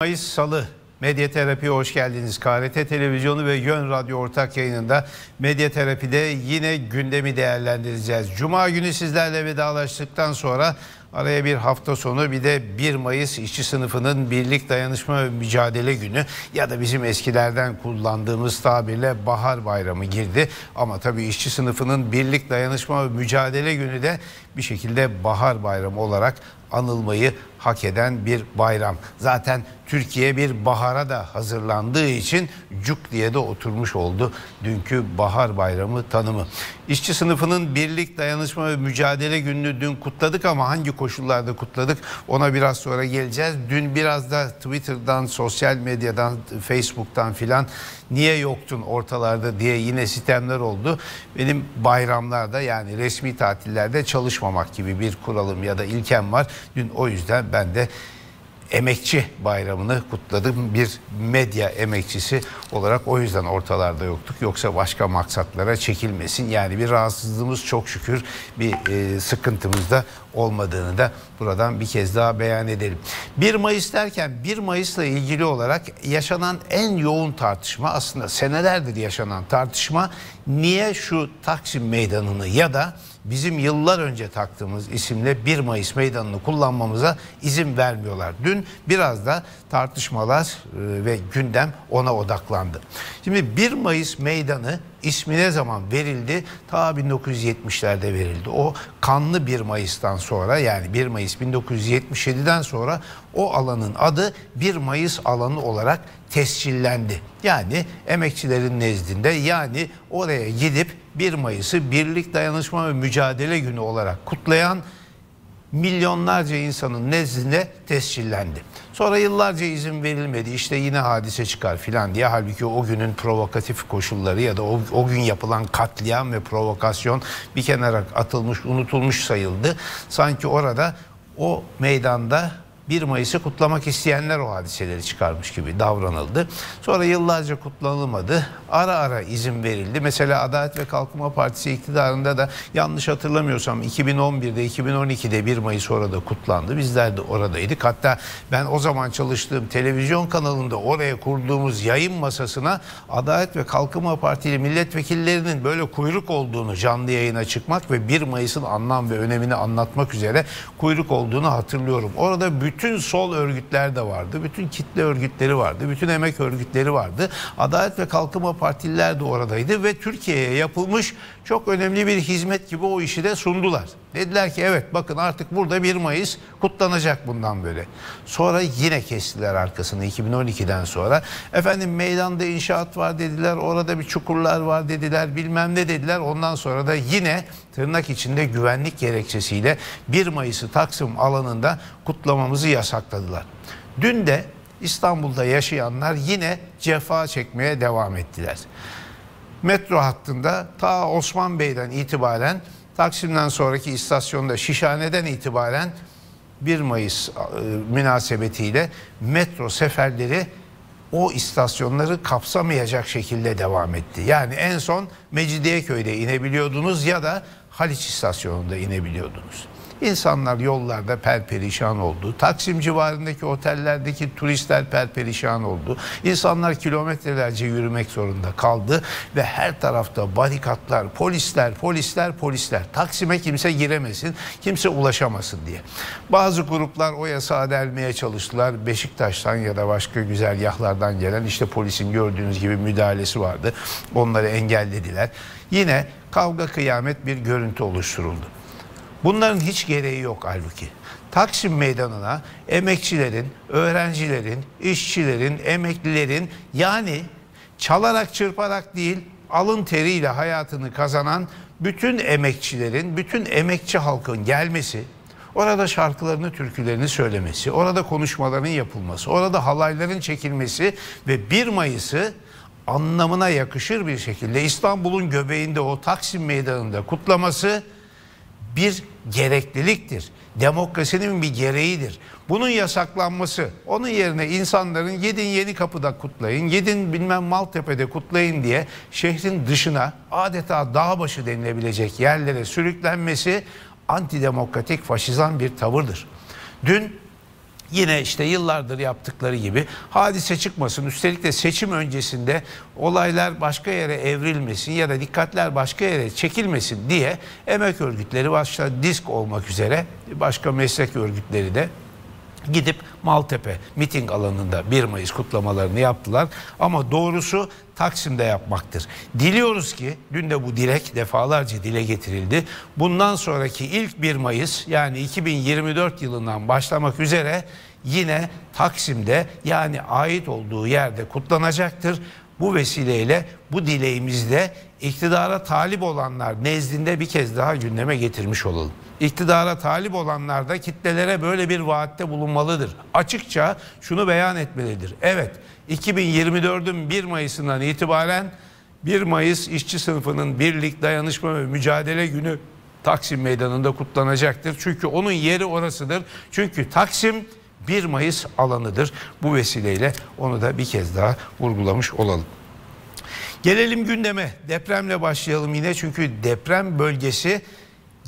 Mayıs Salı Medya Terapi'ye hoş geldiniz. KRT Televizyonu ve Yön Radyo ortak yayınında Medya Terapi'de yine gündemi değerlendireceğiz. Cuma günü sizlerle vedalaştıktan sonra araya bir hafta sonu, bir de 1 Mayıs işçi sınıfının birlik, dayanışma ve mücadele günü ya da bizim eskilerden kullandığımız tabirle Bahar Bayramı girdi. Ama tabii işçi sınıfının birlik, dayanışma ve mücadele günü de bir şekilde Bahar Bayramı olarak anılmayı hak eden bir bayram. Zaten Türkiye bir bahara da hazırlandığı için cuk diye de oturmuş oldu dünkü Bahar Bayramı tanımı. İşçi sınıfının birlik, dayanışma ve mücadele gününü dün kutladık ama hangi koşullarda kutladık ona biraz sonra geleceğiz. Dün biraz da Twitter'dan, sosyal medyadan, Facebook'tan filan niye yoktun ortalarda diye yine sistemler oldu. Benim bayramlarda, yani resmi tatillerde çalışmamak gibi bir kuralım ya da ilkem var. Dün o yüzden ben de emekçi bayramını kutladım. Bir medya emekçisi olarak o yüzden ortalarda yoktuk. Yoksa başka maksatlara çekilmesin. Yani bir rahatsızlığımız, çok şükür, bir sıkıntımız da olmadığını da buradan bir kez daha beyan edelim. 1 Mayıs derken 1 Mayıs'la ilgili olarak yaşanan en yoğun tartışma, aslında senelerdir yaşanan tartışma, niye şu Taksim Meydanı'nı ya da bizim yıllar önce taktığımız isimle 1 Mayıs Meydanı'nı kullanmamıza izin vermiyorlar. Dün biraz da tartışmalar ve gündem ona odaklandı. Şimdi 1 Mayıs Meydanı ismi ne zaman verildi? Ta 1970'lerde verildi. O kanlı 1 Mayıs'tan sonra, yani 1 Mayıs 1977'den sonra o alanın adı 1 Mayıs alanı olarak tescillendi. Yani emekçilerin nezdinde, yani oraya gidip 1 Mayıs'ı birlik, dayanışma ve mücadele günü olarak kutlayan milyonlarca insanın nezdinde tescillendi. Sonra yıllarca izin verilmedi, işte yine hadise çıkar filan diye. Halbuki o günün provokatif koşulları ya da o gün yapılan katliam ve provokasyon bir kenara atılmış, unutulmuş sayıldı. Sanki orada, o meydanda 1 Mayıs'ı kutlamak isteyenler o hadiseleri çıkarmış gibi davranıldı. Sonra yıllarca kutlanılmadı. Ara ara izin verildi. Mesela Adalet ve Kalkınma Partisi iktidarında da, yanlış hatırlamıyorsam, 2011'de, 2012'de 1 Mayıs orada kutlandı. Bizler de oradaydık. Hatta ben o zaman çalıştığım televizyon kanalında oraya kurduğumuz yayın masasına Adalet ve Kalkınma Partili milletvekillerinin böyle kuyruk olduğunu, canlı yayına çıkmak ve 1 Mayıs'ın anlam ve önemini anlatmak üzere kuyruk olduğunu hatırlıyorum. Orada bütün sol örgütler de vardı, bütün kitle örgütleri vardı, bütün emek örgütleri vardı. Adalet ve Kalkınma Partililer de oradaydı ve Türkiye'ye yapılmış çok önemli bir hizmet gibi o işi de sundular. Dediler ki evet, bakın artık burada 1 Mayıs kutlanacak bundan böyle. Sonra yine kestiler arkasını 2012'den sonra. Efendim meydanda inşaat var dediler, orada bir çukurlar var dediler, bilmem ne dediler. Ondan sonra da yine tırnak içinde güvenlik gerekçesiyle 1 Mayıs'ı Taksim alanında kutlamamızı yasakladılar. Dün de İstanbul'da yaşayanlar yine cefa çekmeye devam ettiler. Metro hattında ta Osman Bey'den itibaren, Taksim'den sonraki istasyonda Şişhane'den itibaren 1 Mayıs münasebetiyle metro seferleri o istasyonları kapsamayacak şekilde devam etti. Yani en son Mecidiyeköy'de inebiliyordunuz ya da Haliç istasyonunda inebiliyordunuz. İnsanlar yollarda perperişan oldu. Taksim civarındaki otellerdeki turistler perperişan oldu. İnsanlar kilometrelerce yürümek zorunda kaldı ve her tarafta barikatlar, polisler. Taksim'e kimse giremesin, kimse ulaşamasın diye. Bazı gruplar o yasağı delmeye çalıştılar. Beşiktaş'tan ya da başka güzergahlardan gelen, işte polisin gördüğünüz gibi müdahalesi vardı. Onları engellediler. Yine kavga kıyamet bir görüntü oluşturuldu. Bunların hiç gereği yok halbuki. Taksim Meydanı'na emekçilerin, öğrencilerin, işçilerin, emeklilerin, yani çalarak çırparak değil, alın teriyle hayatını kazanan bütün emekçilerin, bütün emekçi halkın gelmesi, orada şarkılarını, türkülerini söylemesi, orada konuşmaların yapılması, orada halayların çekilmesi ve 1 Mayıs'ı anlamına yakışır bir şekilde İstanbul'un göbeğinde, o Taksim Meydanı'nda kutlaması bir gerekliliktir. Demokrasinin bir gereğidir. Bunun yasaklanması, onun yerine insanların gidin Yenikapı'da kutlayın, gidin bilmem Maltepe'de kutlayın diye şehrin dışına, adeta dağ başı denilebilecek yerlere sürüklenmesi antidemokratik, faşizan bir tavırdır. Dün Yine işte yıllardır yaptıkları gibi hadise çıkmasın. Üstelik de seçim öncesinde olaylar başka yere evrilmesin ya da dikkatler başka yere çekilmesin diye emek örgütleri başta DİSK olmak üzere başka meslek örgütleri de gidip Maltepe miting alanında 1 Mayıs kutlamalarını yaptılar. Ama doğrusu Taksim'de yapmaktır. Diliyoruz ki, dün de bu dilek defalarca dile getirildi, bundan sonraki ilk 1 Mayıs yani 2024 yılından başlamak üzere yine Taksim'de, yani ait olduğu yerde kutlanacaktır. Bu vesileyle bu dileğimizde iktidara talip olanlar nezdinde bir kez daha gündeme getirmiş olalım. İktidara talip olanlar da kitlelere böyle bir vaatte bulunmalıdır. Açıkça şunu beyan etmelidir. Evet, 2024'ün 1 Mayıs'ından itibaren 1 Mayıs işçi sınıfının birlik, dayanışma ve mücadele günü Taksim Meydanı'nda kutlanacaktır. Çünkü onun yeri orasıdır. Çünkü Taksim 1 Mayıs alanıdır. Bu vesileyle onu da bir kez daha vurgulamış olalım. Gelelim gündeme. Depremle başlayalım yine, çünkü deprem bölgesi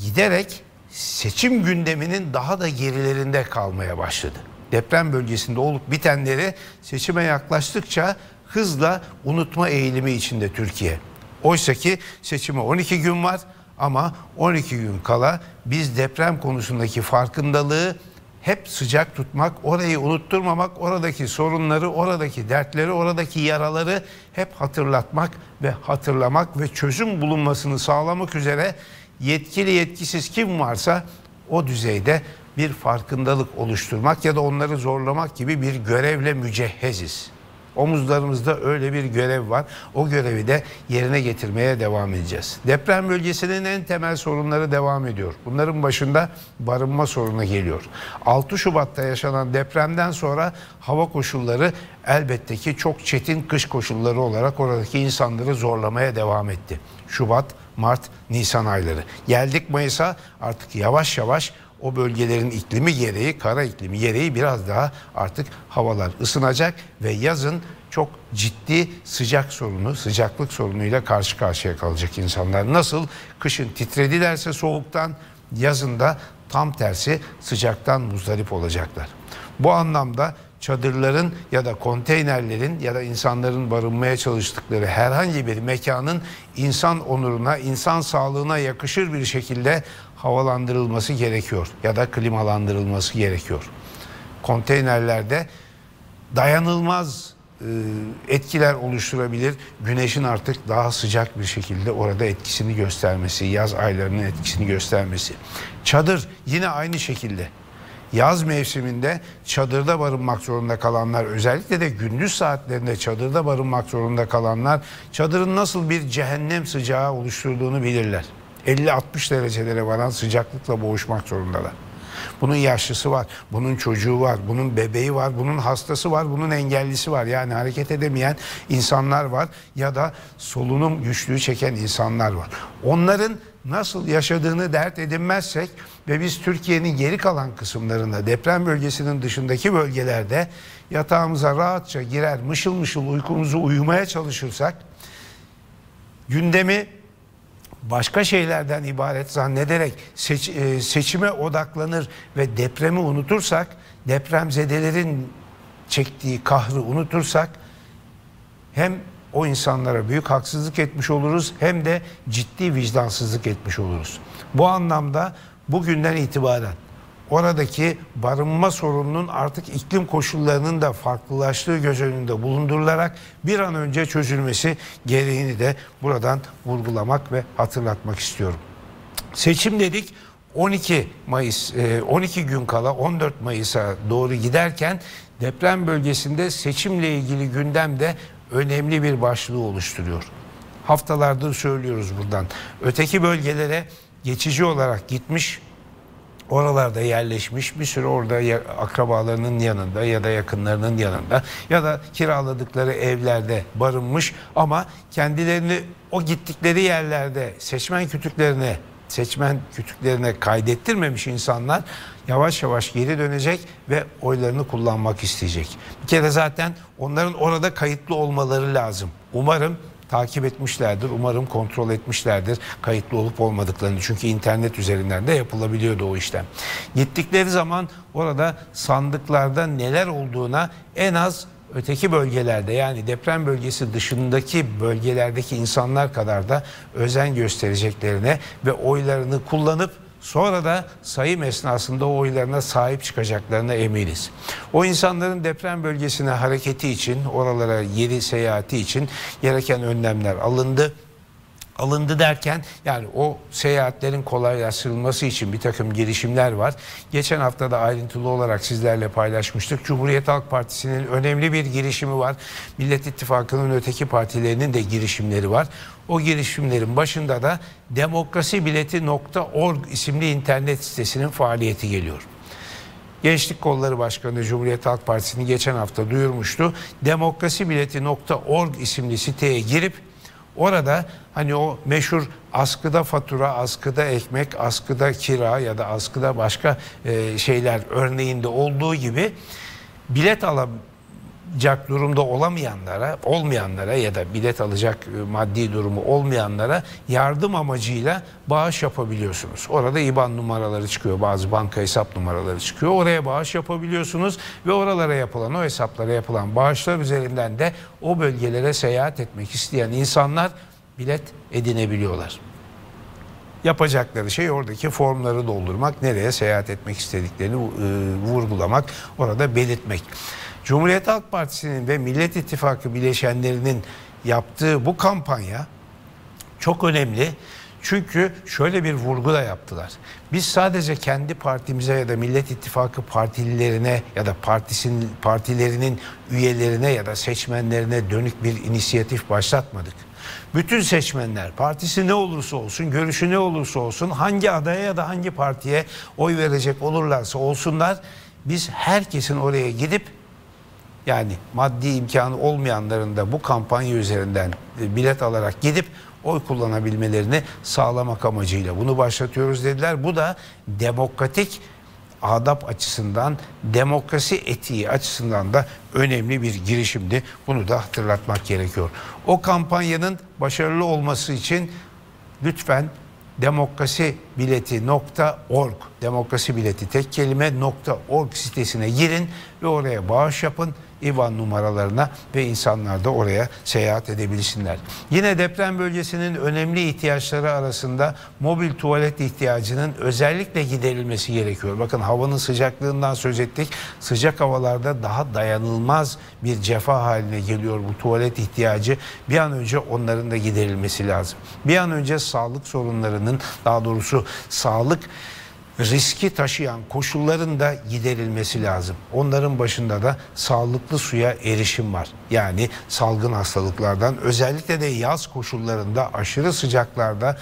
giderek seçim gündeminin daha da gerilerinde kalmaya başladı. Deprem bölgesinde olup bitenleri seçime yaklaştıkça hızla unutma eğilimi içinde Türkiye. Oysa ki seçime 12 gün var ama 12 gün kala biz deprem konusundaki farkındalığı hep sıcak tutmak, orayı unutturmamak, oradaki sorunları, oradaki dertleri, oradaki yaraları hep hatırlatmak ve hatırlamak ve çözüm bulunmasını sağlamak üzere yetkili yetkisiz kim varsa o düzeyde bir farkındalık oluşturmak ya da onları zorlamak gibi bir görevle mücehheziz. Omuzlarımızda öyle bir görev var. O görevi de yerine getirmeye devam edeceğiz. Deprem bölgesinin en temel sorunları devam ediyor. Bunların başında barınma sorunu geliyor. 6 Şubat'ta yaşanan depremden sonra hava koşulları elbette ki çok çetin kış koşulları olarak oradaki insanları zorlamaya devam etti. Şubat, Mart, Nisan ayları. Geldik Mayıs'a, artık yavaş yavaş o bölgelerin iklimi gereği, kara iklimi gereği biraz daha artık havalar ısınacak ve yazın çok ciddi sıcaklık sorunuyla karşı karşıya kalacak insanlar. Nasıl kışın titredilerse soğuktan, yazında tam tersi sıcaktan muzdarip olacaklar. Bu anlamda çadırların ya da konteynerlerin ya da insanların barınmaya çalıştıkları herhangi bir mekanın insan onuruna, insan sağlığına yakışır bir şekilde havalandırılması gerekiyor ya da klimalandırılması gerekiyor. Konteynerlerde dayanılmaz etkiler oluşturabilir. Güneşin artık daha sıcak bir şekilde orada etkisini göstermesi, yaz aylarının etkisini göstermesi. Çadır yine aynı şekilde. Yaz mevsiminde çadırda barınmak zorunda kalanlar, özellikle de gündüz saatlerinde çadırda barınmak zorunda kalanlar çadırın nasıl bir cehennem sıcağı oluşturduğunu bilirler. 50-60 derecelere varan sıcaklıkla boğuşmak zorundalar. Bunun yaşlısı var, bunun çocuğu var, bunun bebeği var, bunun hastası var, bunun engellisi var. Yani hareket edemeyen insanlar var ya da solunum güçlüğü çeken insanlar var. Onların nasıl yaşadığını dert edinmezsek ve biz Türkiye'nin geri kalan kısımlarında, deprem bölgesinin dışındaki bölgelerde yatağımıza rahatça girer, mışıl mışıl uykumuzu uyumaya çalışırsak, gündemi başka şeylerden ibaret zannederek seçime odaklanır ve depremi unutursak, depremzedelerin çektiği kahrı unutursak, hem o insanlara büyük haksızlık etmiş oluruz hem de ciddi vicdansızlık etmiş oluruz. Bu anlamda bugünden itibaren oradaki barınma sorununun artık iklim koşullarının da farklılaştığı göz önünde bulundurularak bir an önce çözülmesi gereğini de buradan vurgulamak ve hatırlatmak istiyorum. Seçim dedik, 12 Mayıs, 12 gün kala 14 Mayıs'a doğru giderken deprem bölgesinde seçimle ilgili gündem de önemli bir başlığı oluşturuyor. Haftalardır söylüyoruz buradan. Öteki bölgelere geçici olarak gitmiş, oralarda yerleşmiş, bir süre orada akrabalarının yanında ya da yakınlarının yanında ya da kiraladıkları evlerde barınmış ama kendilerini o gittikleri yerlerde seçmen kütüklerine kaydettirmemiş insanlar yavaş yavaş geri dönecek ve oylarını kullanmak isteyecek. Bir kere zaten onların orada kayıtlı olmaları lazım. Umarım takip etmişlerdir. Umarım kontrol etmişlerdir kayıtlı olup olmadıklarını. Çünkü internet üzerinden de yapılabiliyordu o işlem. Gittikleri zaman orada sandıklarda neler olduğuna en az öteki bölgelerde, yani deprem bölgesi dışındaki bölgelerdeki insanlar kadar da özen göstereceklerine ve oylarını kullanıp sonra da sayım esnasında o oylarına sahip çıkacaklarına eminiz. O insanların deprem bölgesine hareketi için, oralara yeri seyahati için gereken önlemler alındı. Alındı derken, yani o seyahatlerin kolaylaştırılması için bir takım girişimler var. Geçen hafta da ayrıntılı olarak sizlerle paylaşmıştık. Cumhuriyet Halk Partisi'nin önemli bir girişimi var. Millet İttifakı'nın öteki partilerinin de girişimleri var. O girişimlerin başında da Demokrasi Bileti.org isimli internet sitesinin faaliyeti geliyor. Gençlik Kolları Başkanı Cumhuriyet Halk Partisi'ni geçen hafta duyurmuştu. Demokrasi Bileti.org isimli siteye girip orada hani o meşhur askıda fatura, askıda ekmek, askıda kira ya da askıda başka şeyler örneğinde olduğu gibi bilet alacak durumda olmayanlara ya da bilet alacak maddi durumu olmayanlara yardım amacıyla bağış yapabiliyorsunuz. Orada IBAN numaraları çıkıyor, bazı banka hesap numaraları çıkıyor. Oraya bağış yapabiliyorsunuz ve oralara yapılan, o hesaplara yapılan bağışlar üzerinden de o bölgelere seyahat etmek isteyen insanlar bilet edinebiliyorlar. Yapacakları şey oradaki formları doldurmak, nereye seyahat etmek istediklerini vurgulamak, orada belirtmek. Cumhuriyet Halk Partisi'nin ve Millet İttifakı bileşenlerinin yaptığı bu kampanya çok önemli. Çünkü şöyle bir vurgu da yaptılar. Biz sadece kendi partimize ya da Millet İttifakı partililerine ya da partilerinin üyelerine ya da seçmenlerine dönük bir inisiyatif başlatmadık. Bütün seçmenler, partisi ne olursa olsun, görüşü ne olursa olsun, hangi adaya ya da hangi partiye oy verecek olurlarsa olsunlar, biz herkesin oraya gidip, yani maddi imkanı olmayanların da bu kampanya üzerinden bilet alarak gidip oy kullanabilmelerini sağlamak amacıyla bunu başlatıyoruz dediler. Bu da demokratik adap açısından, demokrasi etiği açısından da önemli bir girişimdi. Bunu da hatırlatmak gerekiyor. O kampanyanın başarılı olması için lütfen demokrasibileti.org, demokrasibileti tek kelime .org sitesine girin ve oraya bağış yapın. IBAN numaralarına ve insanlar da oraya seyahat edebilsinler. Yine deprem bölgesinin önemli ihtiyaçları arasında mobil tuvalet ihtiyacının özellikle giderilmesi gerekiyor. Bakın, havanın sıcaklığından söz ettik. Sıcak havalarda daha dayanılmaz bir cefa haline geliyor bu tuvalet ihtiyacı. Bir an önce onların da giderilmesi lazım. Bir an önce sağlık sorunlarının, daha doğrusu sağlık riski taşıyan koşulların da giderilmesi lazım. Onların başında da sağlıklı suya erişim var. Yani salgın hastalıklardan, özellikle de yaz koşullarında, aşırı sıcaklarda,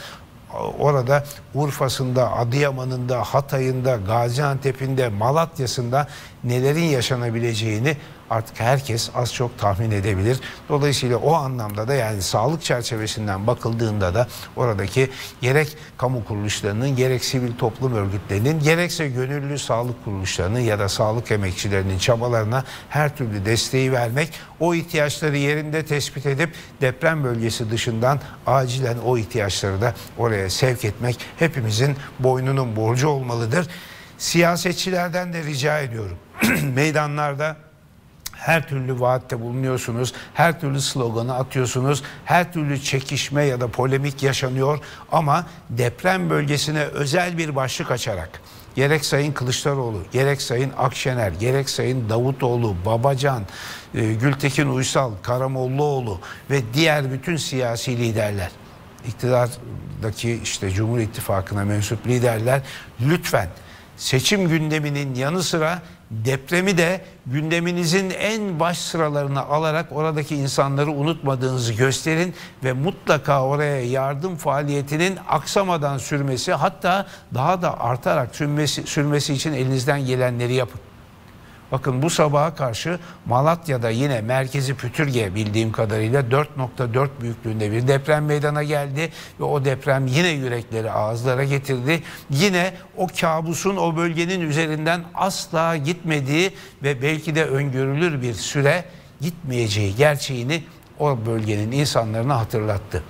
orada Urfa'sında, Adıyaman'ında, Hatay'ında, Gaziantep'inde, Malatya'sında nelerin yaşanabileceğini artık herkes az çok tahmin edebilir. Dolayısıyla o anlamda da, yani sağlık çerçevesinden bakıldığında da oradaki gerek kamu kuruluşlarının, gerek sivil toplum örgütlerinin, gerekse gönüllü sağlık kuruluşlarının ya da sağlık emekçilerinin çabalarına her türlü desteği vermek, o ihtiyaçları yerinde tespit edip deprem bölgesi dışından acilen o ihtiyaçları da oraya sevk etmek hepimizin boynunun borcu olmalıdır. Siyasetçilerden de rica ediyorum. Meydanlarda her türlü vaatte bulunuyorsunuz, her türlü sloganı atıyorsunuz, her türlü çekişme ya da polemik yaşanıyor ama deprem bölgesine özel bir başlık açarak gerek Sayın Kılıçdaroğlu, gerek Sayın Akşener, gerek Sayın Davutoğlu, Babacan, Gültekin Uysal, Karamolluoğlu ve diğer bütün siyasi liderler, iktidardaki işte Cumhur İttifakı'na mensup liderler, lütfen seçim gündeminin yanı sıra depremi de gündeminizin en baş sıralarına alarak oradaki insanları unutmadığınızı gösterin ve mutlaka oraya yardım faaliyetinin aksamadan sürmesi, hatta daha da artarak sürmesi için elinizden gelenleri yapın. Bakın, bu sabaha karşı Malatya'da yine merkezi Pütürge bildiğim kadarıyla 4.4 büyüklüğünde bir deprem meydana geldi ve o deprem yine yürekleri ağızlara getirdi. Yine o kabusun, o bölgenin üzerinden asla gitmediği ve belki de öngörülür bir süre gitmeyeceği gerçeğini o bölgenin insanlarını hatırlattı.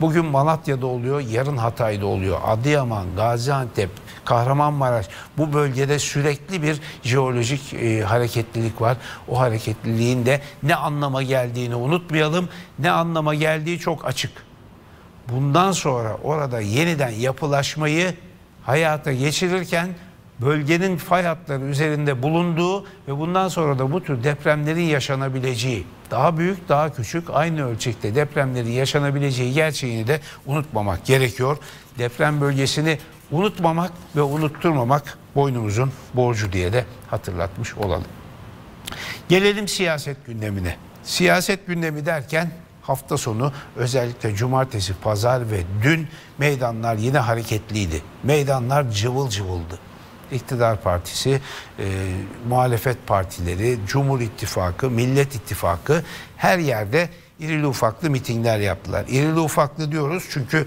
Bugün Malatya'da oluyor, yarın Hatay'da oluyor. Adıyaman, Gaziantep, Kahramanmaraş, bu bölgede sürekli bir jeolojik hareketlilik var. O hareketliliğin de ne anlama geldiğini unutmayalım. Ne anlama geldiği çok açık. Bundan sonra orada yeniden yapılaşmayı hayata geçirirken bölgenin fay hatları üzerinde bulunduğu ve bundan sonra da bu tür depremlerin yaşanabileceği, daha büyük, daha küçük, aynı ölçekte depremlerin yaşanabileceği gerçeğini de unutmamak gerekiyor. Deprem bölgesini unutmamak ve unutturmamak boynumuzun borcu diye de hatırlatmış olalım. Gelelim siyaset gündemine. Siyaset gündemi derken hafta sonu, özellikle cumartesi, pazar ve dün meydanlar yine hareketliydi. Meydanlar cıvıl cıvıldı. İktidar partisi, muhalefet partileri, Cumhur İttifakı, Millet İttifakı her yerde irili ufaklı mitingler yaptılar. İrili ufaklı diyoruz çünkü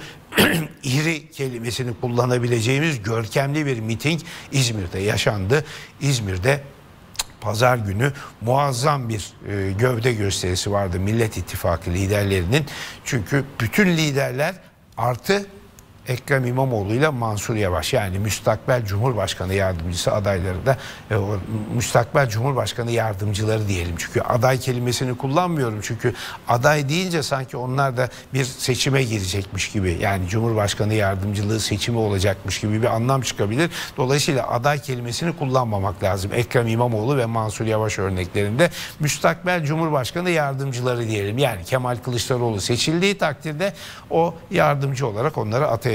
iri kelimesini kullanabileceğimiz görkemli bir miting İzmir'de yaşandı. İzmir'de pazar günü muazzam bir gövde gösterisi vardı Millet İttifakı liderlerinin. Çünkü bütün liderler artı Ekrem İmamoğlu ile Mansur Yavaş, yani müstakbel Cumhurbaşkanı yardımcısı adayları da müstakbel Cumhurbaşkanı yardımcıları diyelim. Çünkü aday kelimesini kullanmıyorum. Çünkü aday deyince sanki onlar da bir seçime girecekmiş gibi, yani Cumhurbaşkanı yardımcılığı seçimi olacakmış gibi bir anlam çıkabilir. Dolayısıyla aday kelimesini kullanmamak lazım. Ekrem İmamoğlu ve Mansur Yavaş örneklerinde müstakbel Cumhurbaşkanı yardımcıları diyelim. Yani Kemal Kılıçdaroğlu seçildiği takdirde o yardımcı olarak onlara atayacak,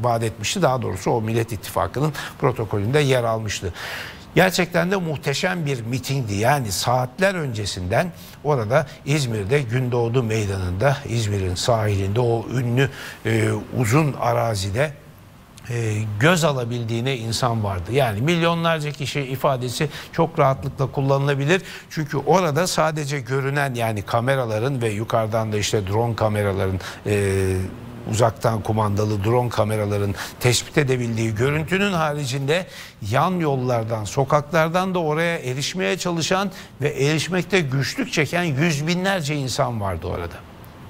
vaat etmişti. Daha doğrusu o Millet İttifakı'nın protokolünde yer almıştı. Gerçekten de muhteşem bir mitingdi. Yani saatler öncesinden orada İzmir'de Gündoğdu Meydanı'nda, İzmir'in sahilinde, o ünlü uzun arazide göz alabildiğine insan vardı. Yani milyonlarca kişi ifadesi çok rahatlıkla kullanılabilir. Çünkü orada sadece görünen, yani kameraların ve yukarıdan da işte drone kameraların, uzaktan kumandalı drone kameraların tespit edebildiği görüntünün haricinde yan yollardan, sokaklardan da oraya erişmeye çalışan ve erişmekte güçlük çeken yüz binlerce insan vardı orada.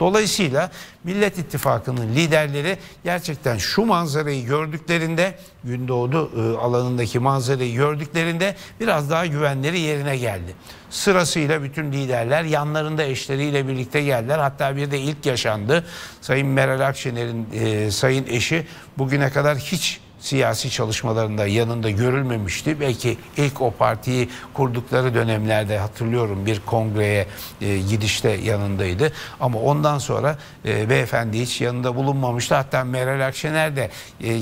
Dolayısıyla Millet İttifakı'nın liderleri gerçekten şu manzarayı gördüklerinde, Gündoğdu alanındaki manzarayı gördüklerinde biraz daha güvenleri yerine geldi. Sırasıyla bütün liderler yanlarında eşleriyle birlikte geldiler. Hatta bir de ilk yaşandı. Sayın Meral Akşener'in sayın eşi bugüne kadar hiç siyasi çalışmalarında yanında görülmemişti. Belki ilk o partiyi kurdukları dönemlerde hatırlıyorum bir kongreye gidişte yanındaydı. Ama ondan sonra beyefendi hiç yanında bulunmamıştı. Hatta Meral Akşener de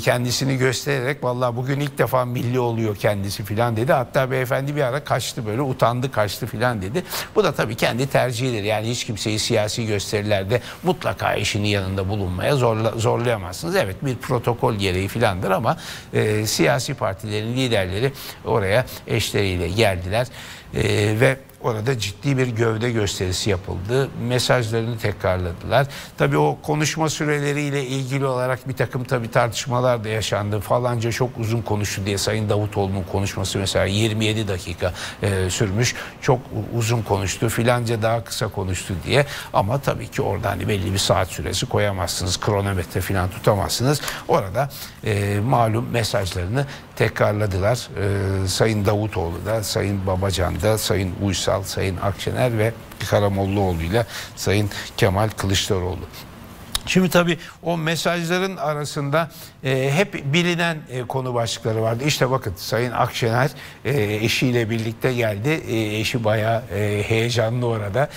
kendisini göstererek, vallahi bugün ilk defa milli oluyor kendisi filan dedi. Hatta beyefendi bir ara kaçtı, böyle utandı kaçtı filan dedi. Bu da tabii kendi tercihidir. Yani hiç kimseyi siyasi gösterilerde mutlaka eşinin yanında bulunmaya zorlayamazsınız. Evet, bir protokol gereği filandır ama siyasi partilerin liderleri oraya eşleriyle geldiler ve orada ciddi bir gövde gösterisi yapıldı. Mesajlarını tekrarladılar. Tabii o konuşma süreleriyle ilgili olarak bir takım tabii tartışmalar da yaşandı. Falanca çok uzun konuştu diye Sayın Davutoğlu'nun konuşması mesela 27 dakika sürmüş. Çok uzun konuştu, filanca daha kısa konuştu diye. Ama tabii ki orada hani belli bir saat süresi koyamazsınız. Kronometre falan tutamazsınız. Orada malum mesajlarını tekrarladılar. Sayın Davutoğlu da, Sayın Babacan da, Sayın Uysal, Sayın Akşener ve Karamolluoğlu ile Sayın Kemal Kılıçdaroğlu. Şimdi tabii o mesajların arasında hep bilinen konu başlıkları vardı. İşte bakın, Sayın Akşener eşiyle birlikte geldi. Eşi bayağı heyecanlı orada.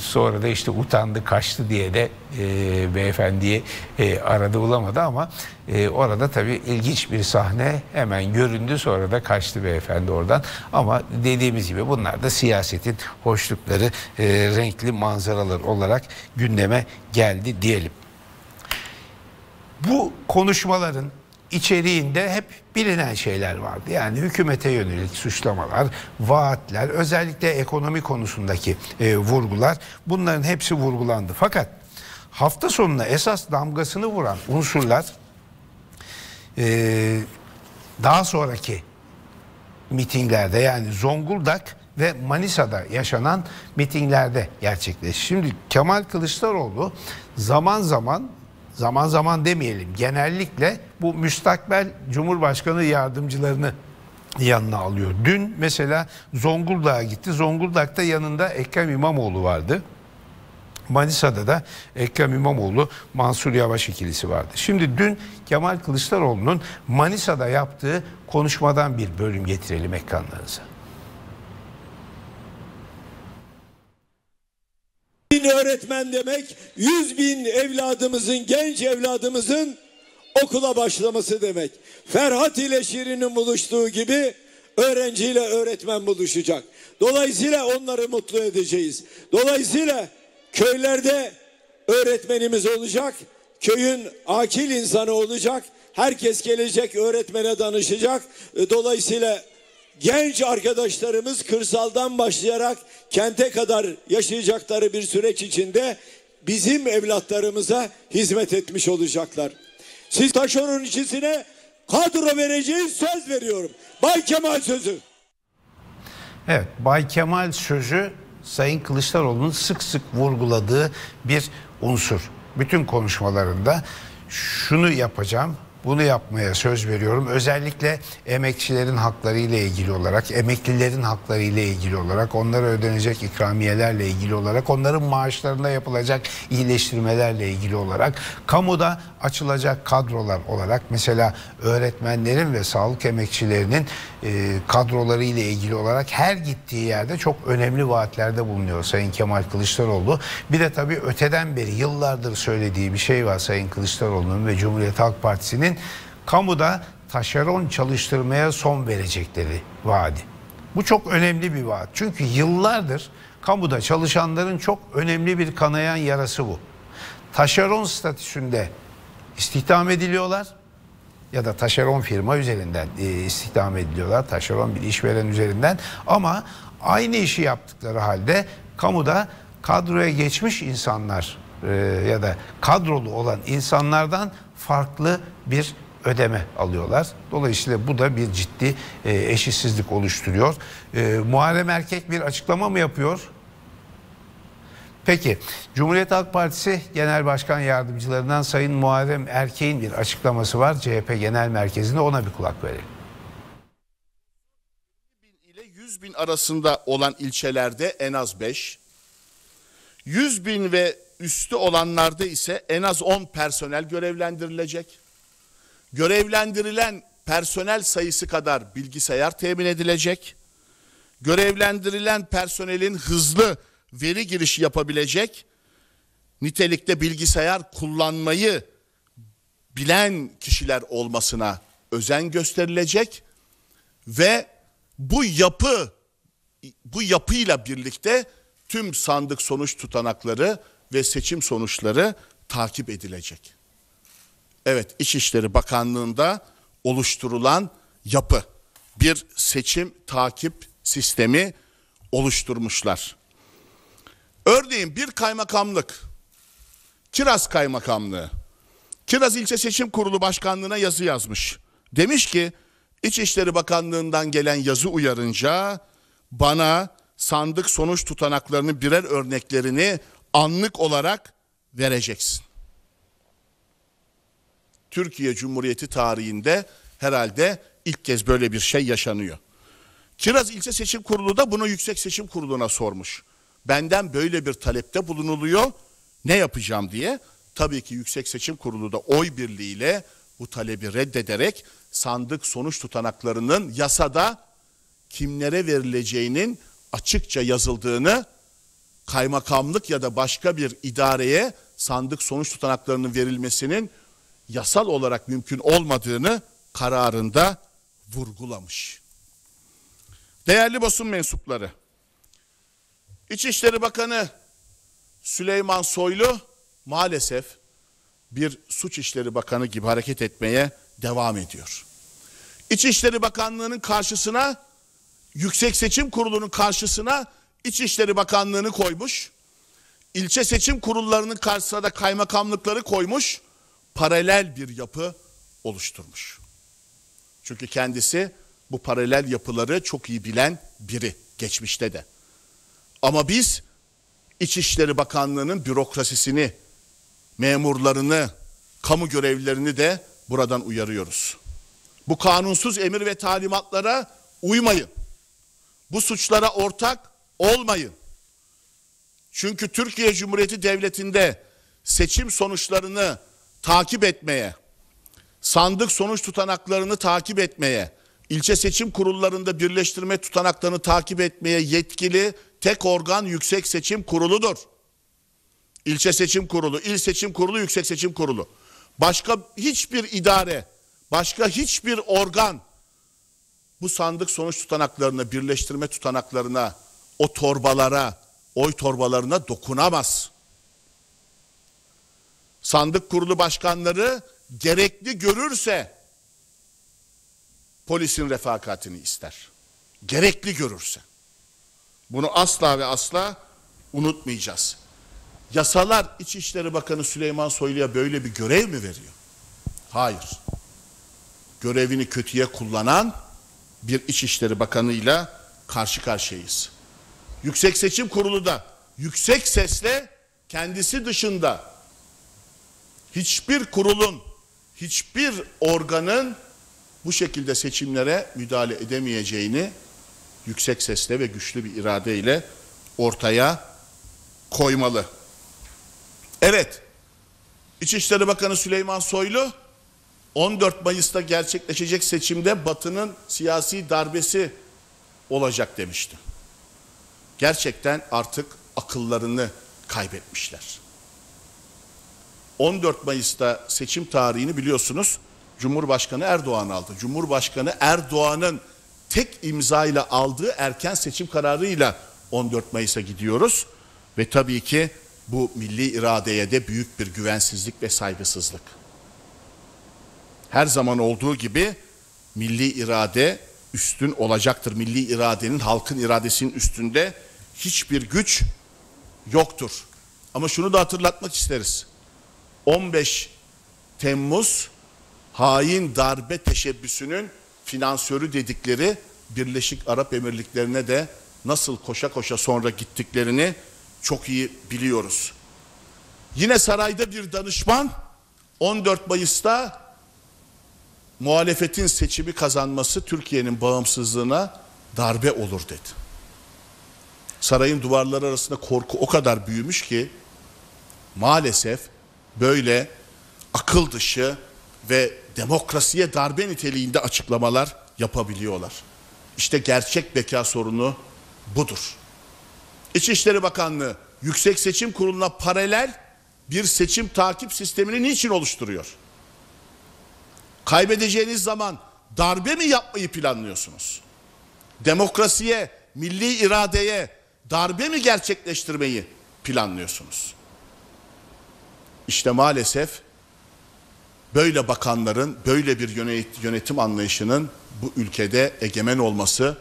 Sonra da işte utandı kaçtı diye de beyefendiyi aradı bulamadı ama orada tabii ilginç bir sahne hemen göründü. Sonra da kaçtı beyefendi oradan. Ama dediğimiz gibi bunlar da siyasetin hoşlukları, renkli manzaralar olarak gündeme geldi diyelim. Bu konuşmaların içeriğinde hep bilinen şeyler vardı. Yani hükümete yönelik suçlamalar, vaatler, özellikle ekonomi konusundaki vurgular, bunların hepsi vurgulandı. Fakat hafta sonuna esas damgasını vuran unsurlar daha sonraki mitinglerde, yani Zonguldak ve Manisa'da yaşanan mitinglerde gerçekleşti. Şimdi Kemal Kılıçdaroğlu zaman zaman demeyelim, genellikle bu müstakbel Cumhurbaşkanı yardımcılarını yanına alıyor. Dün mesela Zonguldak'a gitti. Zonguldak'ta yanında Ekrem İmamoğlu vardı. Manisa'da da Ekrem İmamoğlu, Mansur Yavaş ikilisi vardı. Şimdi dün Kemal Kılıçdaroğlu'nun Manisa'da yaptığı konuşmadan bir bölüm getirelim ekranlarınıza. Bin öğretmen demek, 100.000 evladımızın, genç evladımızın okula başlaması demek. Ferhat ile Şirin'in buluştuğu gibi öğrenciyle öğretmen buluşacak. Dolayısıyla onları mutlu edeceğiz. Dolayısıyla köylerde öğretmenimiz olacak, köyün akil insanı olacak, herkes gelecek, öğretmene danışacak. Dolayısıyla genç arkadaşlarımız kırsaldan başlayarak kente kadar yaşayacakları bir süreç içinde bizim evlatlarımıza hizmet etmiş olacaklar. Siz taşeron işçisine kadro vereceğiz, söz veriyorum. Bay Kemal sözü. Evet, Bay Kemal sözü Sayın Kılıçdaroğlu'nun sık sık vurguladığı bir unsur. Bütün konuşmalarında şunu yapacağım, bunu yapmaya söz veriyorum. Özellikle emekçilerin hakları ile ilgili olarak, emeklilerin hakları ile ilgili olarak, onlara ödenecek ikramiyelerle ilgili olarak, onların maaşlarına yapılacak iyileştirmelerle ilgili olarak, kamuda açılacak kadrolar olarak, mesela öğretmenlerin ve sağlık emekçilerinin kadroları ile ilgili olarak her gittiği yerde çok önemli vaatlerde bulunuyor Sayın Kemal Kılıçdaroğlu. Bir de tabii öteden beri yıllardır söylediği bir şey var Sayın Kılıçdaroğlu'nun ve Cumhuriyet Halk Partisi'nin: kamuda taşeron çalıştırmaya son verecekleri vaadi. Bu çok önemli bir vaat. Çünkü yıllardır kamuda çalışanların çok önemli bir kanayan yarası bu. Taşeron statüsünde istihdam ediliyorlar ya da taşeron firma üzerinden istihdam ediliyorlar. Taşeron bir işveren üzerinden, ama aynı işi yaptıkları halde kamuda kadroya geçmiş insanlar ya da kadrolu olan insanlardan farklı bir ödeme alıyorlar. Dolayısıyla bu da bir ciddi eşitsizlik oluşturuyor. Muharrem Erkek bir açıklama mı yapıyor? Peki, Cumhuriyet Halk Partisi Genel Başkan Yardımcılarından Sayın Muharrem Erkek'in bir açıklaması var CHP Genel Merkezi'nde, ona bir kulak verelim. 1000 ile 100 bin arasında olan ilçelerde en az 5, 100 bin ve üstü olanlarda ise en az 10 personel görevlendirilecek. Görevlendirilen personel sayısı kadar bilgisayar temin edilecek. Görevlendirilen personelin hızlı veri girişi yapabilecek nitelikte bilgisayar kullanmayı bilen kişiler olmasına özen gösterilecek ve bu yapıyla birlikte tüm sandık sonuç tutanakları ve seçim sonuçları takip edilecek. Evet, İçişleri Bakanlığı'nda oluşturulan yapı, bir seçim takip sistemi oluşturmuşlar. Örneğin bir kaymakamlık, Kiraz Kaymakamlığı, Kiraz İlçe Seçim Kurulu Başkanlığı'na yazı yazmış. Demiş ki, İçişleri Bakanlığı'ndan gelen yazı uyarınca bana sandık sonuç tutanaklarının birer örneklerini anlık olarak vereceksin. Türkiye Cumhuriyeti tarihinde herhalde ilk kez böyle bir şey yaşanıyor. Kiraz İlçe Seçim Kurulu da bunu Yüksek Seçim Kurulu'na sormuş. Benden böyle bir talepte bulunuluyor, ne yapacağım diye. Tabii ki Yüksek Seçim Kurulu da oy birliğiyle bu talebi reddederek sandık sonuç tutanaklarının yasada kimlere verileceğinin açıkça yazıldığını, kaymakamlık ya da başka bir idareye sandık sonuç tutanaklarının verilmesinin yasal olarak mümkün olmadığını kararında vurgulamış. Değerli basın mensupları, İçişleri Bakanı Süleyman Soylu maalesef bir Suç İşleri Bakanı gibi hareket etmeye devam ediyor. İçişleri Bakanlığı'nın karşısına, Yüksek Seçim Kurulu'nun karşısına İçişleri Bakanlığı'nı koymuş. İlçe seçim kurullarının karşısına da kaymakamlıkları koymuş. Paralel bir yapı oluşturmuş. Çünkü kendisi bu paralel yapıları çok iyi bilen biri. geçmişte de. Ama biz İçişleri Bakanlığı'nın bürokrasisini, memurlarını, kamu görevlilerini de buradan uyarıyoruz. Bu kanunsuz emir ve talimatlara uymayın. Bu suçlara ortak olmayın. Çünkü Türkiye Cumhuriyeti Devleti'nde seçim sonuçlarını takip etmeye, sandık sonuç tutanaklarını takip etmeye, ilçe seçim kurullarında birleştirme tutanaklarını takip etmeye yetkili tek organ Yüksek Seçim Kurulu'dur. İlçe Seçim Kurulu, İl Seçim Kurulu, Yüksek Seçim Kurulu. Başka hiçbir idare, başka hiçbir organ bu sandık sonuç tutanaklarına, birleştirme tutanaklarına, o torbalara, oy torbalarına dokunamaz. Sandık kurulu başkanları gerekli görürse polisin refakatini ister. Gerekli görürse. Bunu asla ve asla unutmayacağız. Yasalar İçişleri Bakanı Süleyman Soylu'ya böyle bir görev mi veriyor? Hayır. Görevini kötüye kullanan bir İçişleri Bakanı'yla karşı karşıyayız. Yüksek Seçim Kurulu da yüksek sesle kendisi dışında hiçbir kurulun, hiçbir organın bu şekilde seçimlere müdahale edemeyeceğini yüksek sesle ve güçlü bir iradeyle ortaya koymalı. Evet, İçişleri Bakanı Süleyman Soylu 14 Mayıs'ta gerçekleşecek seçimde Batı'nın siyasi darbesi olacak demişti. Gerçekten artık akıllarını kaybetmişler. 14 Mayıs'ta seçim tarihini biliyorsunuz Cumhurbaşkanı Erdoğan aldı. Cumhurbaşkanı Erdoğan'ın tek imzayla aldığı erken seçim kararıyla 14 Mayıs'a gidiyoruz. Ve tabii ki bu milli iradeye de büyük bir güvensizlik ve saygısızlık. Her zaman olduğu gibi milli irade üstün olacaktır. Milli iradenin, halkın iradesinin üstünde hiçbir güç yoktur. Ama şunu da hatırlatmak isteriz. 15 Temmuz hain darbe teşebbüsünün finansörü dedikleri Birleşik Arap Emirlikleri'ne de nasıl koşa koşa sonra gittiklerini çok iyi biliyoruz. Yine sarayda bir danışman 14 Mayıs'ta muhalefetin seçimi kazanması Türkiye'nin bağımsızlığına darbe olur dedi. Sarayın duvarları arasında korku o kadar büyümüş ki maalesef böyle akıl dışı ve demokrasiye darbe niteliğinde açıklamalar yapabiliyorlar. İşte gerçek beka sorunu budur. İçişleri Bakanlığı Yüksek Seçim Kurulu'na paralel bir seçim takip sistemini niçin oluşturuyor? Kaybedeceğiniz zaman darbe mi yapmayı planlıyorsunuz? Demokrasiye, milli iradeye darbe mi gerçekleştirmeyi planlıyorsunuz? İşte maalesef böyle bakanların, böyle bir yönetim anlayışının bu ülkede egemen olması,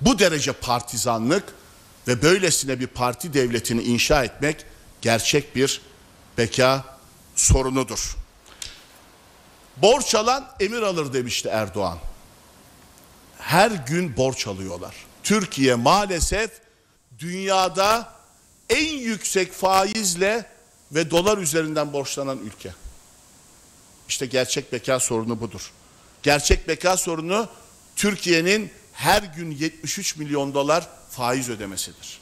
bu derece partizanlık ve böylesine bir parti devletini inşa etmek gerçek bir beka sorunudur. Borç alan emir alır demişti Erdoğan. Her gün borç alıyorlar. Türkiye maalesef dünyada en yüksek faizle ve dolar üzerinden borçlanan ülke. İşte gerçek beka sorunu budur. Gerçek beka sorunu Türkiye'nin her gün 73 milyon dolar faiz ödemesidir.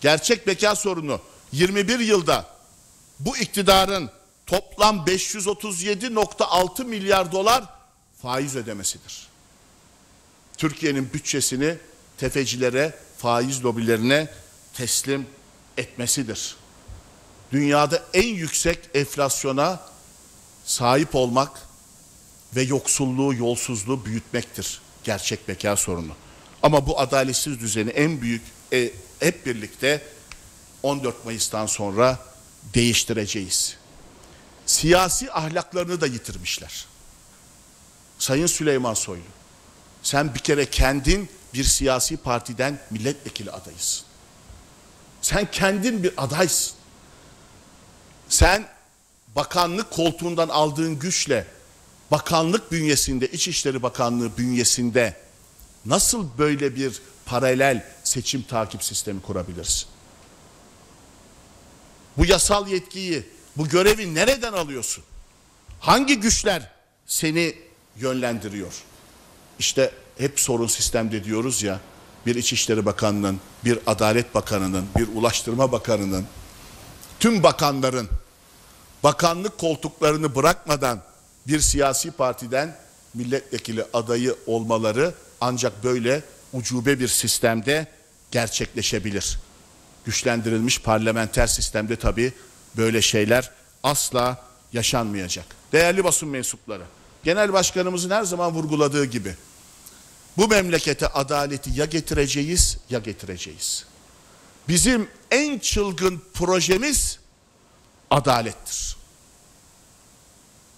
Gerçek beka sorunu 21 yılda bu iktidarın toplam 537,6 milyar dolar faiz ödemesidir. Türkiye'nin bütçesini tefecilere, faiz lobilerine teslim etmesidir. Dünyada en yüksek enflasyona sahip olmak ve yoksulluğu, yolsuzluğu büyütmektir gerçek beka sorunu. Ama bu adaletsiz düzeni en büyük hep birlikte 14 Mayıs'tan sonra değiştireceğiz. Siyasi ahlaklarını da yitirmişler. Sayın Süleyman Soylu, sen bir kere kendin bir siyasi partiden milletvekili adaysın. Sen kendin bir adaysın. Sen bakanlık koltuğundan aldığın güçle bakanlık bünyesinde, İçişleri Bakanlığı bünyesinde nasıl böyle bir paralel seçim takip sistemi kurabilirsin. Bu yasal yetkiyi, bu görevi nereden alıyorsun? Hangi güçler seni yönlendiriyor? İşte hep sorun sistemde diyoruz ya, bir İçişleri Bakanı'nın, bir Adalet Bakanı'nın, bir Ulaştırma Bakanı'nın, tüm bakanların bakanlık koltuklarını bırakmadan bir siyasi partiden milletvekili adayı olmaları ancak böyle ucube bir sistemde gerçekleşebilir. Güçlendirilmiş parlamenter sistemde tabii böyle şeyler asla yaşanmayacak. Değerli basın mensupları, Genel Başkanımızın her zaman vurguladığı gibi bu memlekete adaleti ya getireceğiz ya getireceğiz. Bizim en çılgın projemiz adalettir.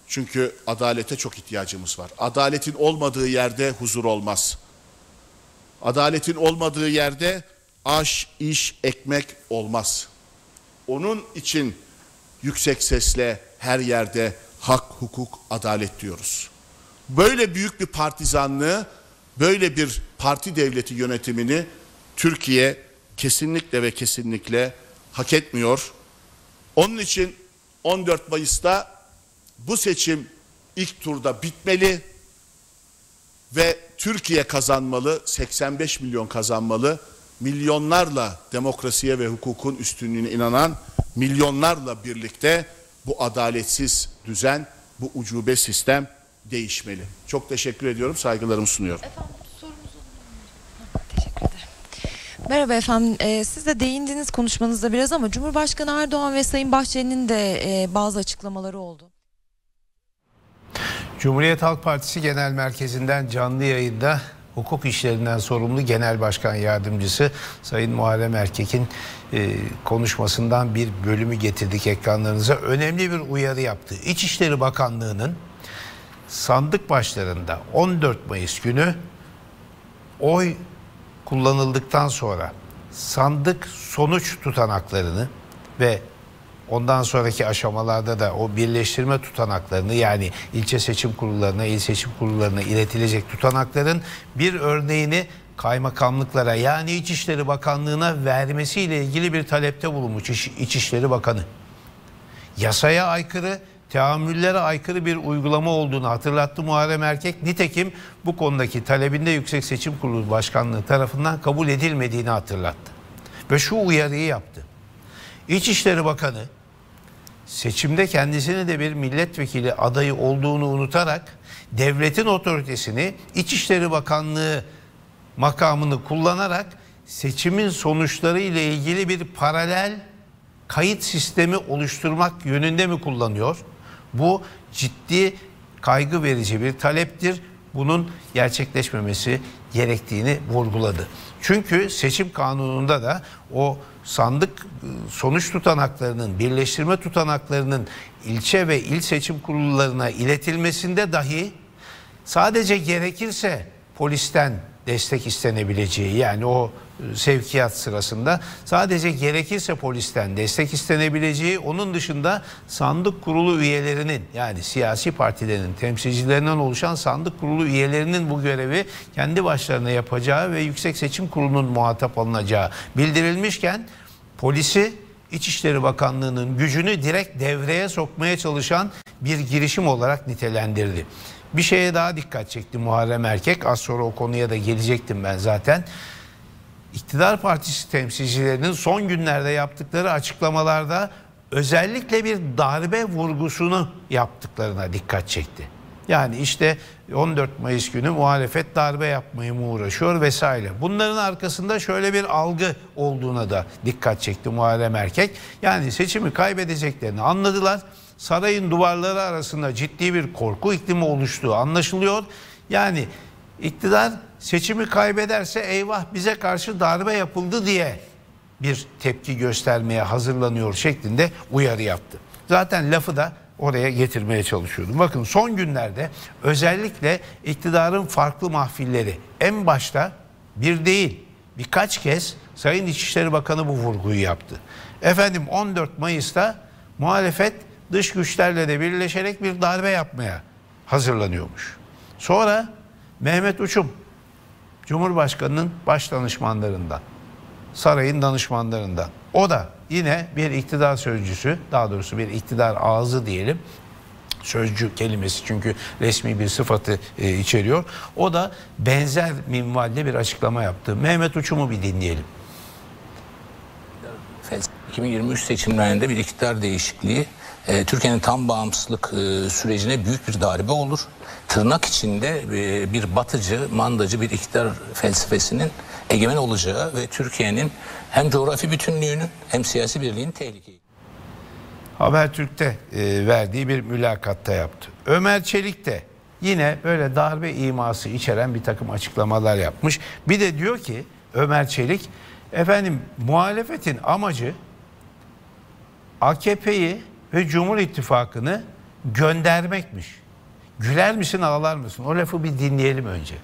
Çünkü adalete çok ihtiyacımız var. Adaletin olmadığı yerde huzur olmaz. Adaletin olmadığı yerde aş, iş, ekmek olmaz. Onun için yüksek sesle her yerde hak, hukuk, adalet diyoruz. Böyle büyük bir partizanlığı, böyle bir parti devleti yönetimini Türkiye kesinlikle ve kesinlikle hak etmiyor. Onun için 14 Mayıs'ta bu seçim ilk turda bitmeli ve Türkiye kazanmalı, 85 milyon kazanmalı. Milyonlarla demokrasiye ve hukukun üstünlüğüne inanan milyonlarla birlikte bu adaletsiz düzen, bu ucube sistem değişmeli. Çok teşekkür ediyorum, saygılarımı sunuyorum. Efendim, teşekkür ederim. Merhaba efendim, siz de değindiniz konuşmanızda biraz ama Cumhurbaşkanı Erdoğan ve Sayın Bahçeli'nin de bazı açıklamaları oldu. Cumhuriyet Halk Partisi Genel Merkezi'nden canlı yayında hukuk işlerinden sorumlu Genel Başkan Yardımcısı Sayın Muharrem Erkek'in konuşmasından bir bölümü getirdik ekranlarınıza. Önemli bir uyarı yaptı. İçişleri Bakanlığı'nın sandık başlarında 14 Mayıs günü oy kullanıldıktan sonra sandık sonuç tutanaklarını ve ondan sonraki aşamalarda da o birleştirme tutanaklarını, yani ilçe seçim kurullarına, il seçim kurullarına iletilecek tutanakların bir örneğini kaymakamlıklara, yani İçişleri Bakanlığı'na vermesiyle ilgili bir talepte bulunmuş İçişleri Bakanı. Yasaya aykırı, teamüllere aykırı bir uygulama olduğunu hatırlattı Muharrem Erkek. Nitekim bu konudaki talebinde Yüksek Seçim Kurulu Başkanlığı tarafından kabul edilmediğini hatırlattı. Ve şu uyarıyı yaptı. İçişleri Bakanı seçimde kendisini de bir milletvekili adayı olduğunu unutarak devletin otoritesini, İçişleri Bakanlığı makamını kullanarak seçimin sonuçları ile ilgili bir paralel kayıt sistemi oluşturmak yönünde mi kullanıyor? Bu ciddi kaygı verici bir taleptir. Bunun gerçekleşmemesi gerektiğini vurguladı. Çünkü seçim kanununda da o sandık sonuç tutanaklarının, birleştirme tutanaklarının ilçe ve il seçim kurullarına iletilmesinde dahi sadece gerekirse polisten destek istenebileceği, yani o sevkiyat sırasında sadece gerekirse polisten destek istenebileceği, onun dışında sandık kurulu üyelerinin, yani siyasi partilerin temsilcilerinden oluşan sandık kurulu üyelerinin bu görevi kendi başlarına yapacağı ve Yüksek Seçim Kurulu'nun muhatap alınacağı bildirilmişken, polisi, İçişleri Bakanlığı'nın gücünü direkt devreye sokmaya çalışan bir girişim olarak nitelendirdi. Bir şeye daha dikkat çekti Muharrem Erkek. Az sonra o konuya da gelecektim ben zaten. İktidar partisi temsilcilerinin son günlerde yaptıkları açıklamalarda özellikle bir darbe vurgusunu yaptıklarına dikkat çekti. Yani işte 14 Mayıs günü muhalefet darbe yapmaya mı uğraşıyor vesaire. Bunların arkasında şöyle bir algı olduğuna da dikkat çekti Muharrem Erkek. Yani seçimi kaybedeceklerini anladılar. Sarayın duvarları arasında ciddi bir korku iklimi oluştuğu anlaşılıyor. Yani iktidar seçimi kaybederse eyvah bize karşı darbe yapıldı diye bir tepki göstermeye hazırlanıyor şeklinde uyarı yaptı. Zaten lafı da oraya getirmeye çalışıyordum. Bakın son günlerde özellikle iktidarın farklı mahfilleri en başta bir değil birkaç kez Sayın İçişleri Bakanı bu vurguyu yaptı. Efendim 14 Mayıs'ta muhalefet dış güçlerle de birleşerek bir darbe yapmaya hazırlanıyormuş. Sonra Mehmet Uçum, Cumhurbaşkanı'nın başdanışmanlarından, sarayın danışmanlarından. O da yine bir iktidar sözcüsü, daha doğrusu bir iktidar ağzı diyelim. Sözcü kelimesi çünkü resmi bir sıfatı içeriyor. O da benzer minvalde bir açıklama yaptı. Mehmet Uçum'u bir dinleyelim. 2023 seçimlerinde bir iktidar değişikliği Türkiye'nin tam bağımsızlık sürecine büyük bir darbe olur. Tırnak içinde bir batıcı, mandacı bir iktidar felsefesinin egemen olacağı ve Türkiye'nin hem coğrafi bütünlüğünün hem siyasi birliğinin tehlikeli. Habertürk'te verdiği bir mülakatta yaptı. Ömer Çelik de yine böyle darbe iması içeren bir takım açıklamalar yapmış. Bir de diyor ki Ömer Çelik, efendim muhalefetin amacı AKP'yi ve Cumhur İttifakı'nı göndermekmiş. Güler misin ağlar mısın? O lafı bir dinleyelim önce.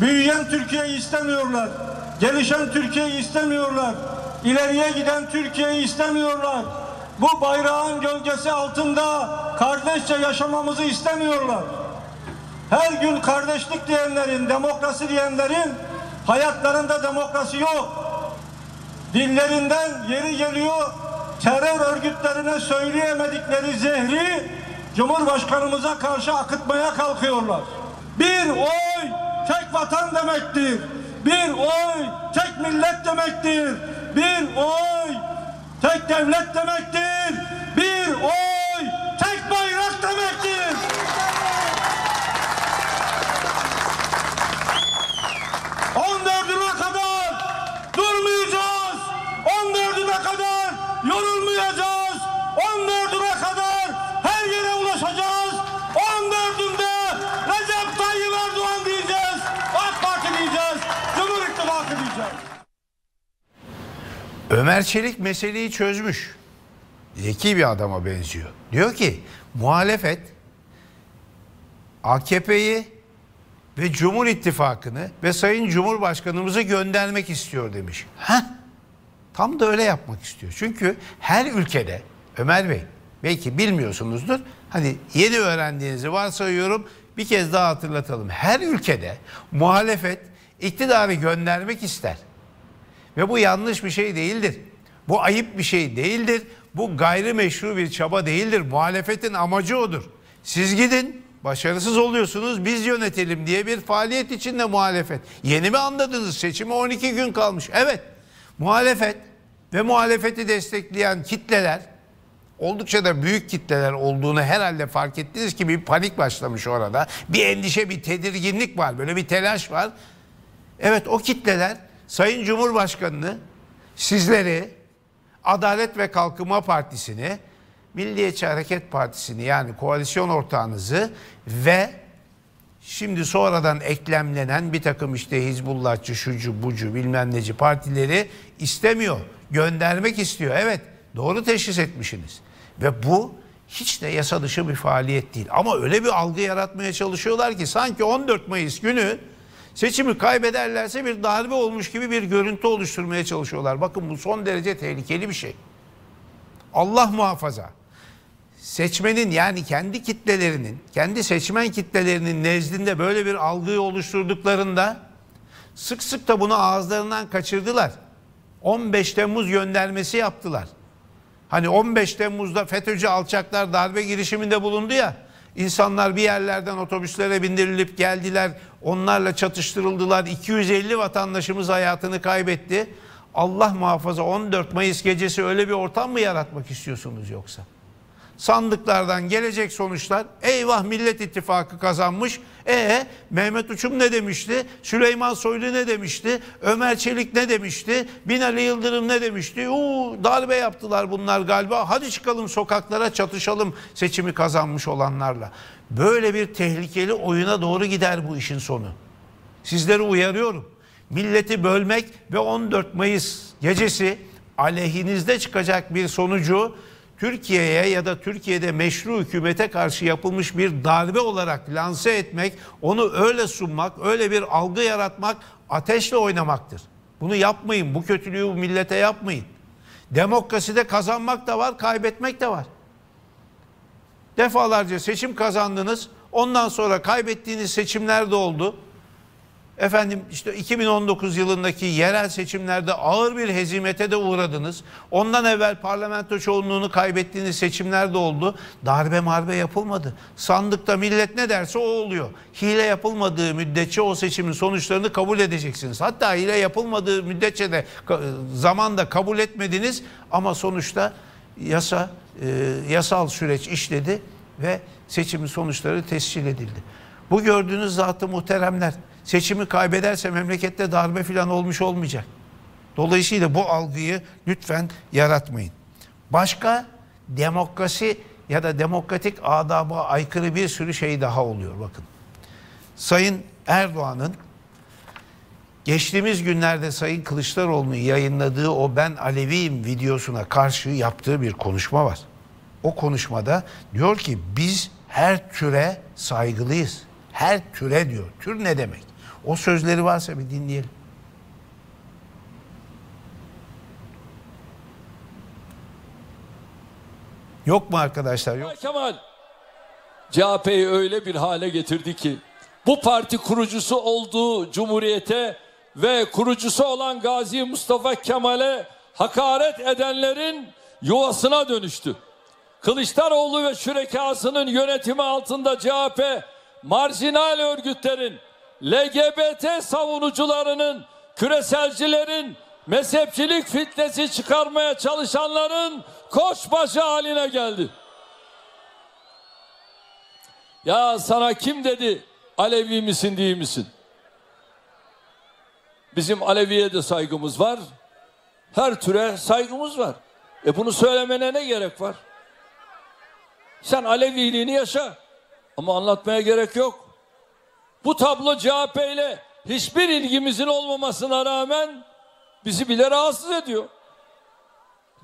Büyüyen Türkiye'yi istemiyorlar. Gelişen Türkiye'yi istemiyorlar. İleriye giden Türkiye'yi istemiyorlar. Bu bayrağın gölgesi altında kardeşçe yaşamamızı istemiyorlar. Her gün kardeşlik diyenlerin, demokrasi diyenlerin hayatlarında demokrasi yok. Dillerinden yeri geliyor terör örgütlerine söyleyemedikleri zehri Cumhurbaşkanımıza karşı akıtmaya kalkıyorlar. Bir oy tek vatan demektir. Bir oy tek millet demektir. Bir oy tek devlet demektir. Bir oy tek bayrak demektir. Ömer Çelik meseleyi çözmüş. Zeki bir adama benziyor. Diyor ki muhalefet AKP'yi ve Cumhur İttifakı'nı ve Sayın Cumhurbaşkanımızı göndermek istiyor demiş. Heh, tam da öyle yapmak istiyor. Çünkü her ülkede, Ömer Bey belki bilmiyorsunuzdur, hani yeni öğrendiğinizi varsayıyorum, bir kez daha hatırlatalım. Her ülkede muhalefet iktidarı göndermek ister. Ve bu yanlış bir şey değildir. Bu ayıp bir şey değildir. Bu gayrimeşru bir çaba değildir. Muhalefetin amacı odur. Siz gidin, başarısız oluyorsunuz, biz yönetelim diye bir faaliyet içinde muhalefet. Yeni mi anladınız? Seçime 12 gün kalmış. Evet, muhalefet ve muhalefeti destekleyen kitleler, oldukça da büyük kitleler olduğunu herhalde fark ettiniz ki bir panik başlamış orada. Bir endişe, bir tedirginlik var, böyle bir telaş var. Evet, o kitleler Sayın Cumhurbaşkanı'nı, sizleri, Adalet ve Kalkınma Partisi'ni, Milliyetçi Hareket Partisi'ni yani koalisyon ortağınızı ve şimdi sonradan eklemlenen bir takım işte Hizbullahçı, şucu, bucu, bilmem neci partileri istemiyor, göndermek istiyor. Evet, doğru teşhis etmişsiniz ve bu hiç de yasa dışı bir faaliyet değil. Ama öyle bir algı yaratmaya çalışıyorlar ki sanki 14 Mayıs günü seçimi kaybederlerse bir darbe olmuş gibi bir görüntü oluşturmaya çalışıyorlar. Bakın bu son derece tehlikeli bir şey. Allah muhafaza. Seçmenin yani kendi kitlelerinin, kendi seçmen kitlelerinin nezdinde böyle bir algıyı oluşturduklarında sık sık da bunu ağızlarından kaçırdılar. 15 Temmuz göndermesi yaptılar. Hani 15 Temmuz'da FETÖ'cü alçaklar darbe girişiminde bulundu ya. İnsanlar bir yerlerden otobüslere bindirilip geldiler. Onlarla çatıştırıldılar. 250 vatandaşımız hayatını kaybetti. Allah muhafaza 14 Mayıs gecesi öyle bir ortam mı yaratmak istiyorsunuz yoksa? Sandıklardan gelecek sonuçlar. Eyvah, Millet İttifakı kazanmış. Mehmet Uçum ne demişti? Süleyman Soylu ne demişti? Ömer Çelik ne demişti? Binali Yıldırım ne demişti? Darbe yaptılar bunlar galiba. Hadi çıkalım sokaklara, çatışalım seçimi kazanmış olanlarla. Böyle bir tehlikeli oyuna doğru gider bu işin sonu. Sizleri uyarıyorum. Milleti bölmek ve 14 Mayıs gecesi aleyhinizde çıkacak bir sonucu Türkiye'ye ya da Türkiye'de meşru hükümete karşı yapılmış bir darbe olarak lanse etmek, onu öyle sunmak, öyle bir algı yaratmak ateşle oynamaktır. Bunu yapmayın, bu kötülüğü bu millete yapmayın. Demokraside kazanmak da var, kaybetmek de var. Defalarca seçim kazandınız, ondan sonra kaybettiğiniz seçimler de oldu. Efendim işte 2019 yılındaki yerel seçimlerde ağır bir hezimete de uğradınız. Ondan evvel parlamento çoğunluğunu kaybettiğiniz seçimler de oldu. Darbe marbe yapılmadı. Sandıkta millet ne derse o oluyor. Hile yapılmadığı müddetçe o seçimin sonuçlarını kabul edeceksiniz. Hatta hile yapılmadığı müddetçe de zamanda kabul etmediniz ama sonuçta yasal süreç işledi ve seçimin sonuçları tescil edildi. Bu gördüğünüz zat-ı muhteremler, seçimi kaybederse memlekette darbe falan olmuş olmayacak. Dolayısıyla bu algıyı lütfen yaratmayın. Başka demokrasi ya da demokratik adaba aykırı bir sürü şey daha oluyor bakın. Sayın Erdoğan'ın geçtiğimiz günlerde Sayın Kılıçdaroğlu'nun yayınladığı o "Ben Aleviyim" videosuna karşı yaptığı bir konuşma var. O konuşmada diyor ki biz her türe saygılıyız. Her türe diyor. Tür ne demek? O sözleri varsa bir dinleyelim. Yok mu arkadaşlar? Yok. Kemal CHP'yi öyle bir hale getirdi ki bu parti kurucusu olduğu Cumhuriyet'e ve kurucusu olan Gazi Mustafa Kemal'e hakaret edenlerin yuvasına dönüştü. Kılıçdaroğlu ve şürekasının yönetimi altında CHP, marjinal örgütlerin, LGBT savunucularının, küreselcilerin, mezhepçilik fitnesi çıkarmaya çalışanların koçbaşı haline geldi. Ya sana kim dedi Alevi misin değil misin? Bizim Alevi'ye de saygımız var. Her türe saygımız var. Bunu söylemene ne gerek var? Sen Aleviliğini yaşa. Ama anlatmaya gerek yok. Bu tablo CHP ile hiçbir ilgimizin olmamasına rağmen bizi bile rahatsız ediyor.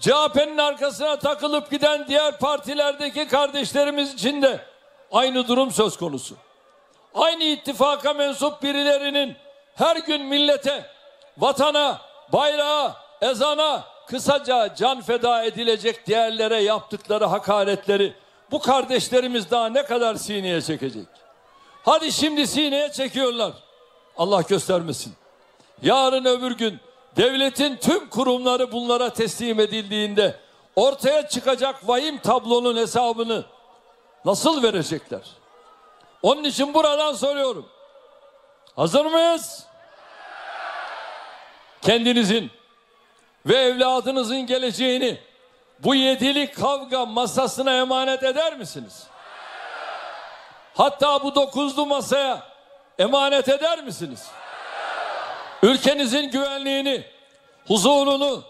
CHP'nin arkasına takılıp giden diğer partilerdeki kardeşlerimiz için de aynı durum söz konusu. Aynı ittifaka mensup birilerinin her gün millete, vatana, bayrağa, ezana, kısaca can feda edilecek değerlere yaptıkları hakaretleri bu kardeşlerimiz daha ne kadar sineye çekecek? Hadi şimdi sineye çekiyorlar. Allah göstermesin. Yarın öbür gün devletin tüm kurumları bunlara teslim edildiğinde ortaya çıkacak vahim tablonun hesabını nasıl verecekler? Onun için buradan soruyorum. Hazır mıyız? Kendinizin ve evladınızın geleceğini bu yedili kavga masasına emanet eder misiniz? Hatta bu 9'lu masaya emanet eder misiniz? Ülkenizin güvenliğini, huzurunu,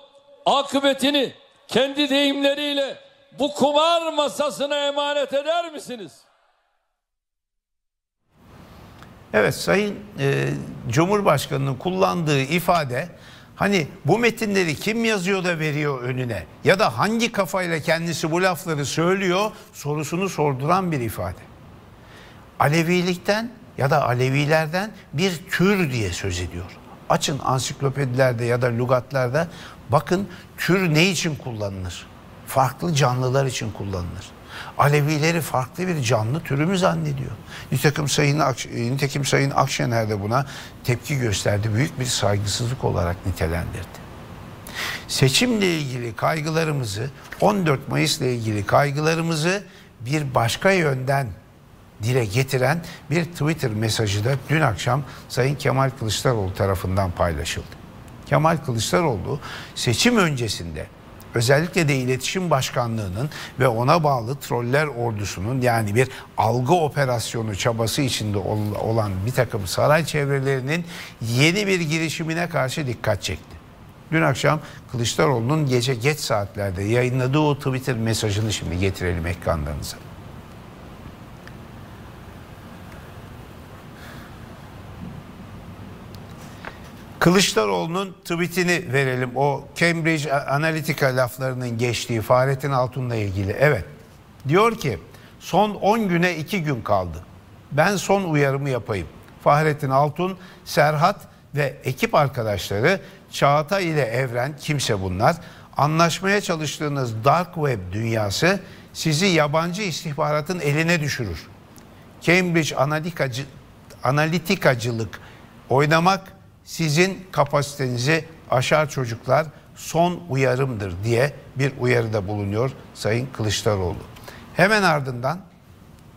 akıbetini kendi deyimleriyle bu kumar masasına emanet eder misiniz? Evet, Sayın Cumhurbaşkanı'nın kullandığı ifade, hani bu metinleri kim yazıyor da veriyor önüne ya da hangi kafayla kendisi bu lafları söylüyor sorusunu sorduran bir ifade. Alevilikten ya da Alevilerden bir tür diye söz ediyor. Açın ansiklopedilerde ya da lügatlarda bakın tür ne için kullanılır? Farklı canlılar için kullanılır. Alevileri farklı bir canlı türü mü zannediyor? Nitekim Sayın Akşener de buna tepki gösterdi. Büyük bir saygısızlık olarak nitelendirdi. Seçimle ilgili kaygılarımızı, 14 Mayıs'la ilgili kaygılarımızı bir başka yönden dile getiren bir Twitter mesajı da dün akşam Sayın Kemal Kılıçdaroğlu tarafından paylaşıldı. Kemal Kılıçdaroğlu seçim öncesinde özellikle de İletişim Başkanlığı'nın ve ona bağlı troller ordusunun, yani bir algı operasyonu çabası içinde olan bir takım saray çevrelerinin yeni bir girişimine karşı dikkat çekti. Dün akşam Kılıçdaroğlu'nun gece geç saatlerde yayınladığı o Twitter mesajını şimdi getirelim ekranlarınıza. Kılıçdaroğlu'nun tweetini verelim. O Cambridge Analytica laflarının geçtiği Fahrettin Altun'la ilgili. Evet. Diyor ki son 10 güne 2 gün kaldı. Ben son uyarımı yapayım. Fahrettin Altun, Serhat ve ekip arkadaşları Çağatay ile Evren, kimse bunlar. Anlaşmaya çalıştığınız dark web dünyası sizi yabancı istihbaratın eline düşürür. Cambridge Analyticacılık Oynamak sizin kapasitenizi aşar çocuklar, son uyarımdır diye bir uyarıda bulunuyor Sayın Kılıçdaroğlu. Hemen ardından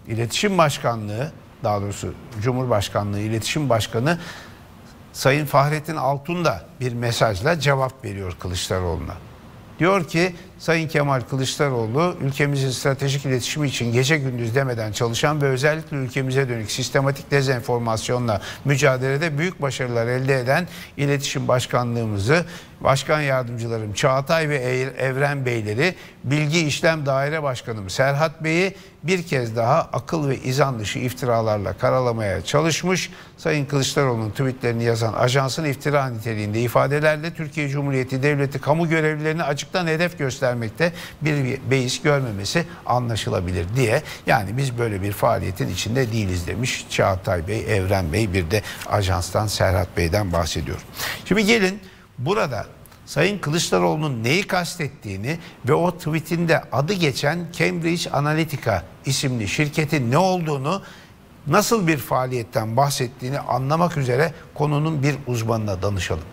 İletişim Başkanlığı, daha doğrusu Cumhurbaşkanlığı İletişim Başkanı Sayın Fahrettin Altun da bir mesajla cevap veriyor Kılıçdaroğlu'na. Diyor ki Sayın Kemal Kılıçdaroğlu, ülkemizin stratejik iletişimi için gece gündüz demeden çalışan ve özellikle ülkemize dönük sistematik dezenformasyonla mücadelede büyük başarılar elde eden İletişim Başkanlığımızı, Başkan Yardımcılarım Çağatay ve Evren Beyleri, Bilgi İşlem Daire Başkanım Serhat Bey'i bir kez daha akıl ve izan dışı iftiralarla karalamaya çalışmış. Sayın Kılıçdaroğlu'nun tweetlerini yazan ajansın iftira niteliğinde ifadelerle Türkiye Cumhuriyeti Devleti kamu görevlilerini açıktan hedef göstermekte bir beis görmemesi anlaşılabilir diye, yani biz böyle bir faaliyetin içinde değiliz demiş Çağatay Bey, Evren Bey, bir de ajanstan Serhat Bey'den bahsediyor. Şimdi gelin burada Sayın Kılıçdaroğlu'nun neyi kastettiğini ve o tweetinde adı geçen Cambridge Analytica isimli şirketin ne olduğunu, nasıl bir faaliyetten bahsettiğini anlamak üzere konunun bir uzmanına danışalım.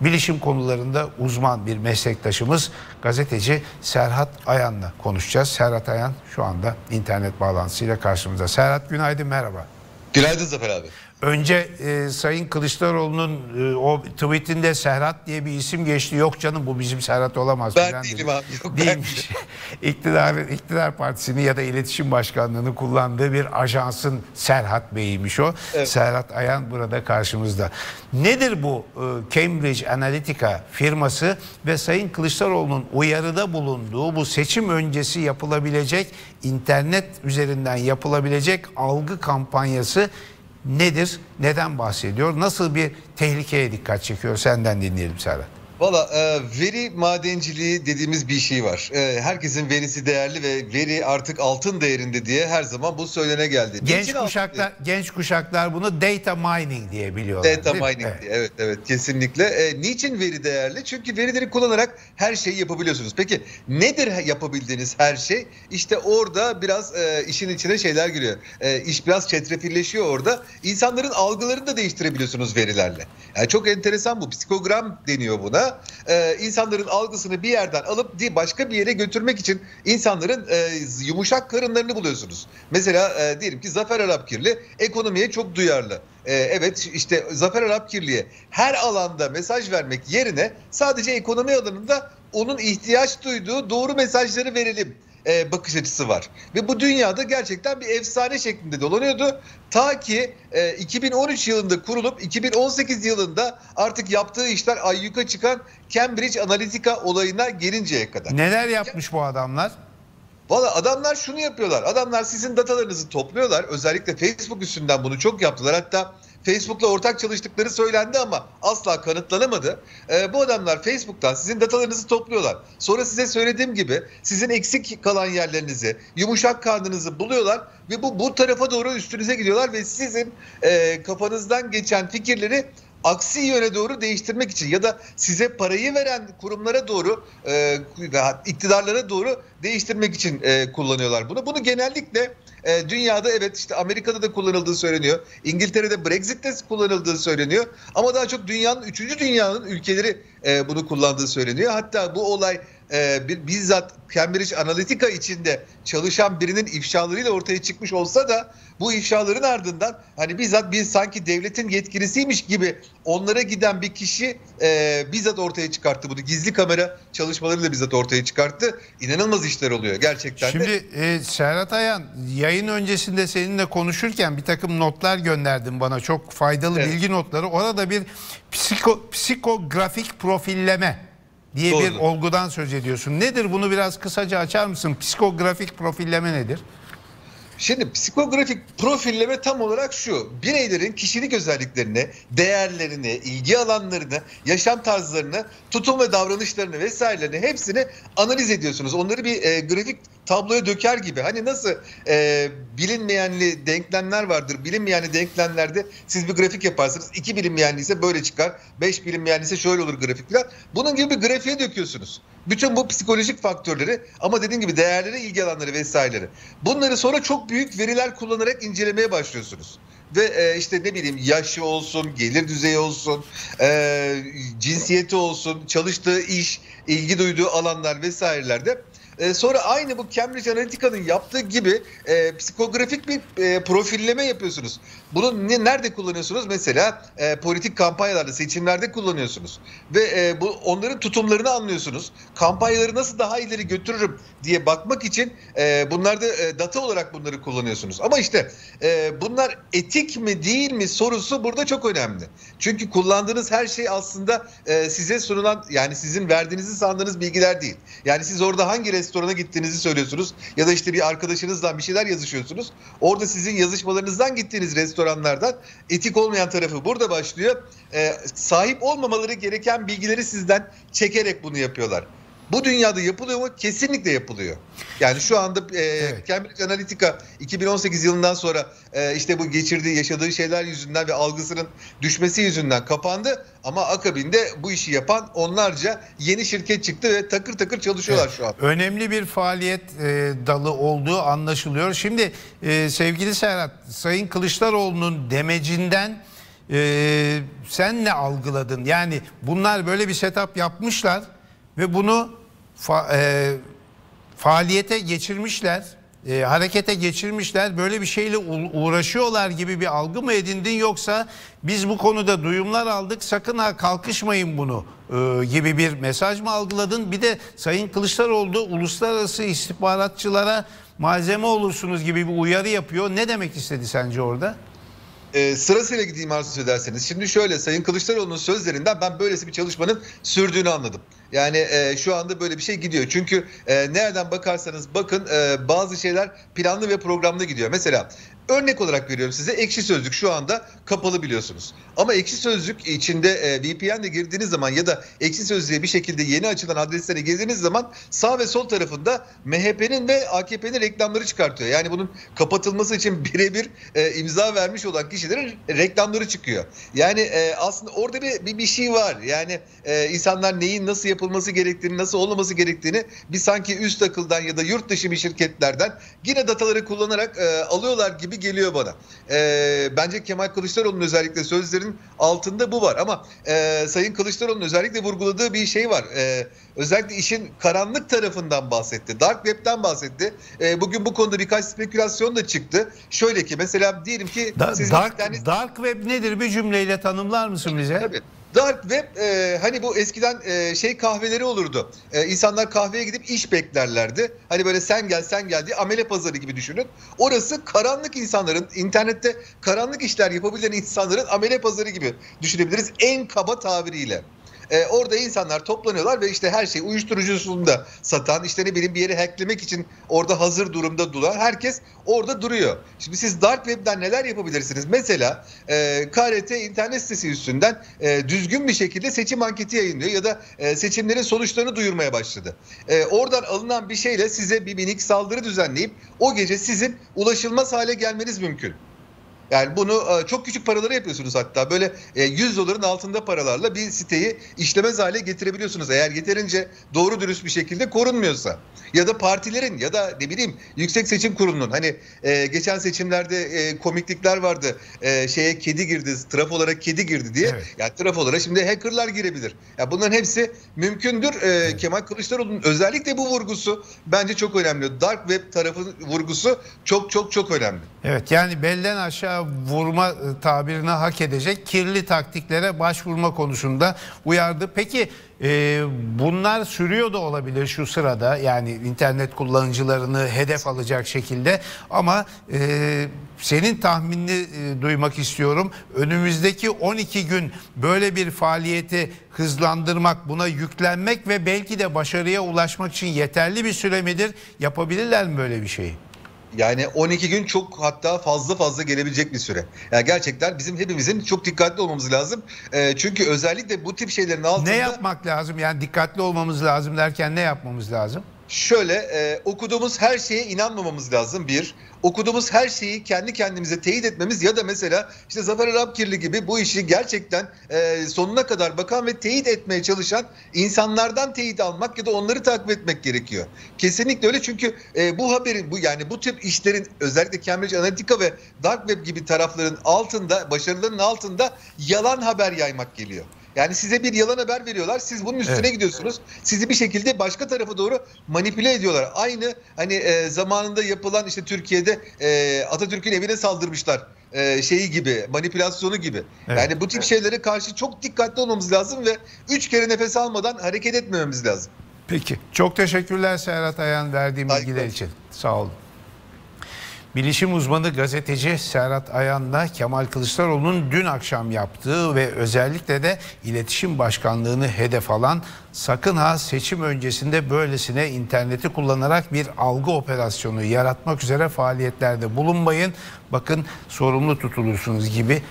Bilişim konularında uzman bir meslektaşımız gazeteci Serhat Ayhan'la konuşacağız. Serhat Ayhan şu anda internet bağlantısıyla karşımızda. Serhat, günaydın, merhaba. Günaydın Zafer abi. Önce Sayın Kılıçdaroğlu'nun o tweetinde Serhat diye bir isim geçti. Yok canım, bu bizim Serhat olamaz. Ben değilim abi. Yok, değilmiş. İktidar Partisi'ni ya da İletişim Başkanlığı'nı kullandığı bir ajansın Serhat Bey'iymiş o. Evet. Serhat Ayhan burada karşımızda. Nedir bu Cambridge Analytica firması ve Sayın Kılıçdaroğlu'nun uyarıda bulunduğu bu seçim öncesi yapılabilecek, internet üzerinden yapılabilecek algı kampanyası nedir? Neden bahsediyor? Nasıl bir tehlikeye dikkat çekiyor? Senden dinleyelim Serhat. Valla veri madenciliği dediğimiz bir şey var. Herkesin verisi değerli ve veri artık altın değerinde diye her zaman bu söylene geldi. Genç kuşaklar bunu data mining diye biliyorlar. Data mining diye, evet kesinlikle. Niçin veri değerli? Çünkü verileri kullanarak her şeyi yapabiliyorsunuz. Peki nedir yapabildiğiniz her şey? İşte orada biraz işin içine şeyler giriyor. İş biraz çetrefilleşiyor orada. İnsanların algılarını da değiştirebiliyorsunuz verilerle. Yani çok enteresan bu. Psikogram deniyor buna. İnsanların algısını bir yerden alıp başka bir yere götürmek için insanların yumuşak karınlarını buluyorsunuz. Mesela diyelim ki Zafer Arapkirli ekonomiye çok duyarlı. Evet, işte Zafer Arapkirli'ye her alanda mesaj vermek yerine sadece ekonomi alanında onun ihtiyaç duyduğu doğru mesajları verelim bakış açısı var. Ve bu dünyada gerçekten bir efsane şeklinde dolanıyordu. Ta ki 2013 yılında kurulup 2018 yılında artık yaptığı işler ayyuka çıkan Cambridge Analytica olayına gelinceye kadar. Neler yapmış bu adamlar? Valla adamlar şunu yapıyorlar. Adamlar sizin datalarınızı topluyorlar. Özellikle Facebook üstünden bunu çok yaptılar. Hatta Facebook'la ortak çalıştıkları söylendi ama asla kanıtlanamadı. Bu adamlar Facebook'tan sizin datalarınızı topluyorlar. Sonra size söylediğim gibi sizin eksik kalan yerlerinizi, yumuşak karnınızı buluyorlar ve bu tarafa doğru üstünüze gidiyorlar ve sizin kafanızdan geçen fikirleri aksi yöne doğru değiştirmek için ya da size parayı veren kurumlara doğru, iktidarlara doğru değiştirmek için kullanıyorlar bunu. Bunu genellikle dünyada, evet, işte Amerika'da da kullanıldığı söyleniyor. İngiltere'de Brexit'te kullanıldığı söyleniyor. Ama daha çok dünyanın, 3. dünyanın ülkeleri bunu kullandığı söyleniyor. Hatta bu olay bizzat Cambridge Analytica içinde çalışan birinin ifşalarıyla ortaya çıkmış olsa da bu ifşaların ardından hani bizzat biz sanki devletin yetkilisiymiş gibi onlara giden bir kişi bizzat ortaya çıkarttı bunu. Gizli kamera çalışmalarıyla bizzat ortaya çıkarttı. İnanılmaz işler oluyor gerçekten. Şimdi Serhat Ayhan, yayın öncesinde seninle konuşurken bir takım notlar gönderdin bana. Çok faydalı bilgi notları. Orada bir psikografik profilleme diye bir olgudan söz ediyorsun. Nedir, bunu biraz kısaca açar mısın? Psikografik profilleme nedir? Şimdi psikografik profilleme tam olarak şu: bireylerin kişilik özelliklerini, değerlerini, ilgi alanlarını, yaşam tarzlarını, tutum ve davranışlarını vesairelerini hepsini analiz ediyorsunuz. Onları bir grafik tabloya döker gibi. Hani nasıl bilinmeyenli denklemler vardır. Bilinmeyenli denklemlerde siz bir grafik yaparsınız. 2 bilinmeyenli ise böyle çıkar. 5 bilinmeyenli ise şöyle olur grafikler. Bunun gibi bir grafiğe döküyorsunuz. Bütün bu psikolojik faktörleri, ama dediğim gibi değerleri, ilgi alanları vesaireleri. Bunları sonra çok büyük veriler kullanarak incelemeye başlıyorsunuz. ve işte ne bileyim yaşı olsun, gelir düzeyi olsun, cinsiyeti olsun, çalıştığı iş, ilgi duyduğu alanlar vesairelerde. Sonra aynı bu Cambridge Analytica'nın yaptığı gibi psikografik bir profilleme yapıyorsunuz. Bunu nerede kullanıyorsunuz? Mesela politik kampanyalarda, seçimlerde kullanıyorsunuz. Ve onların tutumlarını anlıyorsunuz. Kampanyaları nasıl daha ileri götürürüm diye bakmak için bunlarda data olarak bunları kullanıyorsunuz. Ama işte bunlar etik mi değil mi sorusu burada çok önemli. Çünkü kullandığınız her şey aslında size sunulan, yani sizin verdiğinizi sandığınız bilgiler değil. Yani siz orada hangi restorana gittiğinizi söylüyorsunuz ya da işte bir arkadaşınızla bir şeyler yazışıyorsunuz. Orada sizin yazışmalarınızdan gittiğiniz restoranlardan etik olmayan tarafı burada başlıyor. Sahip olmamaları gereken bilgileri sizden çekerek bunu yapıyorlar. Bu dünyada yapılıyor mu? Kesinlikle yapılıyor. Yani şu anda evet. Cambridge Analytica 2018 yılından sonra işte bu geçirdiği, yaşadığı şeyler yüzünden ve algısının düşmesi yüzünden kapandı. Ama akabinde bu işi yapan onlarca yeni şirket çıktı ve takır takır çalışıyorlar evet. Şu an. Önemli bir faaliyet dalı olduğu anlaşılıyor. Şimdi sevgili Serhat, Sayın Kılıçdaroğlu'nun demecinden sen ne algıladın? Yani bunlar böyle bir setup yapmışlar. Ve bunu faaliyete geçirmişler, harekete geçirmişler, böyle bir şeyle uğraşıyorlar gibi bir algı mı edindin, yoksa biz bu konuda duyumlar aldık, sakın ha kalkışmayın bunu gibi bir mesaj mı algıladın? Bir de Sayın Kılıçdaroğlu uluslararası istihbaratçılara malzeme olursunuz gibi bir uyarı yapıyor. Ne demek istedi sence orada? Sırasıyla gideyim arzu ederseniz. Şimdi şöyle, Sayın Kılıçdaroğlu'nun sözlerinden ben böylesi bir çalışmanın sürdüğünü anladım. Yani şu anda böyle bir şey gidiyor. Çünkü nereden bakarsanız bakın bazı şeyler planlı ve programlı gidiyor. Mesela örnek olarak veriyorum size, Ekşi Sözlük şu anda kapalı biliyorsunuz. Ama Ekşi Sözlük içinde VPN'le girdiğiniz zaman ya da Ekşi Sözlük'e bir şekilde yeni açılan adreslerine girdiğiniz zaman sağ ve sol tarafında MHP'nin ve AKP'nin reklamları çıkartıyor. Yani bunun kapatılması için birebir imza vermiş olan kişilerin reklamları çıkıyor. Yani aslında orada bir şey var. Yani insanlar neyin nasıl yapılması gerektiğini, nasıl olmaması gerektiğini bir sanki üst akıldan ya da yurt dışı bir şirketlerden yine dataları kullanarak alıyorlar gibi geliyor bana. Bence Kemal Kılıçdaroğlu'nun özellikle sözlerinin altında bu var. Ama Sayın Kılıçdaroğlu'nun özellikle vurguladığı bir şey var. Özellikle işin karanlık tarafından bahsetti. Dark Web'den bahsetti. Bugün bu konuda birkaç spekülasyon da çıktı. Şöyle ki mesela diyelim ki... Dark Web nedir? Bir cümleyle tanımlar mısın bize? Tabii. Dark Web hani bu eskiden kahveleri olurdu. İnsanlar kahveye gidip iş beklerlerdi. Hani böyle sen gel diye amele pazarı gibi düşünün. Orası karanlık insanların, internette karanlık işler yapabilen insanların amele pazarı gibi düşünebiliriz en kaba tabiriyle. Orada insanlar toplanıyorlar ve işte her şey, uyuşturucusunu da satan, işte ne bileyim bir yeri hacklemek için orada hazır durumda duran herkes orada duruyor. Şimdi siz Dark Web'den neler yapabilirsiniz? Mesela KRT internet sitesi üstünden düzgün bir şekilde seçim anketi yayınlıyor ya da seçimlerin sonuçlarını duyurmaya başladı. Oradan alınan bir şeyle size bir minik saldırı düzenleyip o gece sizin ulaşılmaz hale gelmeniz mümkün. Yani bunu çok küçük paralara yapıyorsunuz, hatta böyle 100 doların altında paralarla bir siteyi işlemez hale getirebiliyorsunuz. Eğer yeterince doğru dürüst bir şekilde korunmuyorsa ya da partilerin ya da ne bileyim Yüksek Seçim Kurulu'nun, hani geçen seçimlerde komiklikler vardı, kedi girdi, trafolara kedi girdi diye. Evet. Yani trafolara şimdi hackerlar girebilir. Yani bunların hepsi mümkündür. Evet. Kemal Kılıçdaroğlu'nun özellikle bu vurgusu bence çok önemli. Dark Web tarafının vurgusu çok önemli. Evet, yani belden aşağı vurma tabirine hak edecek kirli taktiklere başvurma konusunda uyardı. Peki bunlar sürüyor da olabilir şu sırada, yani internet kullanıcılarını hedef alacak şekilde, ama senin tahminini duymak istiyorum. Önümüzdeki 12 gün böyle bir faaliyeti hızlandırmak, buna yüklenmek ve belki de başarıya ulaşmak için yeterli bir süre midir? Yapabilirler mi böyle bir şeyi? Yani 12 gün çok, hatta fazla gelebilecek bir süre. Yani gerçekten bizim hepimizin çok dikkatli olmamız lazım. Çünkü özellikle bu tip şeylerin altında... Ne yapmak lazım? Yani dikkatli olmamız lazım derken ne yapmamız lazım? şöyle okuduğumuz her şeye inanmamamız lazım bir. Okuduğumuz her şeyi kendi kendimize teyit etmemiz ya da mesela işte Zafer Arapkirli gibi bu işi gerçekten sonuna kadar bakan ve teyit etmeye çalışan insanlardan teyit almak ya da onları takip etmek gerekiyor. Kesinlikle öyle çünkü bu haberin bu tip işlerin özellikle Cambridge Analytica ve Dark Web gibi tarafların altında, başarılarının altında yalan haber yaymak geliyor. Yani size bir yalan haber veriyorlar. Siz bunun üstüne gidiyorsunuz. Sizi bir şekilde başka tarafa doğru manipüle ediyorlar. Aynı hani zamanında yapılan işte Türkiye'de Atatürk'ün evine saldırmışlar. Şeyi gibi, manipülasyonu gibi. Evet. Yani bu tip şeylere karşı çok dikkatli olmamız lazım ve 3 kere nefes almadan hareket etmememiz lazım. Peki. Çok teşekkürler Serhat Ayhan verdiğim bilgiler için. Sağ olun. Bilişim uzmanı gazeteci Serhat Ayhan'la Kemal Kılıçdaroğlu'nun dün akşam yaptığı ve özellikle de iletişim başkanlığını hedef alan sakın ha seçim öncesinde böylesine interneti kullanarak bir algı operasyonu yaratmak üzere faaliyetlerde bulunmayın. Bakın sorumlu tutulursunuz gibi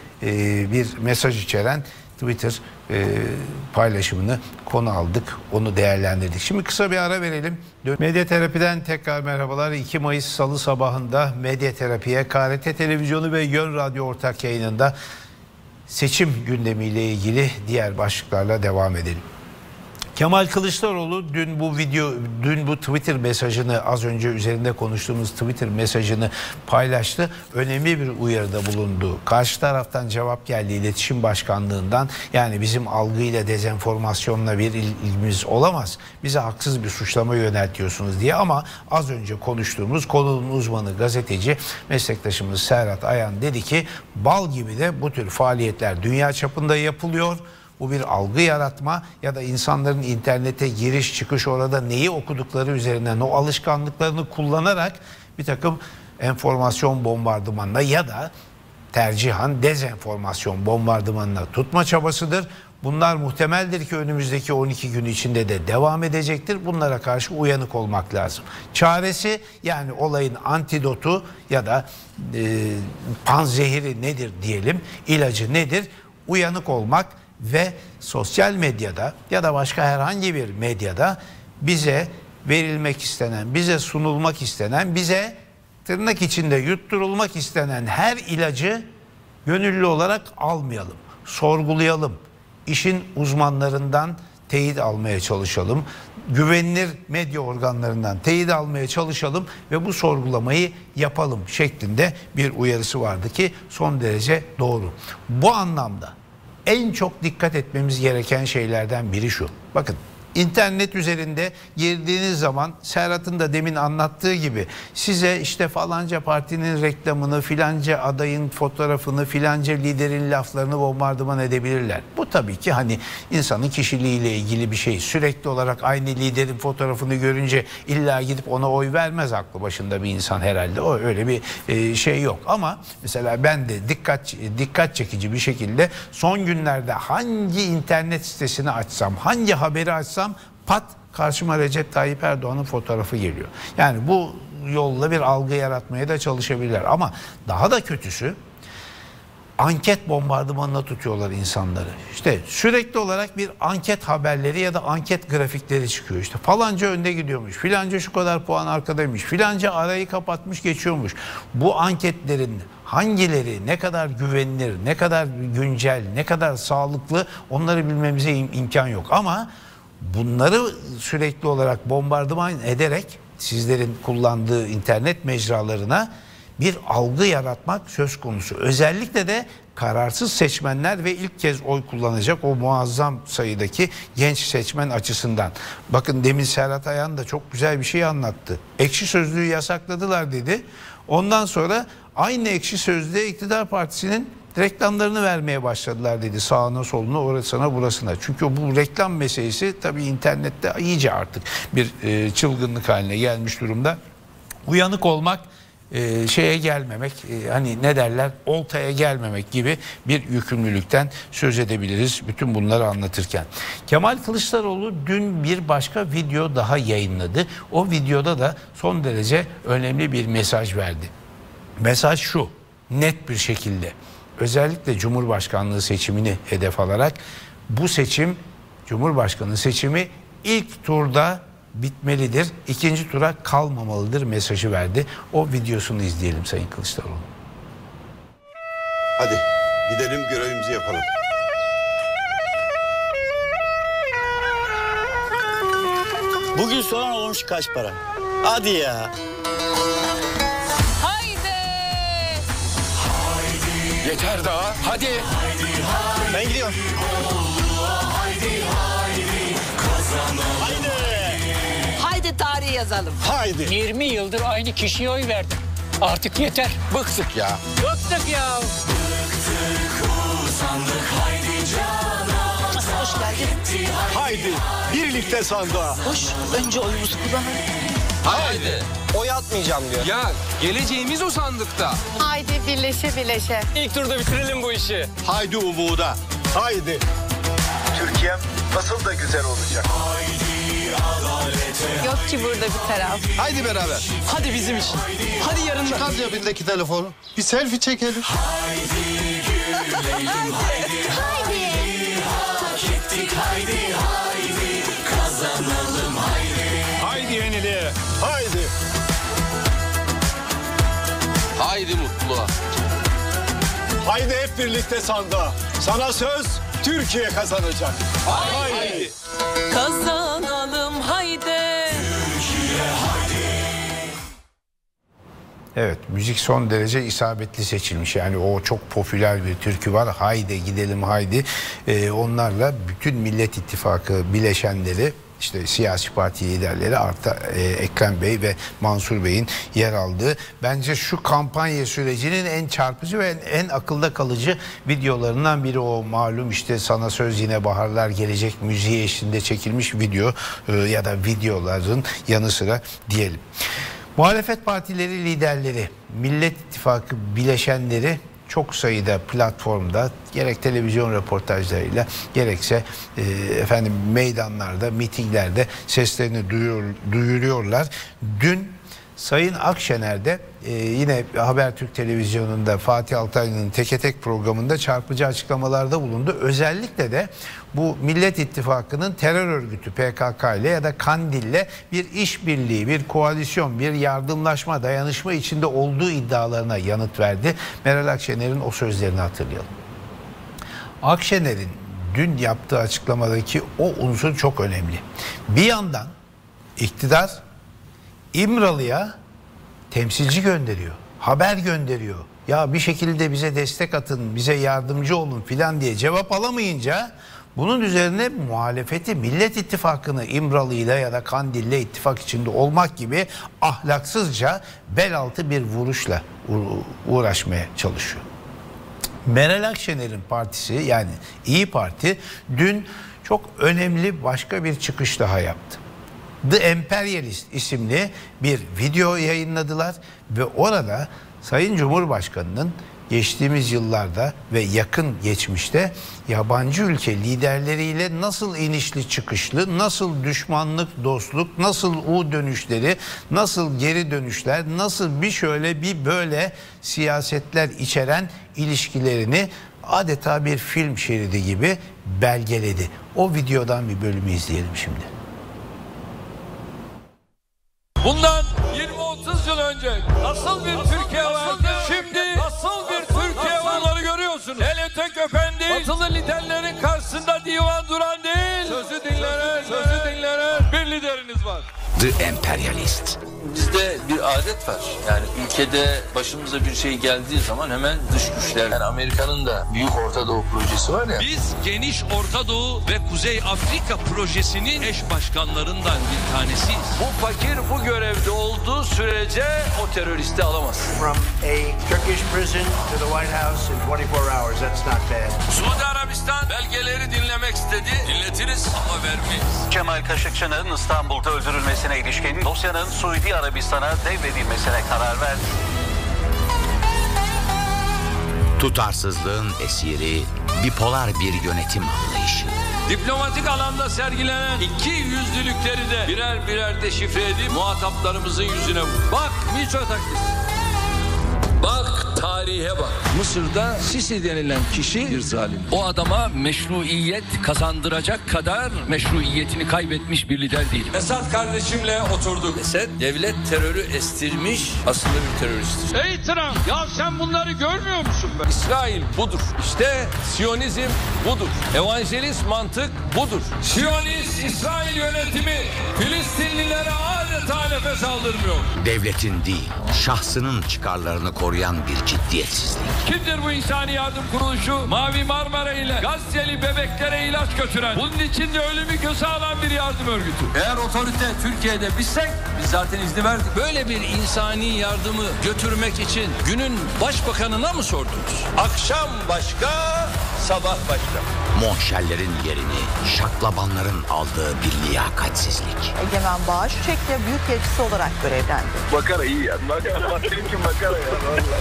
bir mesaj içeren Twitter paylaşımını konu aldık, onu değerlendirdik. Şimdi kısa bir ara verelim. Medya Terapi'den tekrar merhabalar. 2 Mayıs Salı sabahında Medya Terapi'ye KRT Televizyonu ve Yön Radyo ortak yayınında seçim gündemiyle ilgili diğer başlıklarla devam edelim. Kemal Kılıçdaroğlu dün bu Twitter mesajını az önce üzerinde konuştuğumuz Twitter mesajını paylaştı. Önemli bir uyarıda bulundu. Karşı taraftan cevap geldi iletişim başkanlığından. Yani bizim algıyla dezenformasyonla bir ilgimiz olamaz. Bize haksız bir suçlama yöneltiyorsunuz diye ama az önce konuştuğumuz konunun uzmanı gazeteci meslektaşımız Serhat Ayhan dedi ki bal gibi de bu tür faaliyetler dünya çapında yapılıyor. Bu bir algı yaratma ya da insanların internete giriş çıkış orada neyi okudukları üzerinden o alışkanlıklarını kullanarak bir takım enformasyon bombardımanına ya da tercihan dezenformasyon bombardımanına tutma çabasıdır. Bunlar muhtemeldir ki önümüzdeki 12 gün içinde de devam edecektir. Bunlara karşı uyanık olmak lazım. Çaresi yani olayın antidotu ya da panzehiri nedir diyelim, ilacı nedir? Uyanık olmak ve sosyal medyada ya da başka herhangi bir medyada bize verilmek istenen, bize sunulmak istenen, bize tırnak içinde yutturulmak istenen her ilacı gönüllü olarak almayalım, sorgulayalım, işin uzmanlarından teyit almaya çalışalım, güvenilir medya organlarından teyit almaya çalışalım ve bu sorgulamayı yapalım şeklinde bir uyarısı vardı ki son derece doğru. Bu anlamda en çok dikkat etmemiz gereken şeylerden biri şu. Bakın internet üzerinde girdiğiniz zaman Serhat'ın da demin anlattığı gibi size işte falanca partinin reklamını, filanca adayın fotoğrafını, filanca liderin laflarını bombardıman edebilirler. Bu tabii ki hani insanın kişiliğiyle ilgili bir şey. Sürekli olarak aynı liderin fotoğrafını görünce illa gidip ona oy vermez aklı başında bir insan herhalde. O öyle bir şey yok. Ama mesela ben de dikkat çekici bir şekilde son günlerde hangi internet sitesini açsam, hangi haberi açsam pat karşıma Recep Tayyip Erdoğan'ın fotoğrafı geliyor. Yani bu yolla bir algı yaratmaya da çalışabilirler. Ama daha da kötüsü anket bombardımanına tutuyorlar insanları. İşte sürekli olarak bir anket haberleri ya da anket grafikleri çıkıyor. İşte falanca önde gidiyormuş, filanca şu kadar puan arkadaymış, filanca arayı kapatmış geçiyormuş. Bu anketlerin hangileri ne kadar güvenilir, ne kadar güncel, ne kadar sağlıklı onları bilmemize imkan yok. Ama bunları sürekli olarak bombardıman ederek sizlerin kullandığı internet mecralarına bir algı yaratmak söz konusu. Özellikle de kararsız seçmenler ve ilk kez oy kullanacak o muazzam sayıdaki genç seçmen açısından. Bakın demin Serhat Ayhan da çok güzel bir şey anlattı. Ekşi Sözlüğü yasakladılar dedi. Ondan sonra aynı Ekşi Sözlüğe iktidar partisinin reklamlarını vermeye başladılar dedi sağına soluna orasına burasına. Çünkü bu reklam meselesi tabii internette iyice artık bir çılgınlık haline gelmiş durumda. Uyanık olmak, şeye gelmemek, hani ne derler oltaya gelmemek gibi bir yükümlülükten söz edebiliriz bütün bunları anlatırken. Kemal Kılıçdaroğlu dün bir başka video daha yayınladı. O videoda da son derece önemli bir mesaj verdi. Mesaj şu, net bir şekilde. Özellikle Cumhurbaşkanlığı seçimini hedef alarak bu seçim, Cumhurbaşkanı seçimi ilk turda bitmelidir, ikinci tura kalmamalıdır mesajı verdi. O videosunu izleyelim Sayın Kılıçdaroğlu. Hadi gidelim, görevimizi yapalım. Bugün soğan olmuş kaç para? Hadi ya. Haydi. Haydi. Yeter daha. Hadi. Haydi, haydi. Ben gidiyorum. Haydi, haydi. Haydi. Haydi tarihi yazalım. Haydi. 20 yıldır aynı kişiye oy verdim. Artık yeter. Bıktık ya. Bıktık ya. Bıktık, usandık. Haydi canım. Hoş geldin. Haydi birlikte sandığa. Hoş, önce oyumuzu kullanalım. Haydi. Oy atmayacağım diyor. Ya geleceğimiz o sandıkta. Haydi birleşe birleşe. İlk turda bitirelim bu işi. Haydi umuda. Haydi. Türkiye nasıl da güzel olacak. Haydi adalete. Yok ki burada bir taraf. Haydi beraber. Hadi bizim için. Hadi yarın. Çıkar cebindeki telefonu. Bir selfie çekelim. Haydi gülelim. Haydi. Haydi. Haydi, haydi, kazanalım, haydi. Haydi yeniliğe, haydi. Haydi mutluluğa. Haydi hep birlikte sandığa. Sana söz, Türkiye kazanacak. Haydi. Haydi. Kazanalım, haydi. Türkiye, haydi. Evet, müzik son derece isabetli seçilmiş. Yani o çok popüler bir türkü var. Haydi gidelim haydi. Onlarla bütün Millet İttifakı bileşenleri, işte siyasi parti liderleri artı Ekrem Bey ve Mansur Bey'in yer aldığı, bence şu kampanya sürecinin en çarpıcı ve en akılda kalıcı videolarından biri o malum işte Sana Söz Yine Baharlar Gelecek müziği eşliğinde çekilmiş video ya da videoların yanı sıra diyelim. Muhalefet partileri liderleri, Millet İttifakı bileşenleri çok sayıda platformda gerek televizyon röportajlarıyla gerekse efendim meydanlarda, mitinglerde seslerini duyuruyorlar. Dün Sayın Akşener'de yine Habertürk Televizyonu'nda Fatih Altaylı'nın Teke Tek programında çarpıcı açıklamalarda bulundu. Özellikle de bu Millet İttifakı'nın terör örgütü PKK ile ya da Kandil'le bir işbirliği, bir koalisyon, bir yardımlaşma, dayanışma içinde olduğu iddialarına yanıt verdi. Meral Akşener'in o sözlerini hatırlayalım. Akşener'in dün yaptığı açıklamadaki o unsur çok önemli. Bir yandan iktidar İmralı'ya temsilci gönderiyor, haber gönderiyor. Ya bir şekilde bize destek atın, bize yardımcı olun filan diye cevap alamayınca bunun üzerine muhalefeti, Millet İttifakı'nı İmralı'yla ya da Kandil'le ittifak içinde olmak gibi ahlaksızca bel altı bir vuruşla uğraşmaya çalışıyor. Meral Akşener'in partisi, yani İYİ Parti, dün çok önemli başka bir çıkış daha yaptı. The Emperyalist isimli bir video yayınladılar ve orada Sayın Cumhurbaşkanı'nın geçtiğimiz yıllarda ve yakın geçmişte yabancı ülke liderleriyle nasıl inişli çıkışlı, nasıl düşmanlık, dostluk, nasıl U dönüşleri, nasıl geri dönüşler, nasıl bir şöyle bir böyle siyasetler içeren ilişkilerini adeta bir film şeridi gibi belgeledi. O videodan bir bölümü izleyelim şimdi. Bundan 20-30 yıl önce nasıl bir Türkiye vardı, şimdi nasıl bir Türkiye var, onları görüyorsunuz. TLT köpen değil, batılı liderlerin karşısında divan duran değil, sözü dinlenen bir lideriniz var. The Emperyalist. Bizde bir adet var. Yani ülkede başımıza bir şey geldiği zaman hemen dış güçler. Yani Amerika'nın da Büyük Orta Doğu projesi var ya. Biz geniş Orta Doğu ve Kuzey Afrika projesinin eş başkanlarından bir tanesiyiz. Bu fakir bu görevde olduğu sürece o teröristi alamaz. From a Turkish prison to the White House in 24 hours. That's not bad. Suudi Arabistan belgeleri dinlemek istedi. Dinletiriz ama vermeyiz. Kemal Kılıçdaroğlu'nun İstanbul'da öldürülmesine ilişkin dosyanın Suudi Arabistan'a devredilmesine karar verdi. Tutarsızlığın esiri, bipolar bir yönetim anlayışı. Diplomatik alanda sergilenen iki yüzlülükleri de birer birer deşifre edip muhataplarımızın yüzüne vur. Bak, miço taklit. Bak. tarihe bak. Mısır'da Sisi denilen kişi bir zalim. O adama meşruiyet kazandıracak kadar meşruiyetini kaybetmiş bir lider değil. Esad kardeşimle oturduk. Esad devlet terörü estirmiş, aslında bir teröristtir. Ey Trump, ya sen bunları görmüyor musun be? İsrail budur. İşte Siyonizm budur. Evangelist mantık budur. Siyonist İsrail yönetimi Filistinlilere adeta nefes aldırmıyor. Devletin değil, şahsının çıkarlarını koruyan bir ciddiyetsizlik. Kimdir bu insani yardım kuruluşu? Mavi Marmara ile Gazze'li bebeklere ilaç götüren, bunun için de ölümü göze alan bir yardım örgütü. Eğer otorite Türkiye'de bizsek, biz zaten izni verdik. Böyle bir insani yardımı götürmek için günün başbakanına mı sordunuz? Akşam başka, sabah başka. Monşellerin yerini şaklabanların aldığı bir liyakatsizlik. Egemen Bağış Çek'le büyükelçisi olarak görevlendi. Makara iyi ya. Makara ya.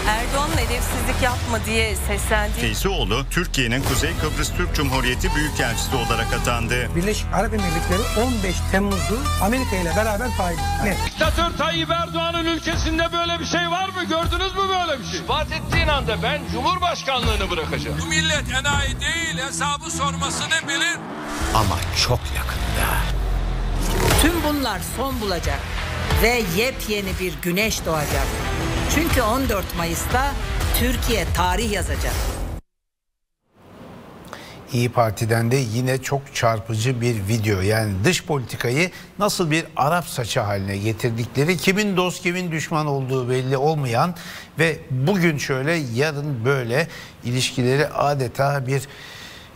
Erdoğan'ın edepsizlik yapma diye seslendi. Feyzioğlu, Türkiye'nin Kuzey Kıbrıs Türk Cumhuriyeti büyükelçisi olarak atandı. Birleşik Arap Emirlikleri 15 Temmuz'u Amerika ile beraber paylaştı. Diktatör Tayyip Erdoğan'ın ülkesinde böyle bir şey var mı? Gördünüz mü böyle bir şey? İspat ettiğin anda ben Cumhurbaşkanlığını bırakacağım. Bu millet enayi değil, hesabı sormasını bilin. Ama çok yakında. Tüm bunlar son bulacak ve yepyeni bir güneş doğacak. Çünkü 14 Mayıs'ta Türkiye tarih yazacak. İYİ Parti'den de yine çok çarpıcı bir video. Yani dış politikayı nasıl bir Arap saçı haline getirdikleri, kimin dost kimin düşman olduğu belli olmayan ve bugün şöyle yarın böyle ilişkileri adeta bir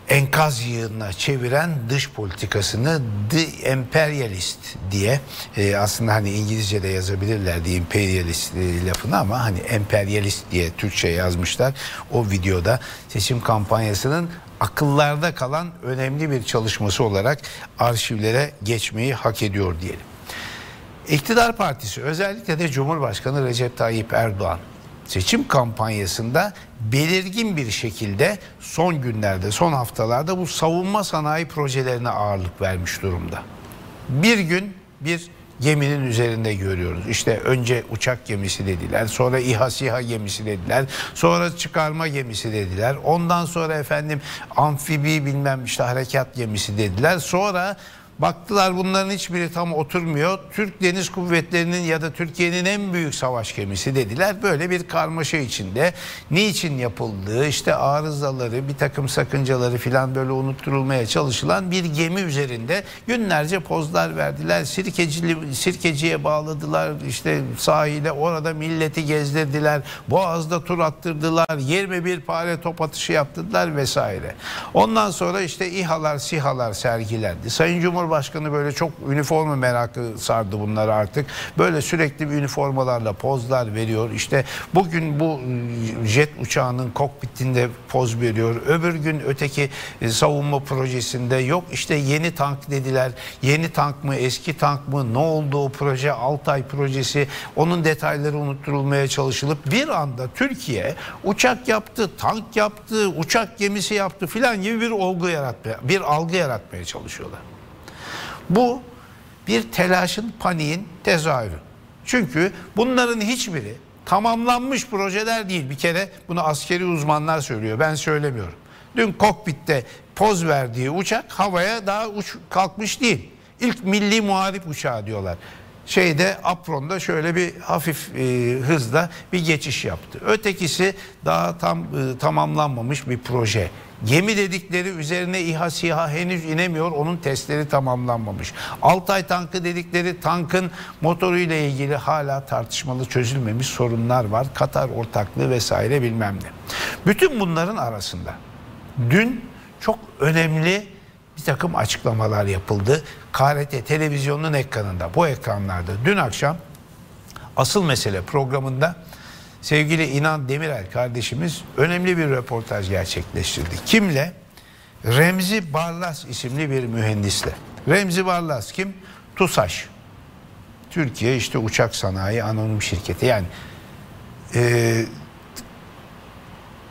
enkaz yığınına çeviren dış politikasını The Imperialist diye aslında hani İngilizce'de yazabilirlerdi imperialist lafını ama hani emperyalist diye Türkçe yazmışlar. O videoda seçim kampanyasının akıllarda kalan önemli bir çalışması olarak arşivlere geçmeyi hak ediyor diyelim. İktidar partisi, özellikle de Cumhurbaşkanı Recep Tayyip Erdoğan seçim kampanyasında belirgin bir şekilde son günlerde, son haftalarda bu savunma sanayi projelerine ağırlık vermiş durumda. Bir gün bir geminin üzerinde görüyoruz. İşte önce uçak gemisi dediler, sonra İHA SİHA gemisi dediler, sonra çıkarma gemisi dediler, ondan sonra efendim amfibi bilmem işte harekat gemisi dediler, sonra baktılar bunların hiçbiri tam oturmuyor. Türk Deniz Kuvvetleri'nin ya da Türkiye'nin en büyük savaş gemisi dediler. Böyle bir karmaşa içinde niçin yapıldığı, işte arızaları, bir takım sakıncaları filan böyle unutturulmaya çalışılan bir gemi üzerinde günlerce pozlar verdiler. Sirkeci'ye bağladılar, işte sahile, orada milleti gezdirdiler. Boğaz'da tur attırdılar. 21 pare top atışı yaptırdılar vesaire. Ondan sonra işte İHA'lar, SİHA'lar sergilendi. Sayın Cumhurbaşkanı böyle çok üniforma merakı sardı bunları artık. Böyle sürekli üniformalarla pozlar veriyor. İşte bugün bu jet uçağının kokpitinde poz veriyor. Öbür gün öteki savunma projesinde, yok işte yeni tank dediler. Yeni tank mı, eski tank mı, ne oldu o proje? Altay projesi, onun detayları unutturulmaya çalışılıp bir anda Türkiye uçak yaptı, tank yaptı, uçak gemisi yaptı filan gibi bir algı yaratmaya çalışıyorlar. Bu bir telaşın, paniğin tezahürü. Çünkü bunların hiçbiri tamamlanmış projeler değil. Bir kere bunu askeri uzmanlar söylüyor. Ben söylemiyorum. Dün kokpitte poz verdiği uçak havaya daha kalkmış değil. İlk milli muharip uçağı diyorlar. Şeyde, Apron'da şöyle bir hafif hızla bir geçiş yaptı. Ötekisi daha tamamlanmamış bir proje. Gemi dedikleri üzerine İHA SİHA henüz inemiyor. Onun testleri tamamlanmamış. Altay tankı dedikleri tankın motoruyla ilgili hala tartışmalı, çözülmemiş sorunlar var. Katar ortaklığı vesaire bilmem ne. Bütün bunların arasında dün çok önemli bir takım açıklamalar yapıldı. KRT Televizyonunun ekranında, bu ekranlarda dün akşam Asıl Mesele programında sevgili İnan Demirel kardeşimiz önemli bir röportaj gerçekleştirdi. Kimle? Remzi Barlas isimli bir mühendisle. Remzi Barlas kim? TUSAŞ. Türkiye işte Uçak Sanayi Anonim Şirketi. Yani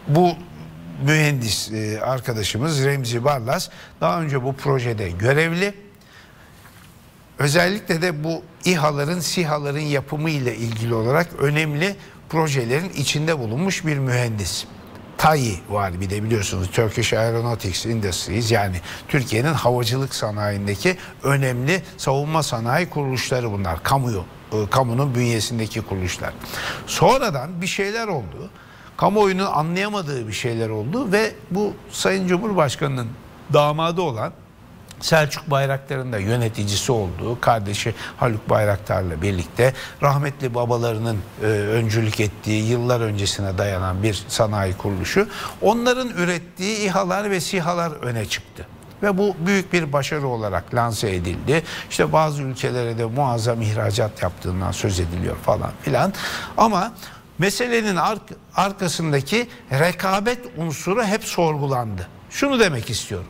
bu mühendis arkadaşımız Remzi Barlas daha önce bu projede görevli. Özellikle de bu İHA'ların, SİHA'ların yapımı ile ilgili olarak önemli projelerin içinde bulunmuş bir mühendis. TAI var bir de, biliyorsunuz, Turkish Aeronautics Industries, yani Türkiye'nin havacılık sanayindeki önemli savunma sanayi kuruluşları bunlar. Kamunun bünyesindeki kuruluşlar. Sonradan bir şeyler oldu. Kamuoyunun anlayamadığı bir şeyler oldu ve bu Sayın Cumhurbaşkanı'nın damadı olan Selçuk Bayraktar'ın da yöneticisi olduğu, kardeşi Haluk Bayraktar'la birlikte rahmetli babalarının öncülük ettiği, yıllar öncesine dayanan bir sanayi kuruluşu, onların ürettiği İHA'lar ve SİHA'lar öne çıktı. Ve bu büyük bir başarı olarak lanse edildi. İşte bazı ülkelere de muazzam ihracat yaptığından söz ediliyor falan filan. Ama meselenin arkasındaki rekabet unsuru hep sorgulandı. Şunu demek istiyorum.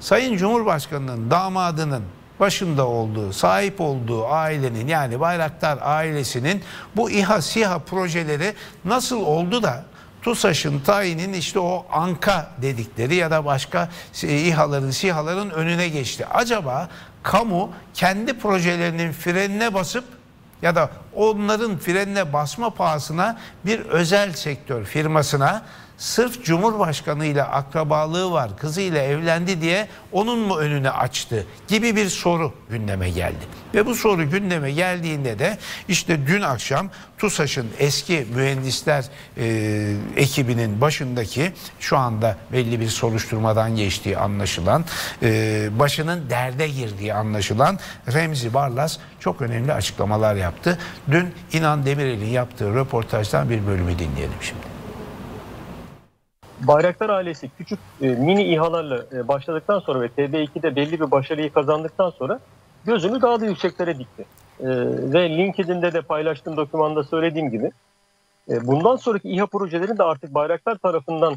Sayın Cumhurbaşkanı'nın damadının başında olduğu, sahip olduğu ailenin, yani Bayraktar ailesinin bu İHA, SİHA projeleri nasıl oldu da TUSAŞ'ın, TAİ'nin işte o ANKA dedikleri ya da başka İHA'ların, SİHA'ların önüne geçti? Acaba kamu kendi projelerinin frenine basıp ya da onların frenine basma pahasına bir özel sektör firmasına, sırf Cumhurbaşkanı'yla akrabalığı var, kızıyla evlendi diye onun mu önüne açtı gibi bir soru gündeme geldi. Ve bu soru gündeme geldiğinde de işte dün akşam TUSAŞ'ın eski mühendisler ekibinin başındaki, şu anda belli bir soruşturmadan geçtiği anlaşılan, başının derde girdiği anlaşılan Remzi Barlas çok önemli açıklamalar yaptı. Dün İnan Demirel'in yaptığı röportajdan bir bölümü dinleyelim şimdi. Bayraktar ailesi küçük mini İHA'larla başladıktan sonra ve TB2'de belli bir başarıyı kazandıktan sonra gözünü daha da yükseklere dikti. Ve LinkedIn'de de paylaştığım dokümanda söylediğim gibi bundan sonraki İHA projelerinin de artık Bayraktar tarafından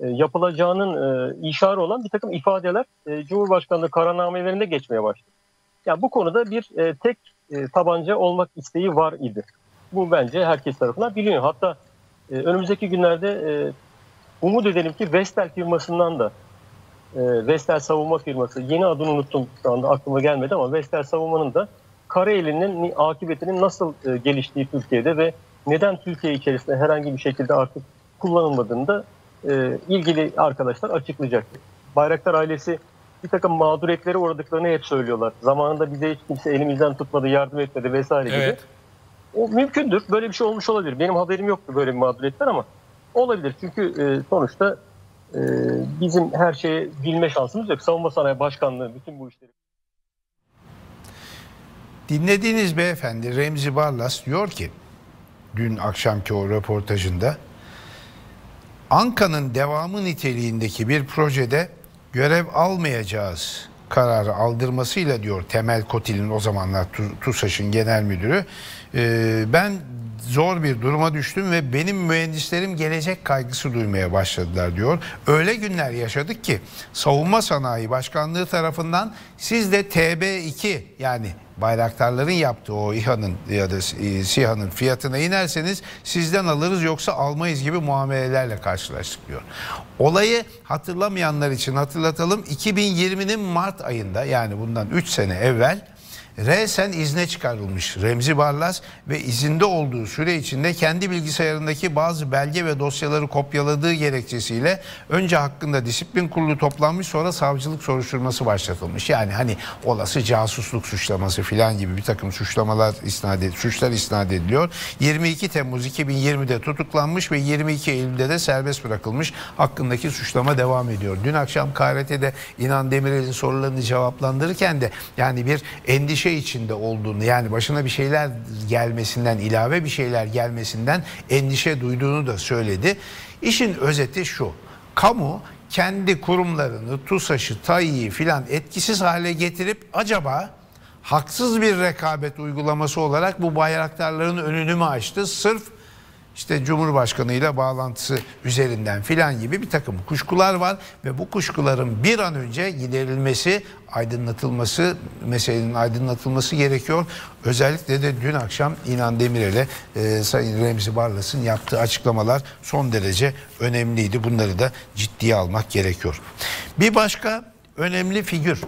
yapılacağının işareti olan bir takım ifadeler Cumhurbaşkanlığı kararnamelerinde geçmeye başladı. Yani bu konuda bir tek tabanca olmak isteği var idi. Bu bence herkes tarafından biliniyor. Hatta önümüzdeki günlerde umut edelim ki Vestel firmasından da, Vestel savunma firması, yeni adını unuttum şu anda aklıma gelmedi ama Vestel savunmanın da Karayeli'nin akıbetinin nasıl geliştiği Türkiye'de ve neden Türkiye içerisinde herhangi bir şekilde artık kullanılmadığını da ilgili arkadaşlar açıklayacaktır. Bayraktar ailesi bir takım mağduriyetleri uğradıklarını hep söylüyorlar. Zamanında bize hiç kimse elimizden tutmadı, yardım etmedi vesaire gibi. Evet. O mümkündür. Böyle bir şey olmuş olabilir. Benim haberim yoktu böyle bir mağduriyetten ama olabilir. Çünkü sonuçta bizim her şeyi bilme şansımız yok. Savunma Sanayi Başkanlığı bütün bu işleri. Dinlediğiniz beyefendi Remzi Barlas diyor ki dün akşamki o röportajında, ANKA'nın devamı niteliğindeki bir projede görev almayacağız kararı aldırmasıyla, diyor Temel Kotil'in, o zamanlar TUSAŞ'ın genel müdürü, ben zor bir duruma düştüm ve benim mühendislerim gelecek kaygısı duymaya başladılar, diyor. Öyle günler yaşadık ki Savunma Sanayi Başkanlığı tarafından siz de TB2, yani Bayraktarların yaptığı o İHA'nın ya da SİHA'nın fiyatına inerseniz sizden alırız yoksa almayız gibi muamelelerle karşılaştık, diyor. Olayı hatırlamayanlar için hatırlatalım. 2020'nin Mart ayında, yani bundan 3 sene evvel resen izne çıkarılmış Remzi Barlas ve izinde olduğu süre içinde kendi bilgisayarındaki bazı belge ve dosyaları kopyaladığı gerekçesiyle önce hakkında disiplin kurulu toplanmış, sonra savcılık soruşturması başlatılmış. Yani hani olası casusluk suçlaması filan gibi bir takım suçlar isnat ediliyor. 22 Temmuz 2020'de tutuklanmış ve 22 Eylül'de de serbest bırakılmış. Hakkındaki suçlama devam ediyor. Dün akşam KRT'de İnan Demirel'in sorularını cevaplandırırken de yani bir endişe içinde olduğunu, yani başına bir şeyler gelmesinden, ilave bir şeyler gelmesinden endişe duyduğunu da söyledi. İşin özeti şu: kamu kendi kurumlarını, TUSAŞ'ı, TAİ'yi filan etkisiz hale getirip acaba haksız bir rekabet uygulaması olarak bu Bayraktarların önünü mü açtı? Sırf İşte Cumhurbaşkanı'yla bağlantısı üzerinden filan gibi bir takım kuşkular var ve bu kuşkuların bir an önce giderilmesi, aydınlatılması, meselenin aydınlatılması gerekiyor. Özellikle de dün akşam İnan Demirel'e Sayın Remzi Barlas'ın yaptığı açıklamalar son derece önemliydi. Bunları da ciddiye almak gerekiyor. Bir başka önemli figür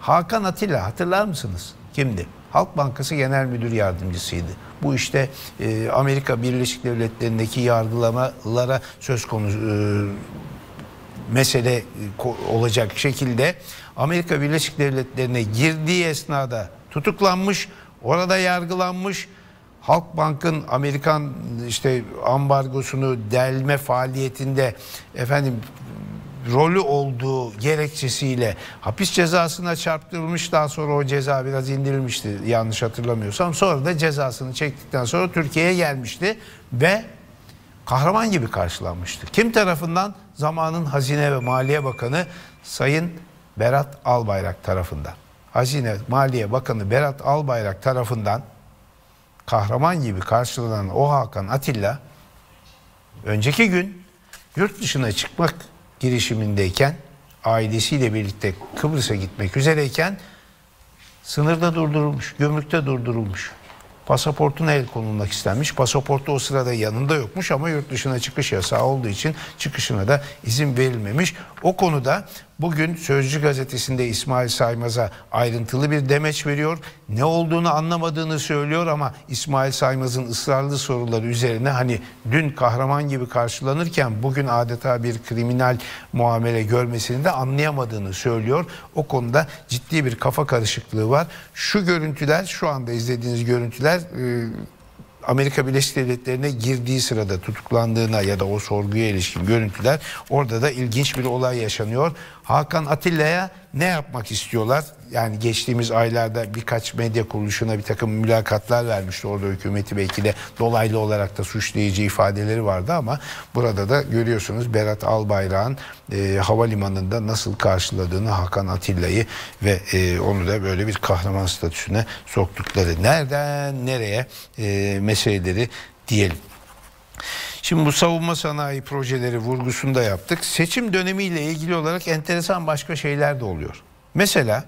Hakan Atilla, hatırlar mısınız? Kimdi? Halk Bankası Genel Müdür Yardımcısıydı. Bu işte Amerika Birleşik Devletleri'ndeki yargılamalara söz konusu mesele olacak şekilde Amerika Birleşik Devletleri'ne girdiği esnada tutuklanmış, orada yargılanmış. Halkbank'ın Amerikan işte ambargosunu delme faaliyetinde rolü olduğu gerekçesiyle hapis cezasına çarptırılmış. Daha sonra o ceza biraz indirilmişti yanlış hatırlamıyorsam. Sonra da cezasını çektikten sonra Türkiye'ye gelmişti ve kahraman gibi karşılanmıştı. Kim tarafından? Zamanın Hazine ve Maliye Bakanı Sayın Berat Albayrak tarafından. Hazine Maliye Bakanı Berat Albayrak tarafından kahraman gibi karşılanan o Hakan Atilla önceki gün yurt dışına çıkmak girişimindeyken, ailesiyle birlikte Kıbrıs'a gitmek üzereyken sınırda durdurulmuş, gümrükte durdurulmuş. Pasaportuna el konulmak istenmiş. Pasaportu o sırada yanında yokmuş ama yurt dışına çıkış yasağı olduğu için çıkışına da izin verilmemiş. O konuda bugün Sözcü gazetesinde İsmail Saymaz'a ayrıntılı bir demeç veriyor. Ne olduğunu anlamadığını söylüyor ama İsmail Saymaz'ın ısrarlı soruları üzerine dün kahraman gibi karşılanırken bugün adeta bir kriminal muamele görmesini de anlayamadığını söylüyor. O konuda ciddi bir kafa karışıklığı var. Şu görüntüler, şu anda izlediğiniz görüntüler Amerika Birleşik Devletleri'ne girdiği sırada tutuklandığına ya da o sorguya ilişkin görüntüler. Orada da ilginç bir olay yaşanıyor. Hakan Atilla'ya ne yapmak istiyorlar? Yani geçtiğimiz aylarda birkaç medya kuruluşuna bir takım mülakatlar vermişti. Orada hükümeti belki de dolaylı olarak da suçlayıcı ifadeleri vardı ama burada da görüyorsunuz Berat Albayrak'ın havalimanında nasıl karşıladığını Hakan Atilla'yı ve onu da böyle bir kahraman statüsüne soktukları. Nereden nereye meseleleri diyelim. Şimdi bu savunma sanayi projeleri vurgusunu da yaptık. Seçim dönemiyle ilgili olarak enteresan başka şeyler de oluyor. Mesela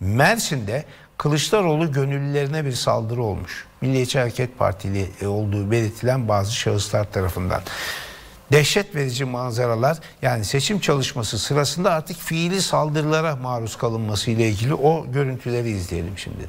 Mersin'de Kılıçdaroğlu gönüllülerine bir saldırı olmuş. Milliyetçi Hareket Partili olduğu belirtilen bazı şahıslar tarafından. Dehşet verici manzaralar, yani seçim çalışması sırasında artık fiili saldırılara maruz kalınması ile ilgili o görüntüleri izleyelim şimdi de.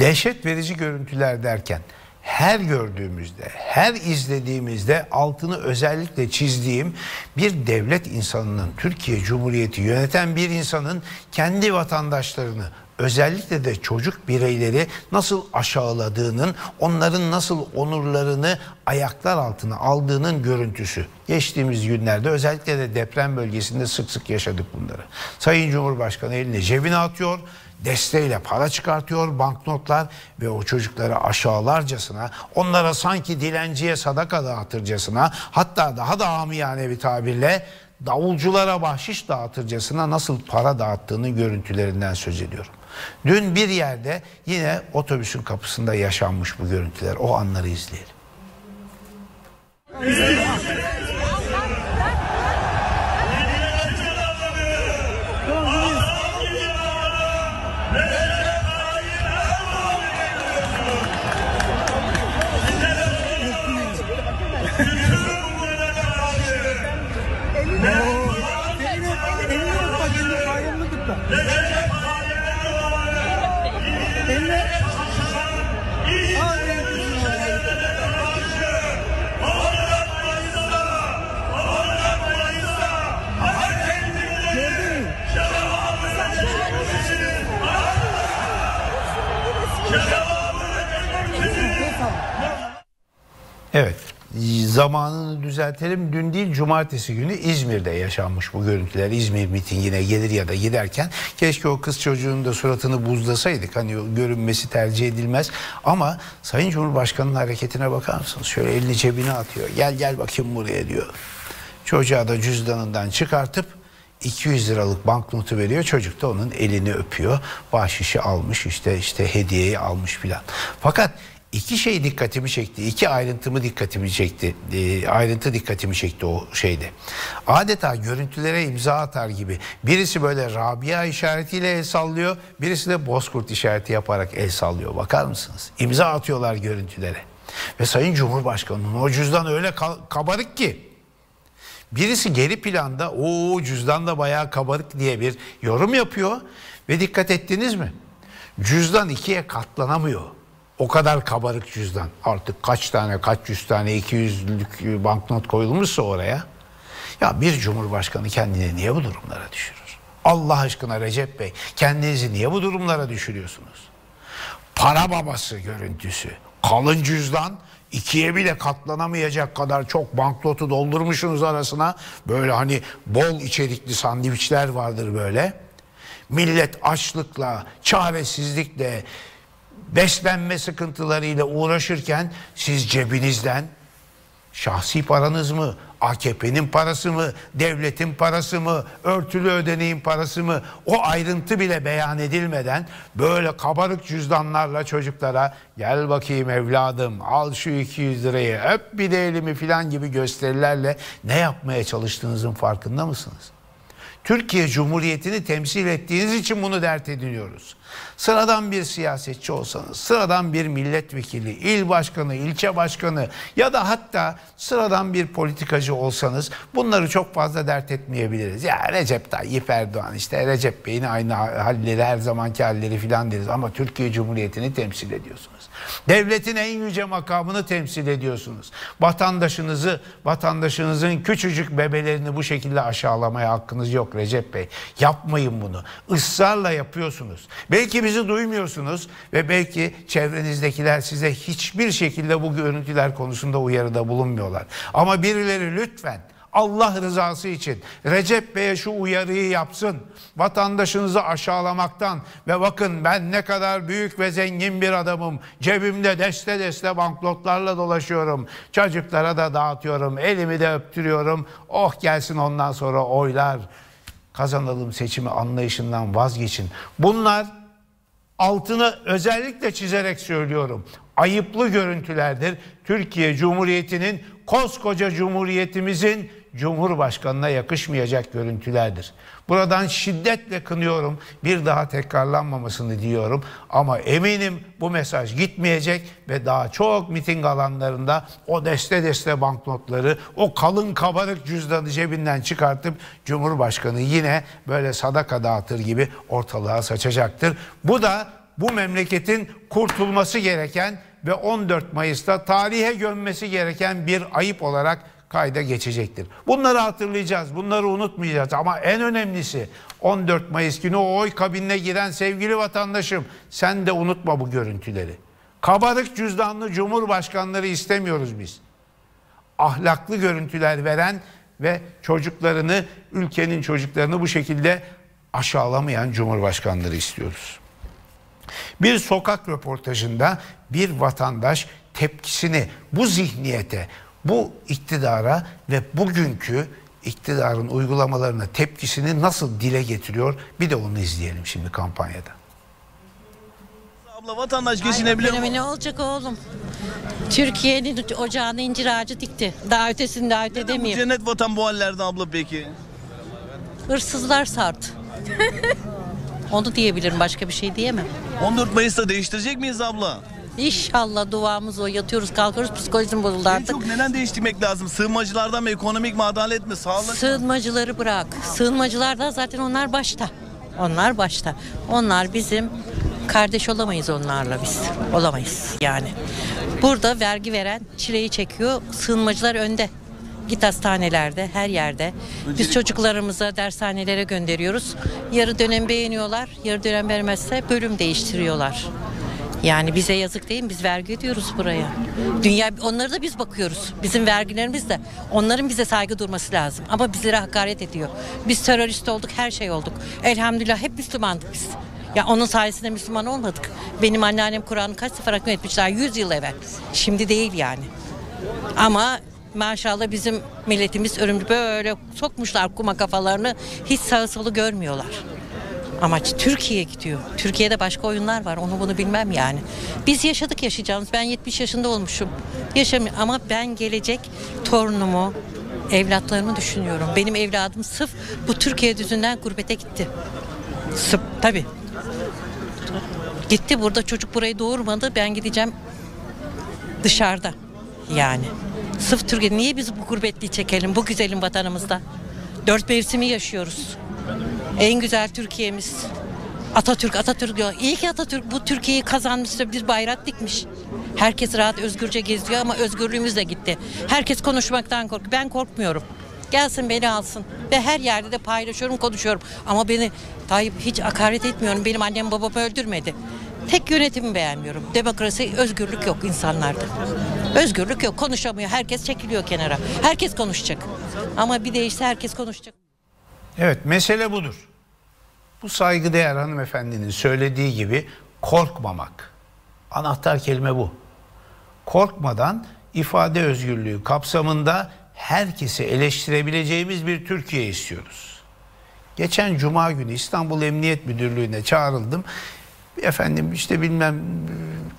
Dehşet verici görüntüler derken her gördüğümüzde, her izlediğimizde altını özellikle çizdiğim bir devlet insanının, Türkiye Cumhuriyeti yöneten bir insanın kendi vatandaşlarını, özellikle de çocuk bireyleri nasıl aşağıladığının, onların nasıl onurlarını ayaklar altına aldığının görüntüsü. Geçtiğimiz günlerde özellikle de deprem bölgesinde sık sık yaşadık bunları. Sayın Cumhurbaşkanı elini cebine atıyor, desteğiyle para çıkartıyor, banknotlar ve o çocukları aşağılarcasına, onlara sanki dilenciye sadaka dağıtırcasına, hatta daha da amiyane bir tabirle davulculara bahşiş dağıtırcasına nasıl para dağıttığının görüntülerinden söz ediyorum. Dün bir yerde yine otobüsün kapısında yaşanmış bu görüntüler. O anları izleyelim. Evet, zamanını düzeltelim. Dün değil, cumartesi günü İzmir'de yaşanmış bu görüntüler. İzmir mitingine gelir ya da giderken keşke o kız çocuğunun da suratını buzlasaydık. Görünmesi tercih edilmez. Ama Sayın Cumhurbaşkanı'nın hareketine bakar mısınız? Şöyle elini cebine atıyor. Gel gel bakayım buraya diyor. Çocuğa da cüzdanından çıkartıp 200 liralık banknotu veriyor. Çocuk da onun elini öpüyor. Bahşişi almış, işte hediyeyi almış filan. Fakat İki şey dikkatimi çekti, iki ayrıntımı dikkatimi çekti, ayrıntı dikkatimi çekti o şeyde. Adeta görüntülere imza atar gibi birisi böyle Rabia işaretiyle el sallıyor, birisi de Bozkurt işareti yaparak el sallıyor. Bakar mısınız? İmza atıyorlar görüntülere. Ve Sayın Cumhurbaşkanı'nın o cüzdan öyle kabarık ki, birisi geri planda o cüzdan da bayağı kabarık diye bir yorum yapıyor ve dikkat ettiniz mi? Cüzdan ikiye katlanamıyor. O kadar kabarık cüzdan. Artık kaç tane, kaç yüz tane 200'lük banknot koyulmuşsa oraya. Ya bir cumhurbaşkanı kendini niye bu durumlara düşürür? Allah aşkına Recep Bey, kendinizi niye bu durumlara düşürüyorsunuz? Para babası görüntüsü. Kalın cüzdan, ikiye bile katlanamayacak kadar çok banknotu doldurmuşsunuz arasına. Böyle hani bol içerikli sandviçler vardır böyle. Millet açlıkla, çaresizlikle, beslenme sıkıntılarıyla uğraşırken siz cebinizden şahsi paranız mı, AKP'nin parası mı, devletin parası mı, örtülü ödeneğin parası mı, o ayrıntı bile beyan edilmeden böyle kabarık cüzdanlarla çocuklara gel bakayım evladım al şu 200 lirayı öp bir de elimi falan gibi gösterilerle ne yapmaya çalıştığınızın farkında mısınız? Türkiye Cumhuriyeti'ni temsil ettiğiniz için bunu dert ediniyoruz. Sıradan bir siyasetçi olsanız, sıradan bir milletvekili, il başkanı, ilçe başkanı ya da hatta sıradan bir politikacı olsanız bunları çok fazla dert etmeyebiliriz. Ya Recep Tayyip Erdoğan işte Recep Bey'in aynı halleri, her zamanki halleri filan deriz ama Türkiye Cumhuriyeti'ni temsil ediyorsunuz. Devletin en yüce makamını temsil ediyorsunuz. Vatandaşınızın küçücük bebelerini bu şekilde aşağılamaya hakkınız yok Recep Bey. Yapmayın bunu. Israrla yapıyorsunuz. Belki bizi duymuyorsunuz ve belki çevrenizdekiler size hiçbir şekilde bu görüntüler konusunda uyarıda bulunmuyorlar. Ama birileri lütfen Allah rızası için Recep Bey'e şu uyarıyı yapsın. Vatandaşınızı aşağılamaktan ve bakın ben ne kadar büyük ve zengin bir adamım. Cebimde deste deste banknotlarla dolaşıyorum. Çocuklara da dağıtıyorum. Elimi de öptürüyorum. Oh gelsin ondan sonra oylar. Kazanalım seçimi anlayışından vazgeçin. Bunlar altını özellikle çizerek söylüyorum. Ayıplı görüntülerdir. Türkiye Cumhuriyeti'nin, koskoca Cumhuriyetimizin Cumhurbaşkanı'na yakışmayacak görüntülerdir. Buradan şiddetle kınıyorum. Bir daha tekrarlanmamasını diyorum. Ama eminim bu mesaj gitmeyecek ve daha çok miting alanlarında o deste deste banknotları, o kalın kabarık cüzdanı cebinden çıkartıp Cumhurbaşkanı yine böyle sadaka dağıtır gibi ortalığa saçacaktır. Bu da bu memleketin kurtulması gereken ve 14 Mayıs'ta tarihe gömmesi gereken bir ayıp olarak kayda geçecektir. Bunları hatırlayacağız, bunları unutmayacağız ama en önemlisi 14 Mayıs günü o oy kabinine giren sevgili vatandaşım sen de unutma bu görüntüleri. Kabarık cüzdanlı cumhurbaşkanları istemiyoruz biz. Ahlaklı görüntüler veren ve çocuklarını, ülkenin çocuklarını bu şekilde aşağılamayan cumhurbaşkanları istiyoruz. Bir sokak röportajında bir vatandaş tepkisini bu zihniyete, bu iktidara ve bugünkü iktidarın uygulamalarına tepkisini nasıl dile getiriyor? Bir de onu izleyelim şimdi kampanyada. Abla vatandaş geçinebilir mi? Ne olacak oğlum? Türkiye'nin ocağına incir ağacı dikti. Daha ötesini daha öte demeyeyim. Cennet vatan bu hallerden abla peki? Hırsızlar sardı. Onu diyebilirim, başka bir şey diyemem. 14 Mayıs'ta değiştirecek miyiz abla? İnşallah duamız o. Yatıyoruz kalkıyoruz, psikolojim bozuldu artık. En çok neden değiştirmek lazım? Sığınmacılardan mı, ekonomik mi, adalet mi, sağlık? Sığınmacıları bırak. Sığınmacılardan zaten onlar başta. Onlar başta. Onlar bizim kardeş olamayız onlarla biz. Olamayız yani. Burada vergi veren çileyi çekiyor. Sığınmacılar önde. Git hastanelerde, her yerde. Biz çocuklarımıza dershanelere gönderiyoruz. Yarı dönem beğeniyorlar, yarı dönem vermezse bölüm değiştiriyorlar. Yani bize yazık değil mi? Biz vergi ödüyoruz buraya. Dünya, onları da biz bakıyoruz. Bizim vergilerimiz de. Onların bize saygı durması lazım. Ama bizlere hakaret ediyor. Biz terörist olduk, her şey olduk. Elhamdülillah hep Müslümandık biz. Ya onun sayesinde Müslüman olmadık. Benim anneannem Kur'an'ı kaç sefer hakim etmişler? 100 yıl evvel. Şimdi değil yani. Ama maşallah bizim milletimiz örümcü böyle sokmuşlar kuma kafalarını. Hiç sağı solu görmüyorlar. Amaç Türkiye gidiyor. Türkiye'de başka oyunlar var. Onu bunu bilmem yani. Biz yaşadık, yaşayacağımız. Ben 70 yaşında olmuşum. Yaşamıyorum ama ben gelecek torunumu, evlatlarımı düşünüyorum. Benim evladım sırf bu Türkiye düzünden gurbete gitti. Sırf tabii. Gitti, burada çocuk burayı doğurmadı. Ben gideceğim dışarıda. Yani. Sırf Türkiye. Niye biz bu gurbetliği çekelim bu güzelim vatanımızda? 4 mevsimi yaşıyoruz. En güzel Türkiye'miz. Atatürk diyor. İyi ki Atatürk bu Türkiye'yi kazanmışsa, bir bayrak dikmiş. Herkes rahat özgürce geziyor ama özgürlüğümüz de gitti. Herkes konuşmaktan korkuyor. Ben korkmuyorum. Gelsin beni alsın. Ve her yerde de paylaşıyorum, konuşuyorum. Ama beni Tayyip hiç hakaret etmiyorum. Benim annem babamı öldürmedi. Tek yönetimi beğenmiyorum. Demokrasi, özgürlük yok insanlarda. Özgürlük yok. Konuşamıyor. Herkes çekiliyor kenara. Herkes konuşacak. Ama bir değişse herkes konuşacak. Evet, mesele budur. Bu saygıdeğer hanımefendinin söylediği gibi korkmamak. Anahtar kelime bu. Korkmadan ifade özgürlüğü kapsamında herkesi eleştirebileceğimiz bir Türkiye istiyoruz. Geçen Cuma günü İstanbul Emniyet Müdürlüğü'ne çağrıldım. Efendim işte bilmem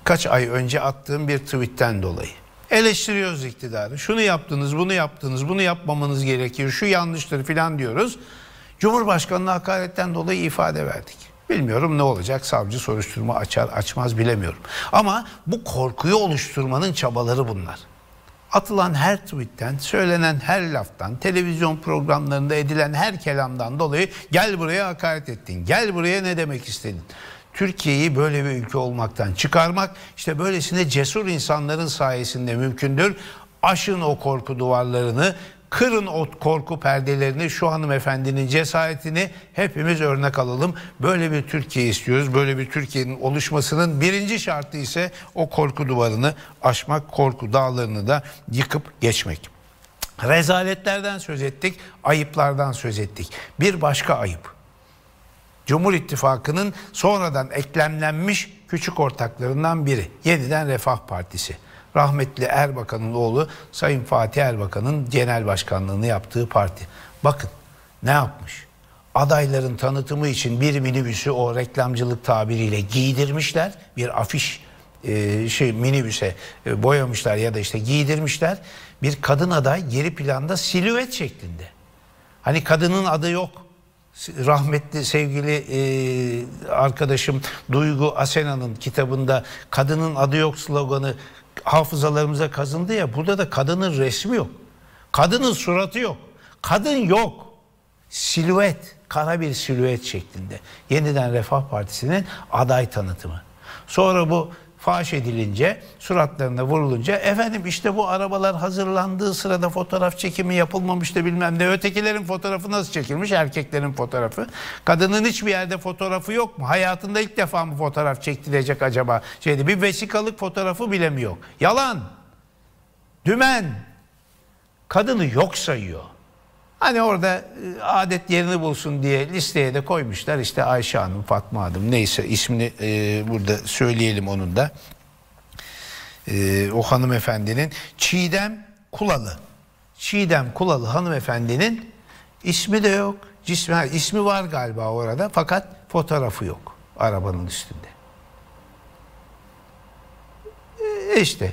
kaç ay önce attığım bir tweetten dolayı. Eleştiriyoruz iktidarı. Şunu yaptınız, bunu yaptınız, bunu yapmamanız gerekir, şu yanlıştır filan diyoruz. Cumhurbaşkanı'na hakaretten dolayı ifade verdik. Bilmiyorum ne olacak, savcı soruşturma açar açmaz bilemiyorum. Ama bu korkuyu oluşturmanın çabaları bunlar. Atılan her tweetten, söylenen her laftan, televizyon programlarında edilen her kelamdan dolayı gel buraya hakaret ettin, gel buraya ne demek istedin. Türkiye'yi böyle bir ülke olmaktan çıkarmak işte böylesine cesur insanların sayesinde mümkündür. Aşın o korku duvarlarını, kırın o korku perdelerini, şu hanımefendinin cesaretini hepimiz örnek alalım. Böyle bir Türkiye istiyoruz. Böyle bir Türkiye'nin oluşmasının birinci şartı ise o korku duvarını aşmak, korku dağlarını da yıkıp geçmek. Rezaletlerden söz ettik, ayıplardan söz ettik. Bir başka ayıp. Cumhur İttifakı'nın sonradan eklemlenmiş küçük ortaklarından biri. Yeniden Refah Partisi. Rahmetli Erbakan'ın oğlu Sayın Fatih Erbakan'ın genel başkanlığını yaptığı parti. Bakın ne yapmış? Adayların tanıtımı için bir minibüsü o reklamcılık tabiriyle giydirmişler. Bir afiş minibüse boyamışlar ya da işte giydirmişler. Bir kadın aday geri planda silüet şeklinde. Hani kadının adı yok. Rahmetli sevgili arkadaşım Duygu Asena'nın kitabında kadının adı yok sloganı hafızalarımıza kazındı ya, burada da kadının resmi yok. Kadının suratı yok. Kadın yok. Silüet, kara bir silüet şeklinde. Yeniden Refah Partisi'nin aday tanıtımı. Sonra bu faş edilince, suratlarına vurulunca efendim işte bu arabalar hazırlandığı sırada fotoğraf çekimi yapılmamış da bilmem ne. Ötekilerin fotoğrafı nasıl çekilmiş? Erkeklerin fotoğrafı. Kadının hiçbir yerde fotoğrafı yok mu? Hayatında ilk defa mı fotoğraf çektirecek acaba? Bir vesikalık fotoğrafı bile mi yok? Yalan. Dümen. Kadını yok sayıyor. Hani orada adet yerini bulsun diye listeye de koymuşlar. İşte Ayşe Hanım, Fatma Hanım, neyse ismini burada söyleyelim onun da. O hanımefendinin Çiğdem Kulalı. Çiğdem Kulalı hanımefendinin ismi de yok. İsmi var galiba orada fakat fotoğrafı yok arabanın üstünde. İşte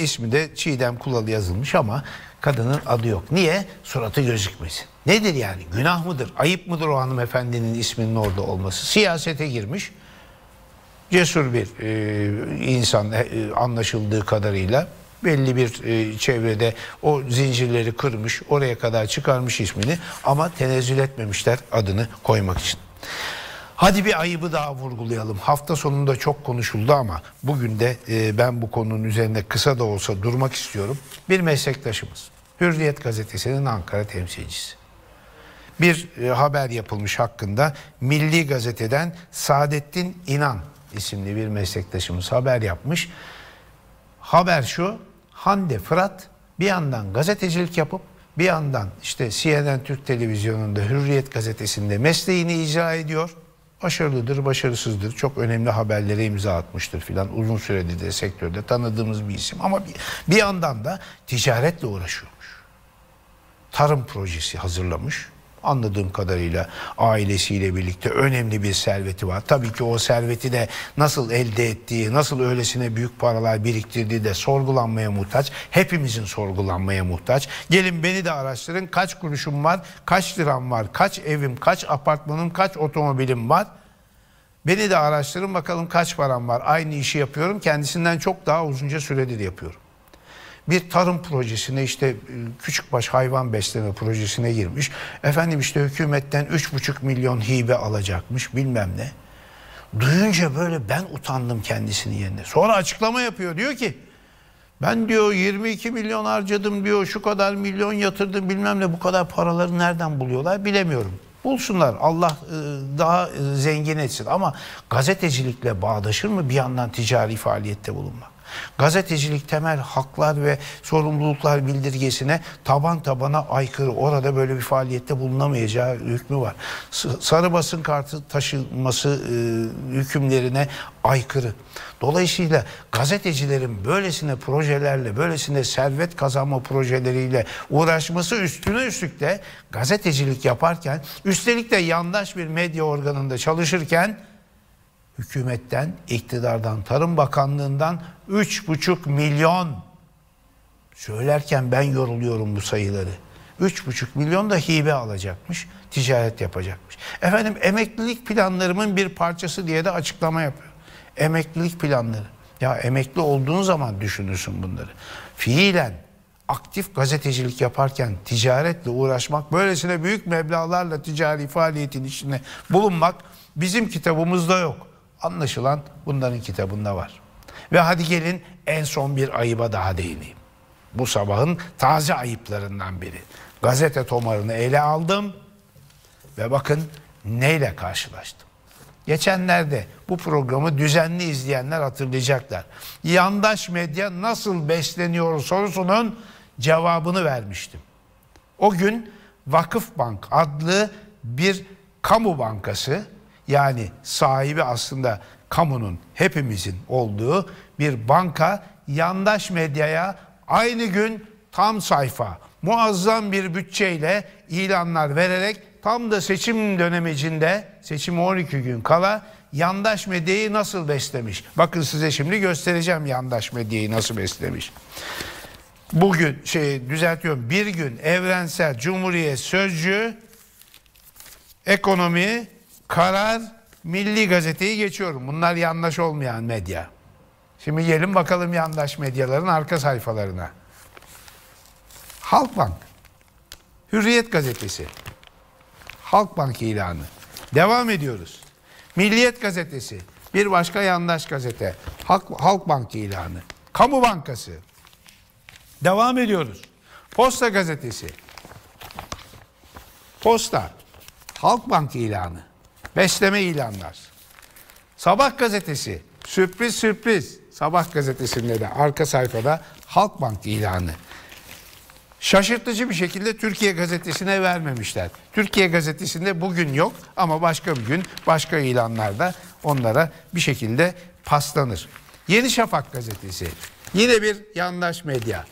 ismi de Çiğdem Kulalı yazılmış ama kadının adı yok. Niye? Suratı gözükmesin. Nedir yani? Günah mıdır? Ayıp mıdır o hanımefendinin isminin orada olması? Siyasete girmiş. Cesur bir insan anlaşıldığı kadarıyla. Belli bir çevrede o zincirleri kırmış. Oraya kadar çıkarmış ismini. Ama tenezzül etmemişler adını koymak için. Hadi bir ayıbı daha vurgulayalım. Hafta sonunda çok konuşuldu ama bugün de ben bu konunun üzerinde kısa da olsa durmak istiyorum. Bir meslektaşımız, Hürriyet Gazetesi'nin Ankara temsilcisi. Bir haber yapılmış hakkında, Milli Gazete'den Saadettin İnan isimli bir meslektaşımız haber yapmış. Haber şu, Hande Fırat bir yandan gazetecilik yapıp bir yandan işte CNN Türk Televizyonu'nda Hürriyet Gazetesi'nde mesleğini icra ediyor. Başarılıdır, başarısızdır. Çok önemli haberlere imza atmıştır filan. Uzun süredir de sektörde tanıdığımız bir isim. Ama bir yandan da ticaretle uğraşıyormuş. Tarım projesi hazırlamış. anladığım kadarıyla ailesiyle birlikte önemli bir serveti var. Tabii ki o serveti de nasıl elde ettiği, nasıl öylesine büyük paralar biriktirdiği de sorgulanmaya muhtaç. Hepimizin sorgulanmaya muhtaç. Gelin beni de araştırın. Kaç kuruşum var, kaç liram var, kaç evim, kaç apartmanım, kaç otomobilim var. Beni de araştırın bakalım kaç param var. Aynı işi yapıyorum. Kendisinden çok daha uzunca süredir yapıyorum. Bir tarım projesine, işte küçükbaş hayvan besleme projesine girmiş. Efendim işte hükümetten 3,5 milyon hibe alacakmış bilmem ne. Duyunca böyle ben utandım kendisinin yerine. Sonra açıklama yapıyor, diyor ki ben diyor 22 milyon harcadım diyor, şu kadar milyon yatırdım bilmem ne, bu kadar paraları nereden buluyorlar bilemiyorum. Bulsunlar, Allah daha zengin etsin, ama gazetecilikle bağdaşır mı bir yandan ticari faaliyette bulunmak? Gazetecilik temel haklar ve sorumluluklar bildirgesine taban tabana aykırı. Orada böyle bir faaliyette bulunamayacağı hükmü var. Sarı basın kartı taşınması hükümlerine aykırı. Dolayısıyla gazetecilerin böylesine projelerle, böylesine servet kazanma projeleriyle uğraşması, üstüne üstlük de gazetecilik yaparken, üstelik de yandaş bir medya organında çalışırken hükümetten, iktidardan, Tarım Bakanlığından 3,5 milyon söylerken ben yoruluyorum bu sayıları. 3,5 milyon da hibe alacakmış, ticaret yapacakmış. Efendim emeklilik planlarımın bir parçası diye de açıklama yapıyor. Emeklilik planları. Ya emekli olduğun zaman düşünürsün bunları. Fiilen aktif gazetecilik yaparken ticaretle uğraşmak, böylesine büyük meblağlarla ticari faaliyetin içine bulunmak bizim kitabımızda yok. Anlaşılan bunların kitabında var. Ve hadi gelin en son bir ayıba daha değineyim. Bu sabahın taze ayıplarından biri. Gazete tomarını ele aldım ve bakın neyle karşılaştım. Geçenlerde bu programı düzenli izleyenler hatırlayacaklar. Yandaş medya nasıl besleniyor sorusunun cevabını vermiştim. O gün Vakıfbank adlı bir kamu bankası, yani sahibi aslında kamunun, hepimizin olduğu bir banka, yandaş medyaya aynı gün tam sayfa muazzam bir bütçeyle ilanlar vererek, tam da seçim dönemicinde, seçime 12 gün kala yandaş medyayı nasıl beslemiş. Bakın size şimdi göstereceğim yandaş medyayı nasıl beslemiş. Bugün düzeltiyorum. Birgün, Evrensel, Cumhuriyet, Sözcü, Ekonomi, Karar, Milli Gazete'yi geçiyorum. Bunlar yandaş olmayan medya. Şimdi gelin bakalım yandaş medyaların arka sayfalarına. Halkbank, Hürriyet Gazetesi, Halkbank ilanı. Devam ediyoruz. Milliyet Gazetesi, bir başka yandaş gazete, Halkbank ilanı. Kamu Bankası. Devam ediyoruz. Posta Gazetesi. Posta, Halkbank ilanı. Besleme ilanlar. Sabah Gazetesi, sürpriz sürpriz, Sabah Gazetesi'nde de arka sayfada Halkbank ilanı. Şaşırtıcı bir şekilde Türkiye Gazetesi'ne vermemişler. Türkiye Gazetesi'nde bugün yok ama başka bir gün başka ilanlar da onlara bir şekilde paslanır. Yeni Şafak Gazetesi, yine bir yandaş medya,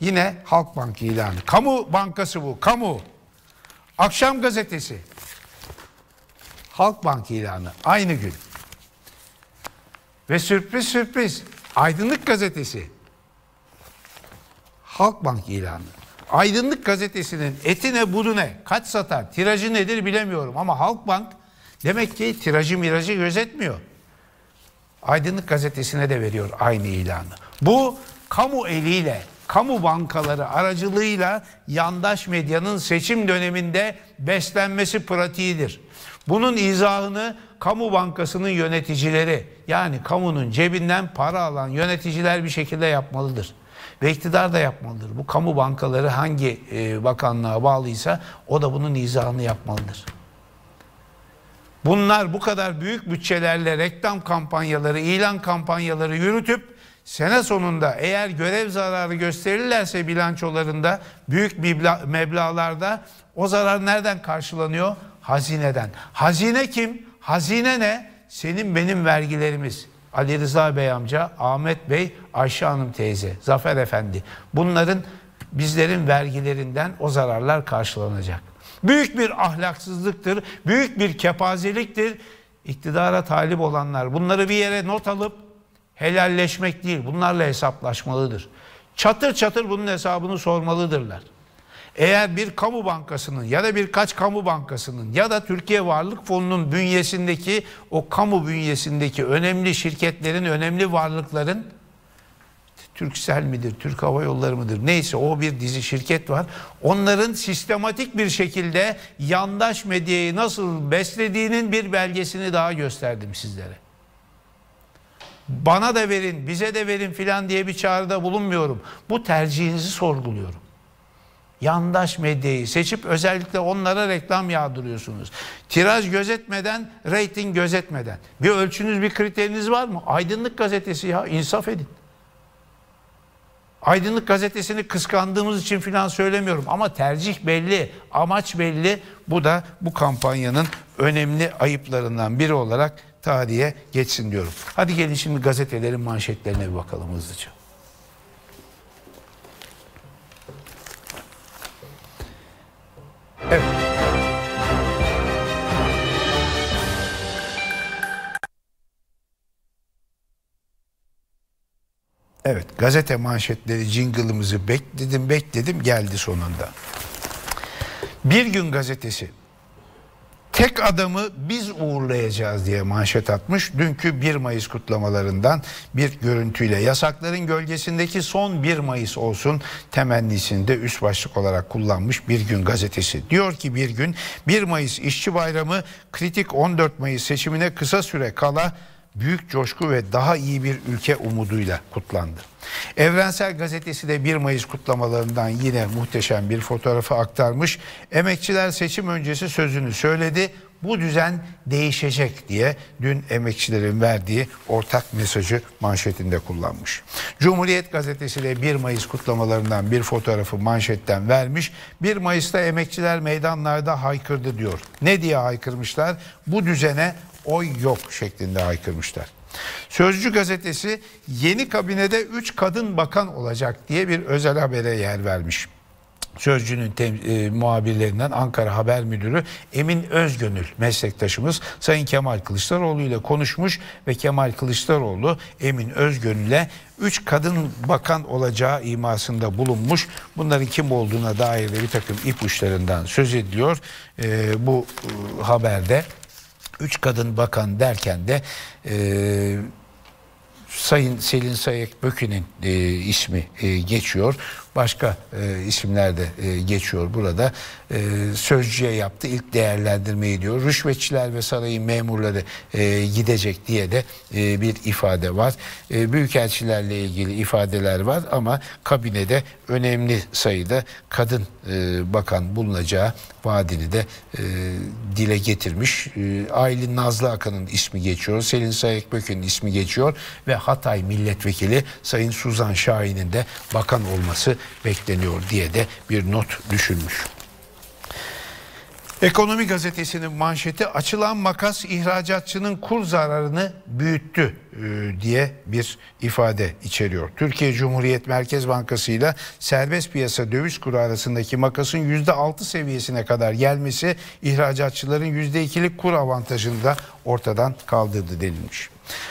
yine Halkbank ilanı. Kamu Bankası bu, kamu. Akşam Gazetesi, Halkbank ilanı aynı gün. Ve sürpriz sürpriz Aydınlık Gazetesi, Halkbank ilanı. Aydınlık Gazetesi'nin eti ne budu ne, kaç satar, tirajı nedir bilemiyorum ama Halkbank demek ki tirajı mirajı gözetmiyor. Aydınlık Gazetesi'ne de veriyor aynı ilanı. Bu kamu eliyle, kamu bankaları aracılığıyla yandaş medyanın seçim döneminde beslenmesi pratiğidir. Bunun izahını kamu bankasının yöneticileri, yani kamunun cebinden para alan yöneticiler bir şekilde yapmalıdır. Ve iktidar da yapmalıdır. Bu kamu bankaları hangi bakanlığa bağlıysa o da bunun izahını yapmalıdır. Bunlar bu kadar büyük bütçelerle reklam kampanyaları, ilan kampanyaları yürütüp sene sonunda eğer görev zararı gösterirlerse bilançolarında, büyük meblağlarda o zarar nereden karşılanıyor? Hazineden. Hazine kim? Hazine ne? Senin benim vergilerimiz. Ali Rıza Bey amca, Ahmet Bey, Ayşe Hanım teyze, Zafer Efendi. Bunların, bizlerin vergilerinden o zararlar karşılanacak. büyük bir ahlaksızlıktır, büyük bir kepazeliktir. İktidara talip olanlar bunları bir yere not alıp helalleşmek değil, bunlarla hesaplaşmalıdır. Çatır çatır bunun hesabını sormalıdırlar. Eğer bir kamu bankasının ya da birkaç kamu bankasının ya da Türkiye Varlık Fonu'nun bünyesindeki o kamu bünyesindeki önemli şirketlerin, önemli varlıkların, Türksel midir, Türk Hava Yolları mıdır, neyse o bir dizi şirket var. Onların sistematik bir şekilde yandaş medyayı nasıl beslediğinin bir belgesini daha gösterdim sizlere. Bana da verin, bize de verin filan diye bir çağrıda bulunmuyorum. Bu tercihinizi sorguluyorum. Yandaş medyayı seçip özellikle onlara reklam yağdırıyorsunuz. Tiraj gözetmeden, reyting gözetmeden. Bir ölçünüz, bir kriteriniz var mı? Aydınlık Gazetesi ya, insaf edin. Aydınlık Gazetesi'ni kıskandığımız için filan söylemiyorum ama tercih belli, amaç belli. Bu da bu kampanyanın önemli ayıplarından biri olarak tarihe geçsin diyorum. Hadi gelin şimdi gazetelerin manşetlerine bir bakalım hızlıca. Evet. Evet, gazete manşetleri jingle'ımızı bekledim, geldi sonunda. Birgün gazetesi tek adamı biz uğurlayacağız diye manşet atmış. Dünkü 1 Mayıs kutlamalarından bir görüntüyle yasakların gölgesindeki son 1 Mayıs olsun temennisini de üst başlık olarak kullanmış Birgün gazetesi. Diyor ki Birgün, 1 Mayıs İşçi Bayramı kritik 14 Mayıs seçimine kısa süre kala büyük coşku ve daha iyi bir ülke umuduyla kutlandı. Evrensel gazetesi de 1 Mayıs kutlamalarından yine muhteşem bir fotoğrafı aktarmış. Emekçiler seçim öncesi sözünü söyledi. Bu düzen değişecek diye dün emekçilerin verdiği ortak mesajı manşetinde kullanmış. Cumhuriyet gazetesi de 1 Mayıs kutlamalarından bir fotoğrafı manşetten vermiş. 1 Mayıs'ta emekçiler meydanlarda haykırdı diyor. Ne diye haykırmışlar? Bu düzene oy yok şeklinde haykırmışlar. Sözcü gazetesi yeni kabinede 3 kadın bakan olacak diye bir özel habere yer vermiş. Sözcü'nün muhabirlerinden Ankara Haber Müdürü Emin Özgönül meslektaşımız Sayın Kemal Kılıçdaroğlu ile konuşmuş ve Kemal Kılıçdaroğlu Emin Özgönül'e 3 kadın bakan olacağı imasında bulunmuş. Bunların kim olduğuna dair de bir takım ipuçlarından söz ediliyor bu haberde. 3 kadın bakan derken de Sayın Selin Sayık Bökü'nün ismi geçiyor. Başka isimler de geçiyor burada. Sözcü'ye yaptığı ilk değerlendirmeyi diyor. Rüşvetçiler ve sarayın memurları gidecek diye de bir ifade var. Büyükelçilerle ilgili ifadeler var ama kabinede önemli sayıda kadın bakan bulunacağı vaadini de dile getirmiş. Aylin Nazlı Akan'ın ismi geçiyor. Selin Sayıkbök'ün ismi geçiyor ve Hatay Milletvekili Sayın Suzan Şahin'in de bakan olması bekleniyor diye de bir not düşülmüş. Ekonomi gazetesinin manşeti açılan makas ihracatçının kur zararını büyüttü diye bir ifade içeriyor. Türkiye Cumhuriyet Merkez Bankası ile serbest piyasa döviz kuru arasındaki makasın %6 seviyesine kadar gelmesi ihracatçıların %2'lik kur avantajını da ortadan kaldırdı denilmiş.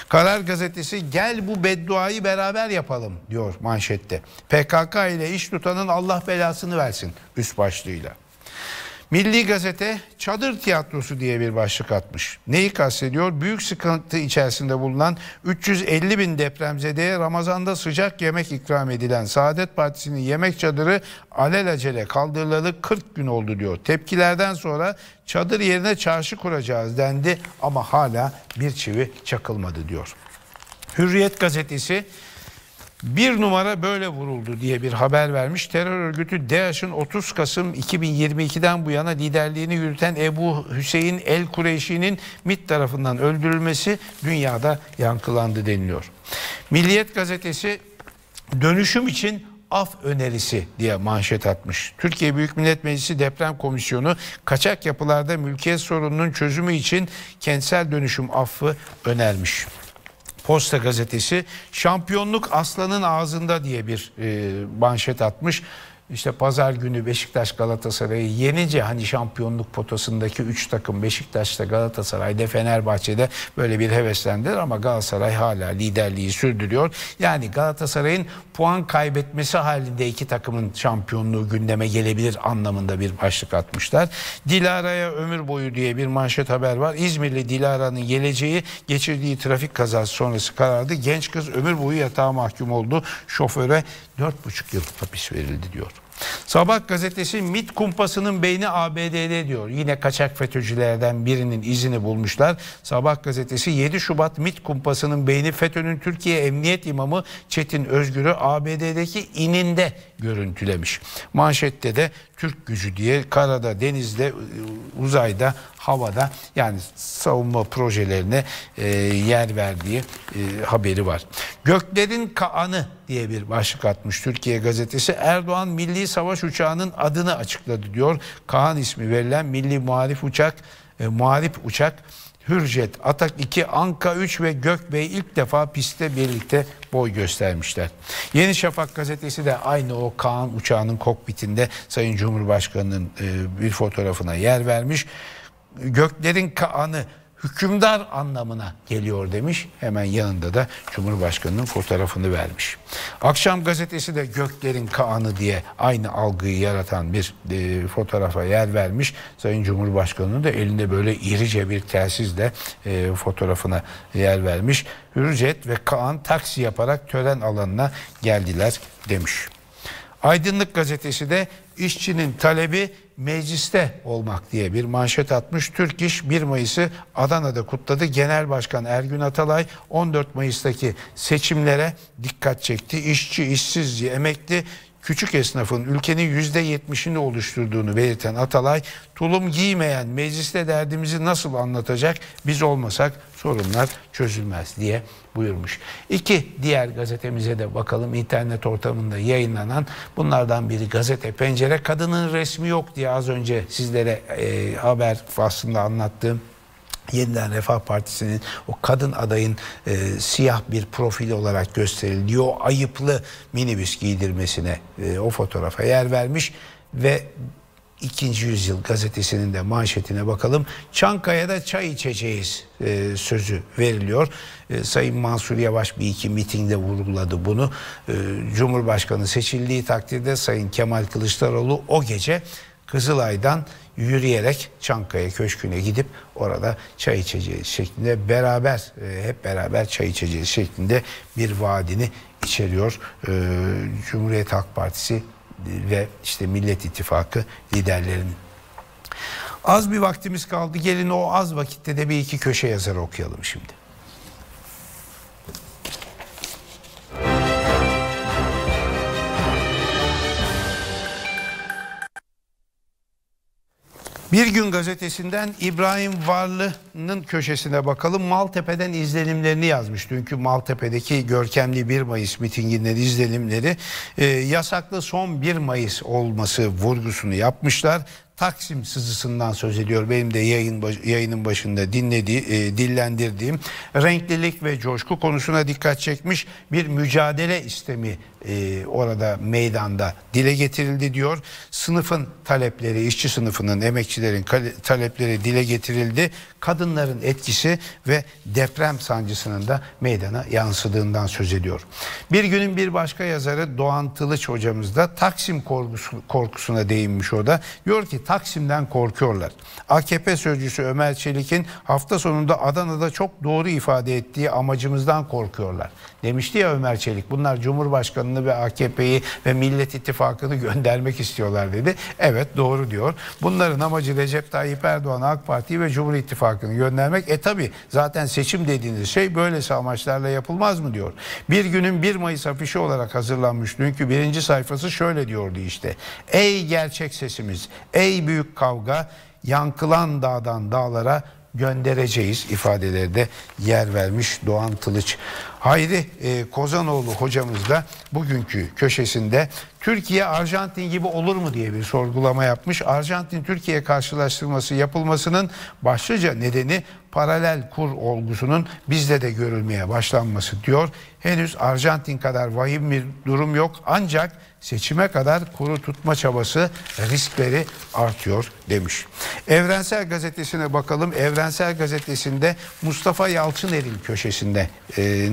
Karar gazetesi gel bu bedduayı beraber yapalım diyor manşette. PKK ile iş tutanın Allah belasını versin üst başlığıyla. Milli Gazete çadır tiyatrosu diye bir başlık atmış. Neyi kastediyor? Büyük sıkıntı içerisinde bulunan 350 bin depremzedeye Ramazan'da sıcak yemek ikram edilen Saadet Partisi'nin yemek çadırı alelacele kaldırılalı 40 gün oldu diyor. Tepkilerden sonra çadır yerine çarşı kuracağız dendi ama hala bir çivi çakılmadı diyor. Hürriyet gazetesi 1 numara böyle vuruldu diye bir haber vermiş. Terör örgütü DAEŞ'in 30 Kasım 2022'den bu yana liderliğini yürüten Ebu Hüseyin El Kureyşi'nin MİT tarafından öldürülmesi dünyada yankılandı deniliyor. Milliyet gazetesi dönüşüm için af önerisi diye manşet atmış. Türkiye Büyük Millet Meclisi Deprem Komisyonu kaçak yapılarda mülkiyet sorununun çözümü için kentsel dönüşüm affı önermiş. Posta gazetesi şampiyonluk aslanın ağzında diye bir manşet atmış. İşte pazar günü Beşiktaş Galatasaray'ı yenince hani şampiyonluk potasındaki 3 takım Beşiktaş'ta, Galatasaray'da, Fenerbahçe'de böyle bir heveslendiler ama Galatasaray hala liderliği sürdürüyor. Yani Galatasaray'ın puan kaybetmesi halinde iki takımın şampiyonluğu gündeme gelebilir anlamında bir başlık atmışlar. Dilara'ya ömür boyu diye bir manşet haber var. İzmirli Dilara'nın geleceği geçirdiği trafik kazası sonrası karardı. Genç kız ömür boyu yatağa mahkum oldu. Şoföre 4,5 yıl hapis verildi diyor. Sabah gazetesi MİT kumpasının beyni ABD'de diyor. Yine kaçak FETÖ'cülerden birinin izini bulmuşlar. Sabah gazetesi 7 Şubat MİT kumpasının beyni FETÖ'nün Türkiye Emniyet İmamı Çetin Özgür'ü ABD'deki ininde görüntülemiş. Manşette de Türk gücü diye karada, denizde, uzayda, havada yani savunma projelerine yer verdiği haberi var. Göklerin Kaanı diye bir başlık atmış Türkiye gazetesi. Erdoğan milli savaş uçağının adını açıkladı diyor. Kaan ismi verilen milli muharip uçak Hürjet, Atak 2, Anka 3 ve Gökbey ilk defa pistte birlikte boy göstermişler. Yeni Şafak gazetesi de aynı o Kaan uçağının kokpitinde Sayın Cumhurbaşkanı'nın bir fotoğrafına yer vermiş. Göklerin Kaan'ı hükümdar anlamına geliyor demiş. Hemen yanında da Cumhurbaşkanı'nın fotoğrafını vermiş. Akşam gazetesi de Göklerin Kaan'ı diye aynı algıyı yaratan bir fotoğrafa yer vermiş. Sayın Cumhurbaşkanı'nın da elinde böyle irice bir telsizle fotoğrafına yer vermiş. Hürjet ve Kaan taksi yaparak tören alanına geldiler demiş. Aydınlık gazetesi de işçinin talebi mecliste olmak diye bir manşet atmış. Türk İş 1 Mayıs'ı Adana'da kutladı. Genel Başkan Ergün Atalay 14 Mayıs'taki seçimlere dikkat çekti. İşçi, işsiz, emekli, küçük esnafın ülkenin %70'ini oluşturduğunu belirten Atalay, tulum giymeyen mecliste derdimizi nasıl anlatacak, biz olmasak sorunlar çözülmez diye buyurmuş. İki diğer gazetemize de bakalım, internet ortamında yayınlanan. Bunlardan biri Gazete Pencere. Kadının resmi yok diye az önce sizlere haber faslında anlattığım Yeniden Refah Partisi'nin o kadın adayın siyah bir profil olarak gösterildiği o ayıplı minibüs giydirmesine o fotoğrafa yer vermiş. Ve İkinci Yüzyıl gazetesinin de manşetine bakalım. Çankaya'da çay içeceğiz sözü veriliyor. Sayın Mansur Yavaş bir iki mitingde vurguladı bunu. Cumhurbaşkanı seçildiği takdirde Sayın Kemal Kılıçdaroğlu o gece Kızılay'dan yürüyerek Çankaya Köşkü'ne gidip orada çay içeceğiz şeklinde, beraber hep beraber çay içeceğiz şeklinde bir vaadini içeriyor Cumhuriyet Halk Partisi ve işte Millet İttifakı liderlerinin. Az bir vaktimiz kaldı. Gelin o az vakitte de bir iki köşe yazarı okuyalım şimdi. Birgün gazetesinden İbrahim Varlı'nın köşesine bakalım. Maltepe'den izlenimlerini yazmış. Dünkü Maltepe'deki görkemli 1 Mayıs mitinginden izlenimleri. Yasaklı son 1 Mayıs olması vurgusunu yapmışlar. Taksim sızısından söz ediyor. Benim de yayının başında dillendirdiğim renklilik ve coşku konusuna dikkat çekmiş. Bir mücadele istemi orada meydanda dile getirildi diyor. Sınıfın talepleri, işçi sınıfının, emekçilerin talepleri dile getirildi. Kadınların etkisi ve deprem sancısının da meydana yansıdığından söz ediyor. Bir günün bir başka yazarı Doğan Tılıç hocamız da Taksim korkusuna değinmiş o da. Diyor ki Taksim'den korkuyorlar. AKP sözcüsü Ömer Çelik'in hafta sonunda Adana'da çok doğru ifade ettiği amacımızdan korkuyorlar. Demişti ya Ömer Çelik, bunlar Cumhurbaşkanı'nı ve AKP'yi ve Millet İttifakı'nı göndermek istiyorlar dedi. Evet, doğru diyor. Bunların amacı Recep Tayyip Erdoğan, AK Parti'yi ve Cumhur İttifakı'nı göndermek. Tabi zaten seçim dediğiniz şey böylesi amaçlarla yapılmaz mı diyor. Bir günün 1 Mayıs afişi olarak hazırlanmış dünkü birinci sayfası şöyle diyordu işte. Ey gerçek sesimiz, ey büyük kavga, yankılan dağdan dağlara göndereceğiz ifadelerde yer vermiş Doğan Tılıç. Hayri Kozanoğlu hocamız da bugünkü köşesinde Türkiye Arjantin gibi olur mu diye bir sorgulama yapmış. Arjantin Türkiye karşılaştırması yapılmasının başlıca nedeni paralel kur olgusunun bizde de görülmeye başlanması diyor. Henüz Arjantin kadar vahim bir durum yok, ancak seçime kadar kuru tutma çabası riskleri artıyor demiş. Evrensel Gazetesi'ne bakalım. Evrensel Gazetesi'nde Mustafa Yalçıner'in köşesinde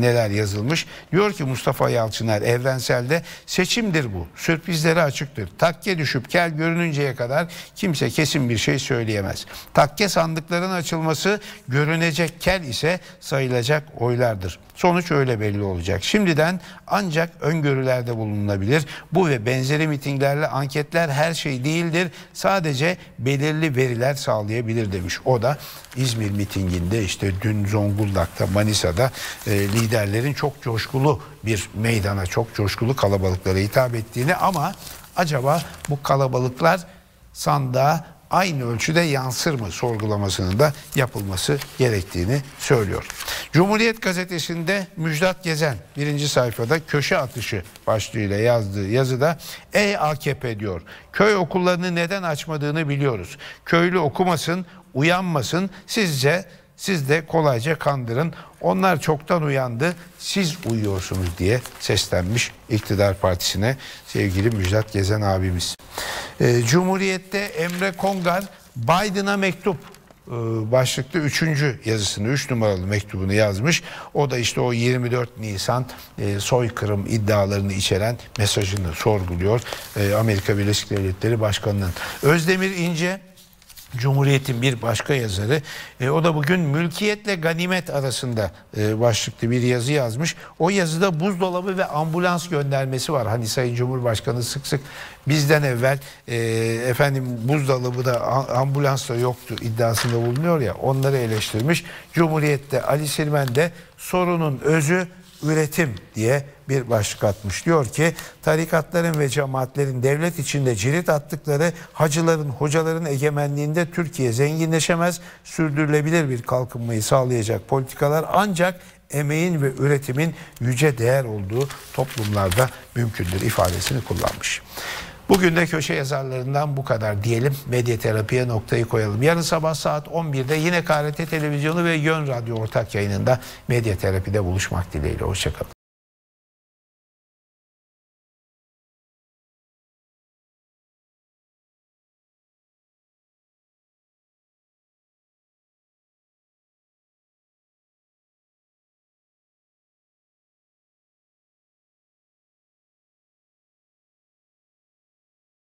neler yazılmış. Diyor ki Mustafa Yalçıner Evrensel'de seçimdir bu. Sürprizleri açıktır. Takke düşüp kel görününceye kadar kimse kesin bir şey söyleyemez. Takke sandıkların açılması, görünecek kel ise sayılacak oylardır. Sonuç öyle belli olacak. Şimdiden ancak öngörülerde bulunabilir. Bu ve benzeri mitinglerle anketler her şey değildir. Sadece belirli veriler sağlayabilir demiş. O da İzmir mitinginde, işte dün Zonguldak'ta, Manisa'da liderlerin çok coşkulu bir meydana, çok coşkulu kalabalıklara hitap ettiğini, ama acaba bu kalabalıklar sandığa aynı ölçüde yansır mı sorgulamasının da yapılması gerektiğini söylüyor. Cumhuriyet Gazetesi'nde Müjdat Gezen birinci sayfada köşe atışı başlığıyla yazdığı yazıda "Ey AKP" diyor, "köy okullarını neden açmadığını biliyoruz. Köylü okumasın, uyanmasın, siz de kolayca kandırın. Onlar çoktan uyandı, siz uyuyorsunuz" diye seslenmiş iktidar partisine sevgili Müjdat Gezen abimiz. Cumhuriyet'te Emre Kongar Biden'a mektup başlıklı 3. yazısını, 3 numaralı mektubunu yazmış. O da işte o 24 Nisan soykırım iddialarını içeren mesajını sorguluyor Amerika Birleşik Devletleri Başkanı'nın. Özdemir İnce Cumhuriyet'in bir başka yazarı. O da bugün mülkiyetle ganimet arasında başlıklı bir yazı yazmış. O yazıda buzdolabı ve ambulans göndermesi var. Hani Sayın Cumhurbaşkanı sık sık bizden evvel efendim buzdolabı da ambulans da yoktu iddiasında bulunuyor ya, onları eleştirmiş. Cumhuriyet'te Ali Sirmen de sorunun özü üretim diye bir başlık atmış. Diyor ki tarikatların ve cemaatlerin devlet içinde cirit attıkları hacıların, hocaların egemenliğinde Türkiye zenginleşemez. Sürdürülebilir bir kalkınmayı sağlayacak politikalar ancak emeğin ve üretimin yüce değer olduğu toplumlarda mümkündür ifadesini kullanmış. Bugün de köşe yazarlarından bu kadar diyelim. Medya Terapi'ye noktayı koyalım. Yarın sabah saat 11'de yine KRT Televizyonu ve Yön Radyo ortak yayınında Medya Terapi'de buluşmak dileğiyle. Hoşçakalın.